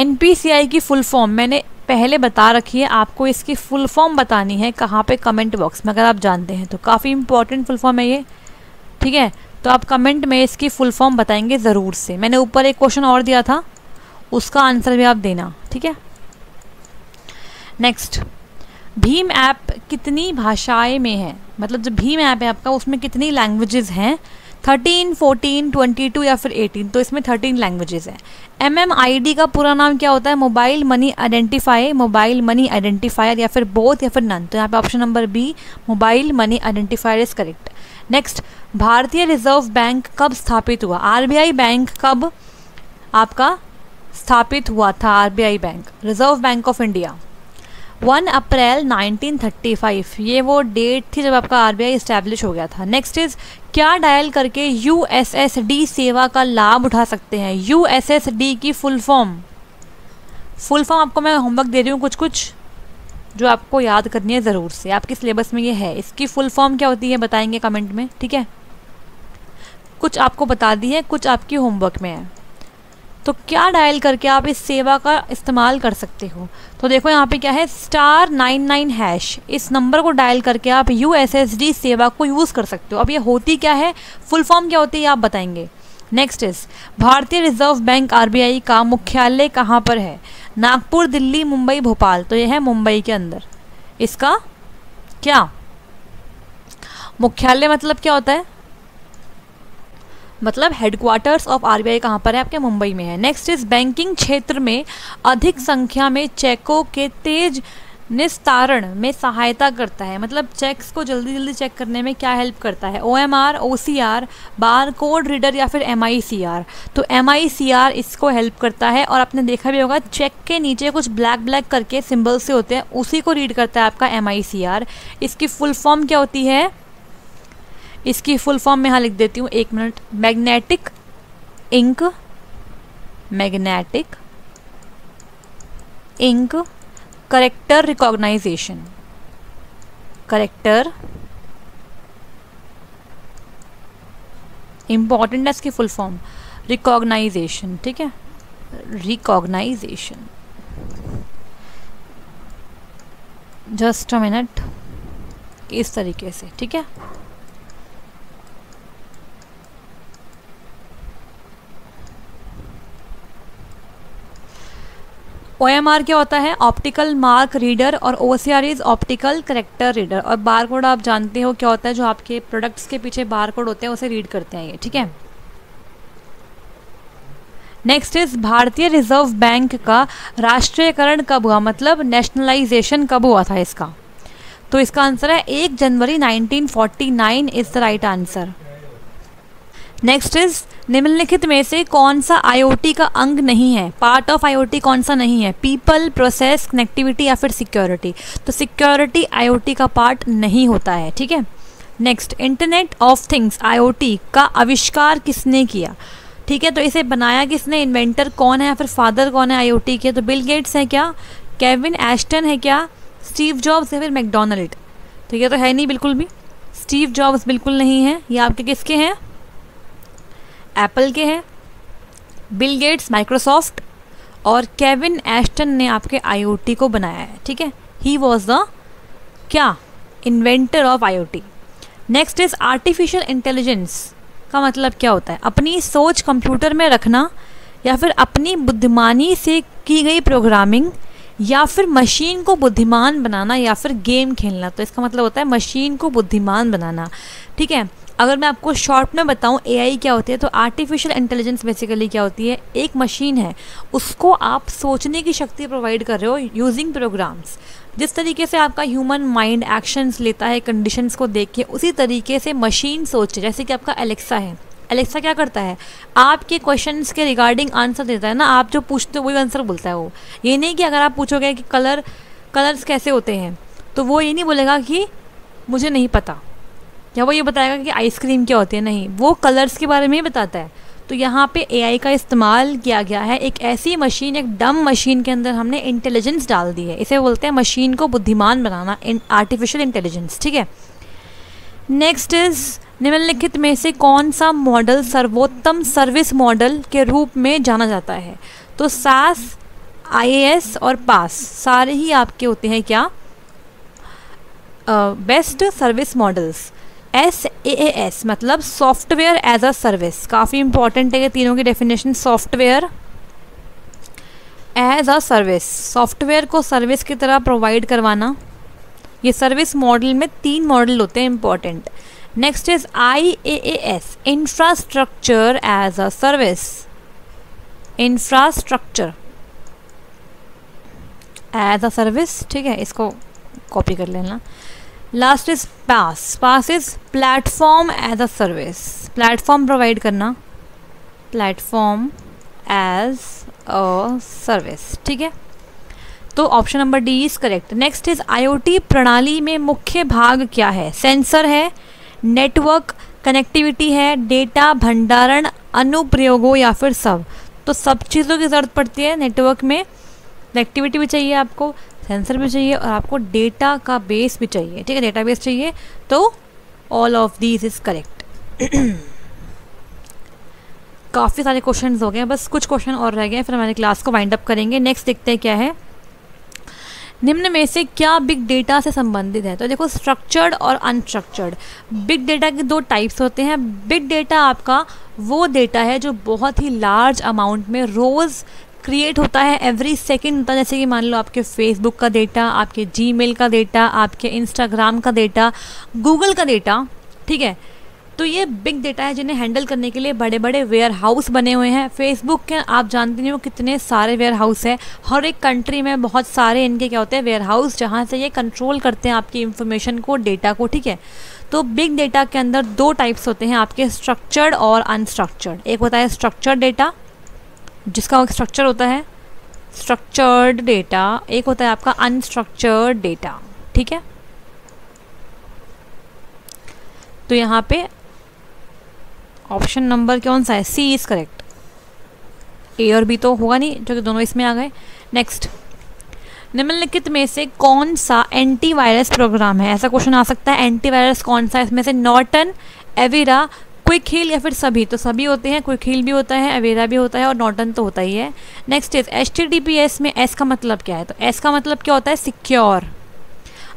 एनपीसीआई की फुल फॉर्म मैंने पहले बता रखी है, आपको इसकी फुल फॉर्म बतानी है कहाँ पे? कमेंट बॉक्स में, अगर आप जानते हैं तो। काफ़ी इंपॉर्टेंट फुल फॉर्म है ये, ठीक है। तो आप कमेंट में इसकी फुल फॉर्म बताएंगे ज़रूर से। मैंने ऊपर एक क्वेश्चन और दिया था, उसका आंसर भी आप देना, ठीक है। नेक्स्ट भीम ऐप कितनी भाषाएं में है? मतलब जो भीम ऐप है आपका उसमें कितनी लैंग्वेजेस हैं? थर्टीन, फोर्टीन, ट्वेंटी टू या फिर एटीन। तो इसमें थर्टीन लैंग्वेजेस हैं। एमएमआईडी का पूरा नाम क्या होता है? Mobile money identify, mobile money identifier, या फिर बोथ, या फिर नन। तो यहाँ पे option number B mobile money identifier is correct. Next भारतीय रिजर्व बैंक कब स्थापित हुआ? आरबीआई बैंक कब आपका स्थापित हुआ था? RBI bank, reserve bank of India, one April nineteen thirty five, ये वो डेट थी जब आपका आरबीआई इस्टेब्लिश हो गया था। नेक्स्ट इज़ क्या डायल करके यूएसएसडी सेवा का लाभ उठा सकते हैं? यूएसएसडी की फुल फॉर्म, फुल फॉर्म आपको मैं होमवर्क दे रही हूँ कुछ कुछ, जो आपको याद करनी है ज़रूर से, आपके सिलेबस में ये है। इसकी फुल फॉर्म क्या होती है बताएंगे कमेंट में, ठीक है। कुछ आपको बता दी है, कुछ आपकी होमवर्क में है। तो क्या डायल करके आप इस सेवा का इस्तेमाल कर सकते हो? तो देखो यहाँ पे क्या है, स्टार नाइन नाइन हैश, इस नंबर को डायल करके आप यू एस एस डी सेवा को यूज़ कर सकते हो। अब ये होती क्या है, फुल फॉर्म क्या होती है, आप बताएंगे। नेक्स्ट इज भारतीय रिजर्व बैंक आरबीआई का मुख्यालय कहाँ पर है? नागपुर, दिल्ली, मुंबई, भोपाल। तो ये है मुंबई के अंदर। इसका क्या मुख्यालय मतलब क्या होता है, मतलब हेडक्वार्टर्स ऑफ आरबीआई कहाँ पर है, आपके मुंबई में है। नेक्स्ट इज बैंकिंग क्षेत्र में अधिक संख्या में चेकों के तेज निस्तारण में सहायता करता है, मतलब चेक्स को जल्दी जल्दी चेक करने में क्या हेल्प करता है। O M R, O C R, bar code reader या फिर एम आई सी आर, तो एम आई सी आर इसको हेल्प करता है। और आपने देखा भी होगा चेक के नीचे कुछ ब्लैक ब्लैक करके सिंबल से होते हैं, उसी को रीड करता है आपका एम आई सी आर। इसकी फुल फॉर्म क्या होती है, इसकी फुल फॉर्म मैं यहाँ लिख देती हूँ एक minute, magnetic ink, magnetic ink character recognition, character important है इसकी फुल फॉर्म, रिकॉग्नाइजेशन, ठीक है, रिकॉग्नाइजेशन। जस्ट अ मिनट, इस तरीके से, ठीक है। ओ एम आर क्या होता है, ऑप्टिकल मार्क रीडर, और O C R is optical character reader. और बार कोड आप जानते हो क्या होता है, जो आपके प्रोडक्ट्स के पीछे बार कोड होते हैं उसे रीड करते हैं ये, ठीक है। नेक्स्ट इज भारतीय रिजर्व बैंक का राष्ट्रीयकरण कब हुआ, मतलब नेशनलाइजेशन कब हुआ था इसका, तो इसका आंसर है एक जनवरी nineteen forty nine is the right answer. Next is निम्नलिखित में से कौन सा आईओटी का अंग नहीं है, पार्ट ऑफ आईओटी कौन सा नहीं है, पीपल, प्रोसेस, कनेक्टिविटी या फिर सिक्योरिटी, तो सिक्योरिटी आईओटी का पार्ट नहीं होता है, ठीक है। Next internet of things IOT का आविष्कार किसने किया, ठीक है, तो इसे बनाया किसने, इन्वेंटर कौन है या फिर फादर कौन है आईओटी के, तो बिल गेट्स हैं क्या, केविन एस्टन है क्या, स्टीव जॉब्स या फिर मैकडोनाल्ड, तो ये तो है नहीं बिल्कुल भी, स्टीव जॉब्स बिल्कुल नहीं है, ये आपके किसके हैं, एप्पल के हैं, बिल गेट्स माइक्रोसॉफ्ट, और केविन एस्टन ने आपके आईओटी को बनाया है, ठीक है, ही वॉज द क्या, inventor of IOT. Next is artificial intelligence का मतलब क्या होता है, अपनी सोच कंप्यूटर में रखना, या फिर अपनी बुद्धिमानी से की गई प्रोग्रामिंग, या फिर मशीन को बुद्धिमान बनाना, या फिर गेम खेलना, तो इसका मतलब होता है मशीन को बुद्धिमान बनाना, ठीक है। अगर मैं आपको शॉर्ट में बताऊं एआई क्या होती है, तो आर्टिफिशियल इंटेलिजेंस बेसिकली क्या होती है, एक मशीन है, उसको आप सोचने की शक्ति प्रोवाइड कर रहे हो यूजिंग प्रोग्राम्स। जिस तरीके से आपका ह्यूमन माइंड एक्शंस लेता है कंडीशंस को देख के, उसी तरीके से मशीन सोचे, जैसे कि आपका एलेक्सा है, एलेक्सा क्या करता है, आपके क्वेश्चंस के रिगार्डिंग आंसर देता है ना, आप जो पूछते हो वही आंसर बोलता है वो, ये नहीं कि अगर आप पूछोगे कि कलर कलर्स कैसे होते हैं, तो वो ये नहीं बोलेगा कि मुझे नहीं पता, या वो ये बताएगा कि आइसक्रीम क्या होती है, नहीं, वो कलर्स के बारे में ही बताता है। तो यहाँ पे एआई का इस्तेमाल किया गया है, एक ऐसी मशीन, एक डम मशीन के अंदर हमने इंटेलिजेंस डाल दी है, इसे बोलते हैं मशीन को बुद्धिमान बनाना, इन आर्टिफिशियल इंटेलिजेंस, ठीक है। नेक्स्ट इज निम्नलिखित में से कौन सा मॉडल सर्वोत्तम सर्विस मॉडल के रूप में जाना जाता है, तो सास, आईएएस और पास, सारे ही आपके होते हैं क्या best service models. S A S मतलब सॉफ्टवेयर एज अ सर्विस, काफ़ी इंपॉर्टेंट है ये तीनों की definition, software as a service, software को सर्विस की तरह प्रोवाइड करवाना, ये सर्विस मॉडल में तीन मॉडल होते हैं important. Next is I A S infrastructure as a service, infrastructure as a service, ठीक है, इसको कॉपी कर लेना। Last is PaaS, PaaS is platform as a service, platform provide करना, प्लेटफॉर्म एज अ सर्विस, ठीक है, तो option number D is correct. Next is IOT प्रणाली में मुख्य भाग क्या है, सेंसर है, नेटवर्क, कनेक्टिविटी है, डेटा भंडारण, अनुप्रयोगों या फिर सब, तो सब चीज़ों की ज़रूरत पड़ती है, नेटवर्क में कनेक्टिविटी भी चाहिए आपको, सेंसर भी चाहिए, और आपको डेटा का बेस भी चाहिए, ठीक है, डेटाबेस चाहिए, तो all of these is correct. काफ़ी सारे क्वेश्चंस हो गए हैं, बस कुछ क्वेश्चन और रह गए हैं, फिर हमारी क्लास को वाइंड अप करेंगे। नेक्स्ट देखते हैं क्या है, निम्न में से क्या बिग डेटा से संबंधित है, तो देखो स्ट्रक्चर्ड और अनस्ट्रक्चर्ड, बिग डेटा के दो टाइप्स होते हैं। बिग डेटा आपका वो डेटा है जो बहुत ही लार्ज अमाउंट में रोज़ क्रिएट होता है, एवरी सेकेंड होता है, जैसे कि मान लो आपके फेसबुक का डेटा, आपके जीमेल का डेटा, आपके इंस्टाग्राम का डेटा, गूगल का डेटा, ठीक है। तो ये बिग डेटा है जिन्हें हैंडल करने के लिए बड़े बड़े वेयर हाउस बने हुए हैं। फेसबुक के आप जानते नहीं हो कितने सारे वेयर हाउस हैं, हर एक कंट्री में बहुत सारे इनके क्या होते हैं वेयर हाउस, जहाँ से ये कंट्रोल करते हैं आपकी इन्फॉर्मेशन को, डेटा को, ठीक है। तो बिग डेटा के अंदर दो टाइप्स होते हैं आपके, स्ट्रक्चर्ड और अनस्ट्रक्चर्ड। एक होता है स्ट्रक्चर्ड डेटा जिसका स्ट्रक्चर होता है स्ट्रक्चर्ड डेटा, एक होता है आपका अनस्ट्रक्चर्ड डेटा, ठीक है। तो यहाँ पे ऑप्शन नंबर कौन सा है? सी इज़ करेक्ट। ए और बी तो होगा नहीं क्योंकि दोनों इसमें आ गए। नेक्स्ट, निम्नलिखित में से कौन सा एंटीवायरस प्रोग्राम है? ऐसा क्वेश्चन आ सकता है, एंटीवायरस कौन सा है इसमें से? नॉर्टन, एवेरा, क्विक हील या फिर सभी? तो सभी होते हैं, क्विक हील भी होता है, एवेरा भी होता है और नॉर्टन तो होता ही है। Next is H T T P S में एस का मतलब क्या है? तो एस का मतलब क्या होता है? सिक्योर।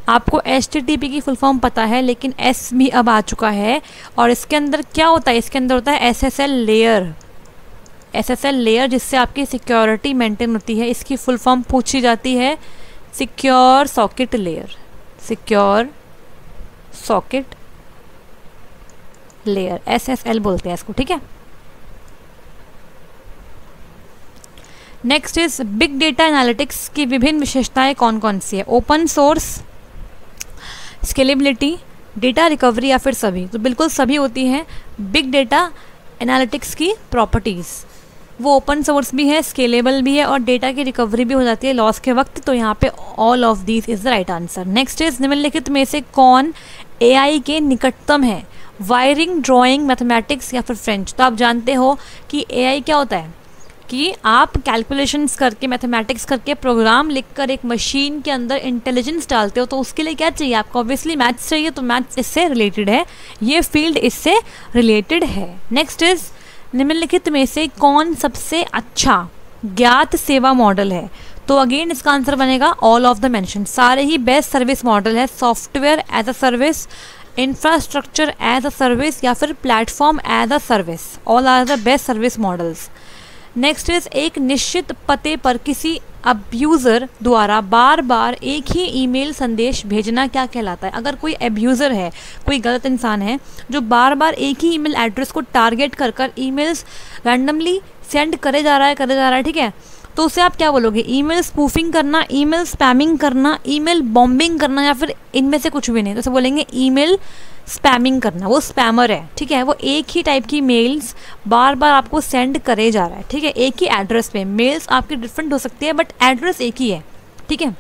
आपको एच टी टी पी की फुल फॉर्म पता है लेकिन एस भी अब आ चुका है और इसके अंदर क्या होता है? इसके अंदर होता है S S L layer, S S L layer जिससे आपकी सिक्योरिटी मेंटेन होती है। इसकी फुल फॉर्म पूछी जाती है secure socket layer, secure socket layer, S S L बोलते हैं इसको, ठीक है। Next is big data analytics की विभिन्न विशेषताएं कौन कौन सी है? Open source, scalability, data recovery या फिर सभी? तो बिल्कुल सभी होती हैं बिग डेटा एनालिटिक्स की प्रॉपर्टीज़। वो ओपन सोर्स भी है, स्केलेबल भी है और डेटा की रिकवरी भी हो जाती है लॉस के वक्त। तो यहाँ पे all of this is the right answer. Next is निम्नलिखित में से कौन एआई के निकटतम है? वायरिंग, ड्राइंग, मैथमेटिक्स या फिर फ्रेंच? तो आप जानते हो कि एआई क्या होता है कि आप कैलकुलेशंस करके, मैथमेटिक्स करके, प्रोग्राम लिखकर एक मशीन के अंदर इंटेलिजेंस डालते हो। तो उसके लिए क्या चाहिए आपको? ऑब्वियसली मैथ्स चाहिए। तो मैथ्स इससे रिलेटेड है, ये फील्ड इससे रिलेटेड है। नेक्स्ट इज निम्नलिखित में से कौन सबसे अच्छा ज्ञात सेवा मॉडल है? तो अगेन इसका आंसर बनेगा ऑल ऑफ द मेंशन, सारे ही बेस्ट सर्विस मॉडल है। Software as a service, infrastructure as a service या फिर platform as a service, all are the best service models. Next is एक निश्चित पते पर किसी अब्यूज़र द्वारा बार बार एक ही ईमेल संदेश भेजना क्या कहलाता है? अगर कोई अब्यूज़र है, कोई गलत इंसान है जो बार बार एक ही ईमेल एड्रेस को टारगेट कर कर ईमेल्स रैंडमली सेंड करे जा रहा है करे जा रहा है ठीक है, तो उसे आप क्या बोलोगे? ईमेल स्पूफिंग करना, ईमेल स्पैमिंग करना, ईमेल बॉम्बिंग करना या फिर इनमें से कुछ भी नहीं। तो उसे बोलेंगे ईमेल स्पैमिंग करना, वो स्पैमर है, ठीक है। वो एक ही टाइप की मेल्स बार बार आपको सेंड करे जा रहा है, ठीक है, एक ही एड्रेस पे। मेल्स आपकी डिफरेंट हो सकती है बट एड्रेस एक ही है, ठीक है।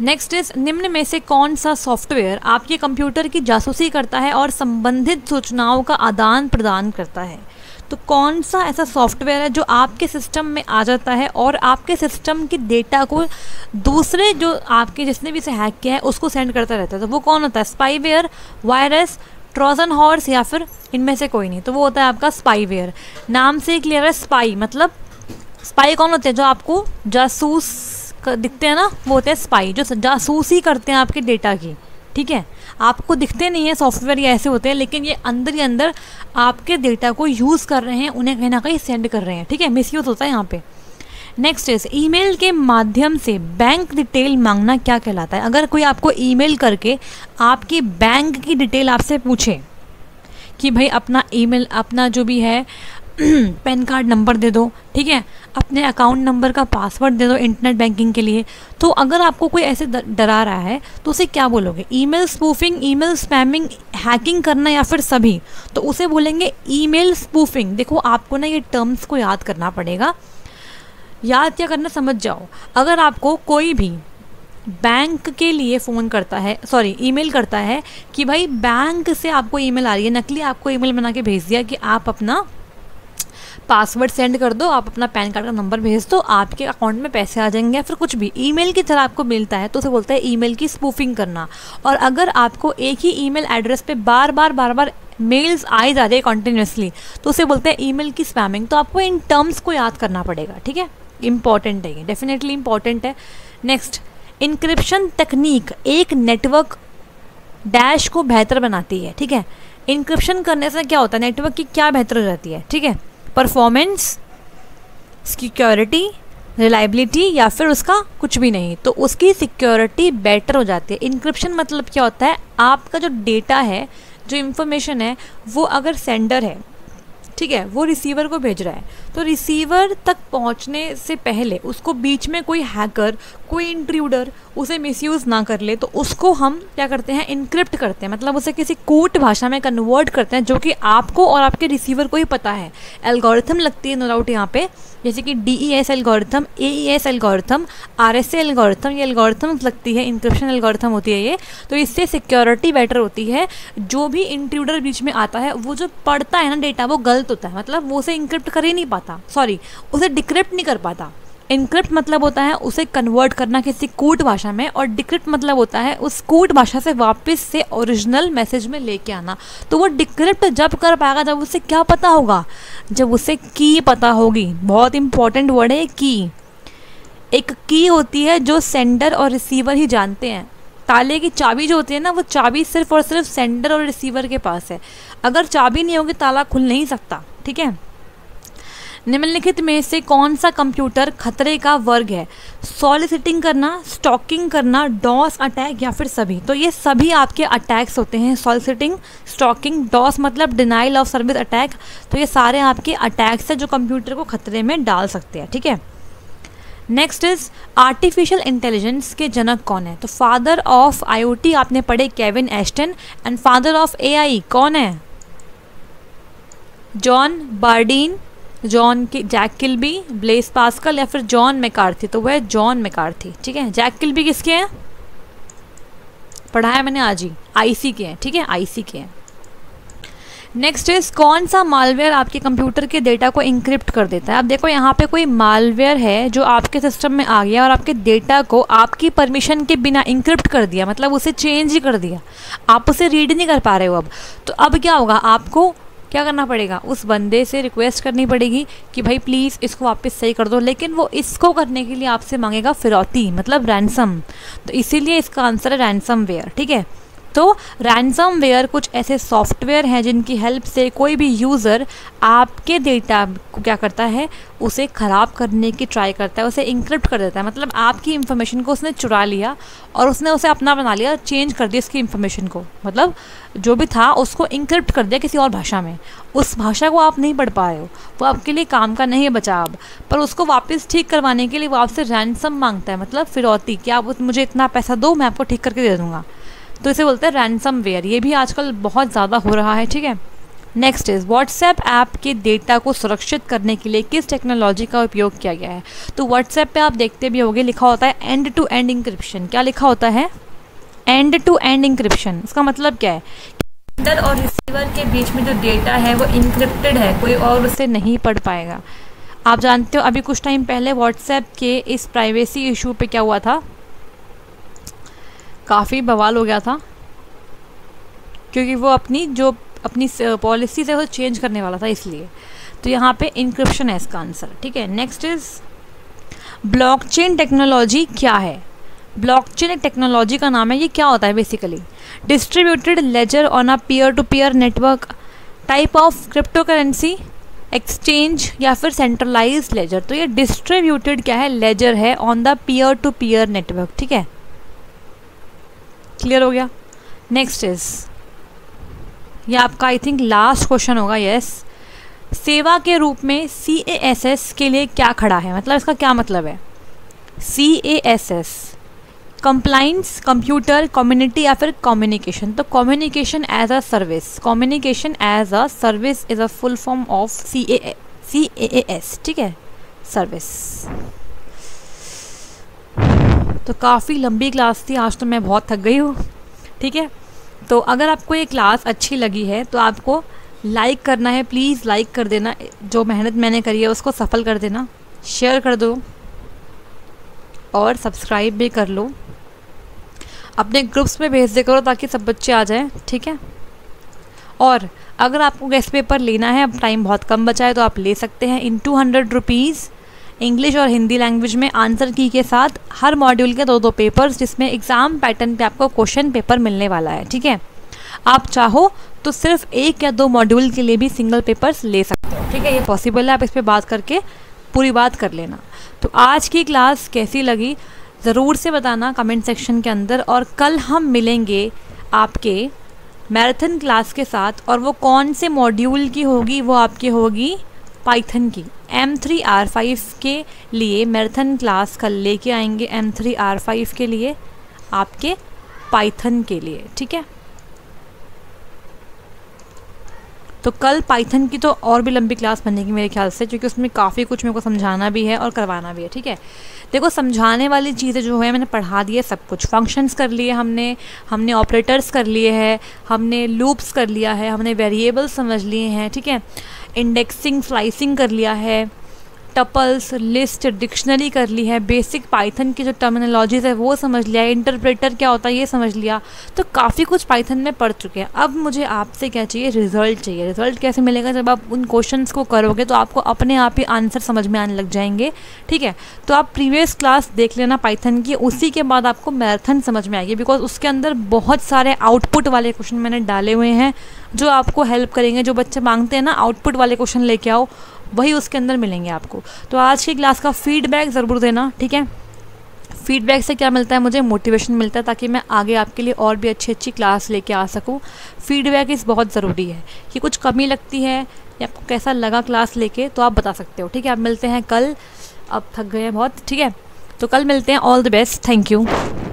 नेक्स्ट इज निम्न में से कौन सा सॉफ्टवेयर आपके कंप्यूटर की जासूसी करता है और संबंधित सूचनाओं का आदान प्रदान करता है? तो कौन सा ऐसा सॉफ्टवेयर है जो आपके सिस्टम में आ जाता है और आपके सिस्टम के डेटा को दूसरे जो आपके जिसने भी इसे हैक किया है उसको सेंड करता रहता है? तो वो कौन होता है? स्पाईवेयर, वायरस, ट्रोजन हॉर्स या फिर इनमें से कोई नहीं? तो वो होता है आपका स्पाईवेयर। नाम से ही क्लियर है, स्पाई मतलब स्पाई कौन होते हैं? जो आपको जासूस दिखते हैं ना, वो होते हैं स्पाई, जो जासूसी करते हैं आपके डेटा की, ठीक है। आपको दिखते नहीं है सॉफ्टवेयर ये ऐसे होते हैं, लेकिन ये अंदर ही अंदर आपके डेटा को यूज़ कर रहे हैं, उन्हें कहीं ना कहीं सेंड कर रहे हैं, ठीक है। मिसयूज़ होता है यहाँ पे। नेक्स्ट इज ईमेल के माध्यम से बैंक डिटेल मांगना क्या कहलाता है? अगर कोई आपको ईमेल करके आपके बैंक की डिटेल आपसे पूछे कि भाई अपना ईमेल, अपना जो भी है पैन कार्ड नंबर दे दो, ठीक है, अपने अकाउंट नंबर का पासवर्ड दे दो इंटरनेट बैंकिंग के लिए, तो अगर आपको कोई ऐसे डरा रहा है तो उसे क्या बोलोगे? Email spoofing, email spamming, hacking करना या फिर सभी? तो उसे बोलेंगे ईमेल स्पूफिंग। देखो आपको ना ये टर्म्स को याद करना पड़ेगा, याद क्या करना समझ जाओ। अगर आपको कोई भी बैंक के लिए फ़ोन करता है, सॉरी ईमेल करता है कि भाई बैंक से आपको ईमेल आ रही है, नकली आपको ईमेल बना के भेज दिया कि आप अपना पासवर्ड सेंड कर दो, आप अपना पैन कार्ड का नंबर भेज दो, आपके अकाउंट में पैसे आ जाएंगे या फिर कुछ भी ईमेल की तरह आपको मिलता है, तो उसे बोलता है ईमेल की स्पूफिंग करना। और अगर आपको एक ही ईमेल एड्रेस पे बार बार बार बार मेल्स आए जा रहे हैं कॉन्टीन्यूसली, तो उसे बोलते हैं ईमेल की स्पैमिंग। तो आपको इन टर्म्स को याद करना पड़ेगा, ठीक है, इंपॉर्टेंट है, ये डेफिनेटली इंपॉर्टेंट है। नेक्स्ट, इंक्रिप्शन तकनीक एक नेटवर्क डैश को बेहतर बनाती है, ठीक है। इंक्रिप्शन करने से क्या होता है? नेटवर्क की क्या बेहतर हो जाती है, ठीक है, परफॉर्मेंस, सिक्योरिटी, रिलायबिलिटी या फिर उसका कुछ भी नहीं, तो उसकी सिक्योरिटी बेटर हो जाती है। इंक्रिप्शन मतलब क्या होता है, आपका जो डेटा है, जो इन्फॉर्मेशन है, वो अगर सेंडर है, ठीक है, वो रिसीवर को भेज रहा है, तो रिसीवर तक पहुंचने से पहले उसको बीच में कोई हैकर, कोई इंट्रूडर उसे मिसयूज़ ना कर ले, तो उसको हम क्या करते हैं, इनक्रिप्ट करते हैं। मतलब उसे किसी कोड भाषा में कन्वर्ट करते हैं, जो कि आपको और आपके रिसीवर को ही पता है। एल्गोरिथम लगती है नो डाउट यहाँ पे, जैसे कि D E S algorithm, A E S algorithm, R S A algorithm, ये एल्गोरिथम लगती है, इंक्रिप्शन एल्गोरिथम होती है ये। तो इससे सिक्योरिटी बेटर होती है। जो भी इंट्रूडर बीच में आता है, वो जो पढ़ता है ना डेटा, वो गलत होता है। मतलब वो उसे इंक्रिप्ट कर ही नहीं पाता, सॉरी उसे डिक्रिप्ट नहीं कर पाता। इनक्रिप्ट मतलब होता है उसे कन्वर्ट करना किसी कोड भाषा में, और डिक्रिप्ट मतलब होता है उस कोड भाषा से वापस से ओरिजिनल मैसेज में लेके आना। तो वो डिक्रिप्ट जब कर पाएगा, जब उसे क्या पता होगा, जब उसे की पता होगी। बहुत इंपॉर्टेंट वर्ड है की। एक की होती है जो सेंडर और रिसीवर ही जानते हैं। ताले की चाबी जो होती है ना, वो चाबी सिर्फ और सिर्फ सेंडर और रिसीवर के पास है। अगर चाबी नहीं होगी, ताला खुल नहीं सकता, ठीक है। निम्नलिखित में से कौन सा कंप्यूटर खतरे का वर्ग है? सॉलिसिटिंग करना, स्टॉकिंग करना, डॉस अटैक या फिर सभी। तो ये सभी आपके अटैक्स होते हैं, सॉलिसिटिंग, स्टॉकिंग, डॉस मतलब डिनाइल ऑफ सर्विस अटैक। तो ये सारे आपके अटैक्स हैं जो कंप्यूटर को खतरे में डाल सकते हैं, ठीक है। नेक्स्ट इज आर्टिफिशियल इंटेलिजेंस के जनक कौन है? तो फादर ऑफ आईओटी आपने पढ़े केविन एस्टन, and father of AI कौन है? जॉन बार्डीन, जॉन के जैक किल्बी, ब्लेस पास्कल या फिर जॉन मैकार्थी। तो वह जॉन मैकार्थी, ठीक है। जैक किल्बी किसके हैं? पढ़ा है मैंने आज ही, आईसी के हैं, ठीक है, आईसी के हैं। नेक्स्ट इज कौन सा मालवेयर आपके कंप्यूटर के डेटा को इंक्रिप्ट कर देता है? आप देखो यहाँ पे कोई मालवेयर है जो आपके सिस्टम में आ गया और आपके डेटा को आपकी परमिशन के बिना इंक्रिप्ट कर दिया, मतलब उसे चेंज ही कर दिया, आप उसे रीड नहीं कर पा रहे हो अब। तो अब क्या होगा, आपको क्या करना पड़ेगा, उस बंदे से रिक्वेस्ट करनी पड़ेगी कि भाई प्लीज़ इसको वापस सही कर दो। लेकिन वो इसको करने के लिए आपसे मांगेगा फिरौती, मतलब रैनसम। तो इसीलिए इसका आंसर है रैनसम वेयर, ठीक है। तो रैनसम वेयर कुछ ऐसे सॉफ्टवेयर हैं जिनकी हेल्प से कोई भी यूज़र आपके डेटा को क्या करता है, उसे ख़राब करने की ट्राई करता है, उसे इंक्रिप्ट कर देता है। मतलब आपकी इन्फॉर्मेशन को उसने चुरा लिया और उसने उसे अपना बना लिया, चेंज कर दिया इसकी इन्फॉर्मेशन को, मतलब जो भी था उसको इंक्रिप्ट कर दिया किसी और भाषा में। उस भाषा को आप नहीं पढ़ पाए हो, वो आपके लिए काम का नहीं बचा अब। पर उसको वापस ठीक करवाने के लिए वो आपसे रैनसम मांगता है, मतलब फिरौती, कि आप मुझे इतना पैसा दो, मैं आपको ठीक करके दे दूँगा। तो इसे बोलते हैं रैनसम वेयर। ये भी आजकल बहुत ज़्यादा हो रहा है, ठीक है। नेक्स्ट इज़ व्हाट्सएप ऐप के डेटा को सुरक्षित करने के लिए किस टेक्नोलॉजी का उपयोग किया गया है? तो व्हाट्सएप पे आप देखते भी होंगे लिखा होता है एंड टू एंड इंक्रिप्शन। क्या लिखा होता है? End to end encryption. इसका मतलब क्या है, सेंडर और रिसीवर के बीच में जो डेटा है वो इंक्रिप्टेड है, कोई और उसे नहीं पढ़ पाएगा। आप जानते हो अभी कुछ टाइम पहले व्हाट्सएप के इस प्राइवेसी इशू पर क्या हुआ था, काफ़ी बवाल हो गया था, क्योंकि वो अपनी जो अपनी पॉलिसी से वो चेंज करने वाला था, इसलिए। तो यहाँ पे इंक्रिप्शन है इसका आंसर, ठीक है। नेक्स्ट इज़ ब्लॉकचेन टेक्नोलॉजी क्या है? ब्लॉकचेन एक टेक्नोलॉजी का नाम है। ये क्या होता है basically? Distributed ledger on a peer to peer network, type of crypto currency, exchange या फिर सेंट्रलाइज्ड लेजर। तो ये डिस्ट्रीब्यूटेड क्या है, लेजर है on the peer to peer network, ठीक है, क्लियर हो गया। नेक्स्ट इज ये आपका आई थिंक लास्ट क्वेश्चन होगा, यस। सेवा के रूप में सी ए एस एस के लिए क्या खड़ा है? मतलब इसका क्या मतलब है? C A S S compliance, computer, community या फिर कम्युनिकेशन। तो communication as a service, communication as a service is a full form of C A C A S, ठीक है, सर्विस। तो काफ़ी लंबी क्लास थी आज, तो मैं बहुत थक गई हूँ, ठीक है। तो अगर आपको ये क्लास अच्छी लगी है तो आपको लाइक करना है, प्लीज़ लाइक कर देना, जो मेहनत मैंने करी है उसको सफल कर देना, शेयर कर दो और सब्सक्राइब भी कर लो, अपने ग्रुप्स में भेज दे करो ताकि सब बच्चे आ जाएं, ठीक है। और अगर आपको गेस्ट पेपर लेना है, अब टाइम बहुत कम बचा है, तो आप ले सकते हैं in two hundred rupees English और हिंदी लैंग्वेज में आंसर की के साथ, हर मॉड्यूल के दो दो पेपर्स, जिसमें एग्ज़ाम पैटर्न पे आपको क्वेश्चन पेपर मिलने वाला है, ठीक है। आप चाहो तो सिर्फ एक या दो मॉड्यूल के लिए भी सिंगल पेपर्स ले सकते हो, ठीक है, ये पॉसिबल है। आप इस पर बात करके पूरी बात कर लेना। तो आज की क्लास कैसी लगी ज़रूर से बताना कमेंट सेक्शन के अंदर, और कल हम मिलेंगे आपके मैराथन क्लास के साथ, और वो कौन से मॉड्यूल की होगी, वो आपकी होगी पाइथन की। एम थ्री आर फाइव के लिए मैराथन क्लास कल लेके आएंगे, एम थ्री आर फाइव के लिए आपके पाइथन के लिए, ठीक है। तो कल पाइथन की तो और भी लंबी क्लास बनेगी मेरे ख्याल से, क्योंकि उसमें काफ़ी कुछ मेरे को समझाना भी है और करवाना भी है, ठीक है। देखो समझाने वाली चीज़ें जो है मैंने पढ़ा दी है सब कुछ, फंक्शंस कर लिए हमने, हमने ऑपरेटर्स कर लिए हैं, हमने लूप्स कर लिया है, हमने वेरिएबल्स समझ लिए हैं, ठीक है, इंडेक्सिंग स्लाइसिंग कर लिया है, टपल्स लिस्ट डिक्शनरी कर ली है, बेसिक पाइथन की जो टर्मिनोलॉजीज़ है वो समझ लिया, इंटरप्रेटर क्या होता है ये समझ लिया। तो काफ़ी कुछ पाइथन में पढ़ चुके हैं। अब मुझे आपसे क्या चाहिए, रिजल्ट चाहिए। रिजल्ट कैसे मिलेगा, जब आप उन क्वेश्चंस को करोगे तो आपको अपने आप ही आंसर समझ में आने लग जाएंगे, ठीक है। तो आप प्रीवियस क्लास देख लेना पाइथन की, उसी के बाद आपको मैराथन समझ में आएगी, बिकॉज उसके अंदर बहुत सारे आउटपुट वाले क्वेश्चन मैंने डाले हुए हैं जो आपको हेल्प करेंगे। जो बच्चे मांगते हैं ना आउटपुट वाले क्वेश्चन लेके आओ, वही उसके अंदर मिलेंगे आपको। तो आज की क्लास का फीडबैक ज़रूर देना, ठीक है। फीडबैक से क्या मिलता है, मुझे मोटिवेशन मिलता है ताकि मैं आगे आपके लिए और भी अच्छी अच्छी क्लास लेके आ सकूं। फीडबैक इस बहुत ज़रूरी है कि कुछ कमी लगती है या आपको कैसा लगा क्लास लेके तो आप बता सकते हो, ठीक है। आप मिलते हैं कल, अब थक गए हैं बहुत, ठीक है। तो कल मिलते हैं, all the best, thank you.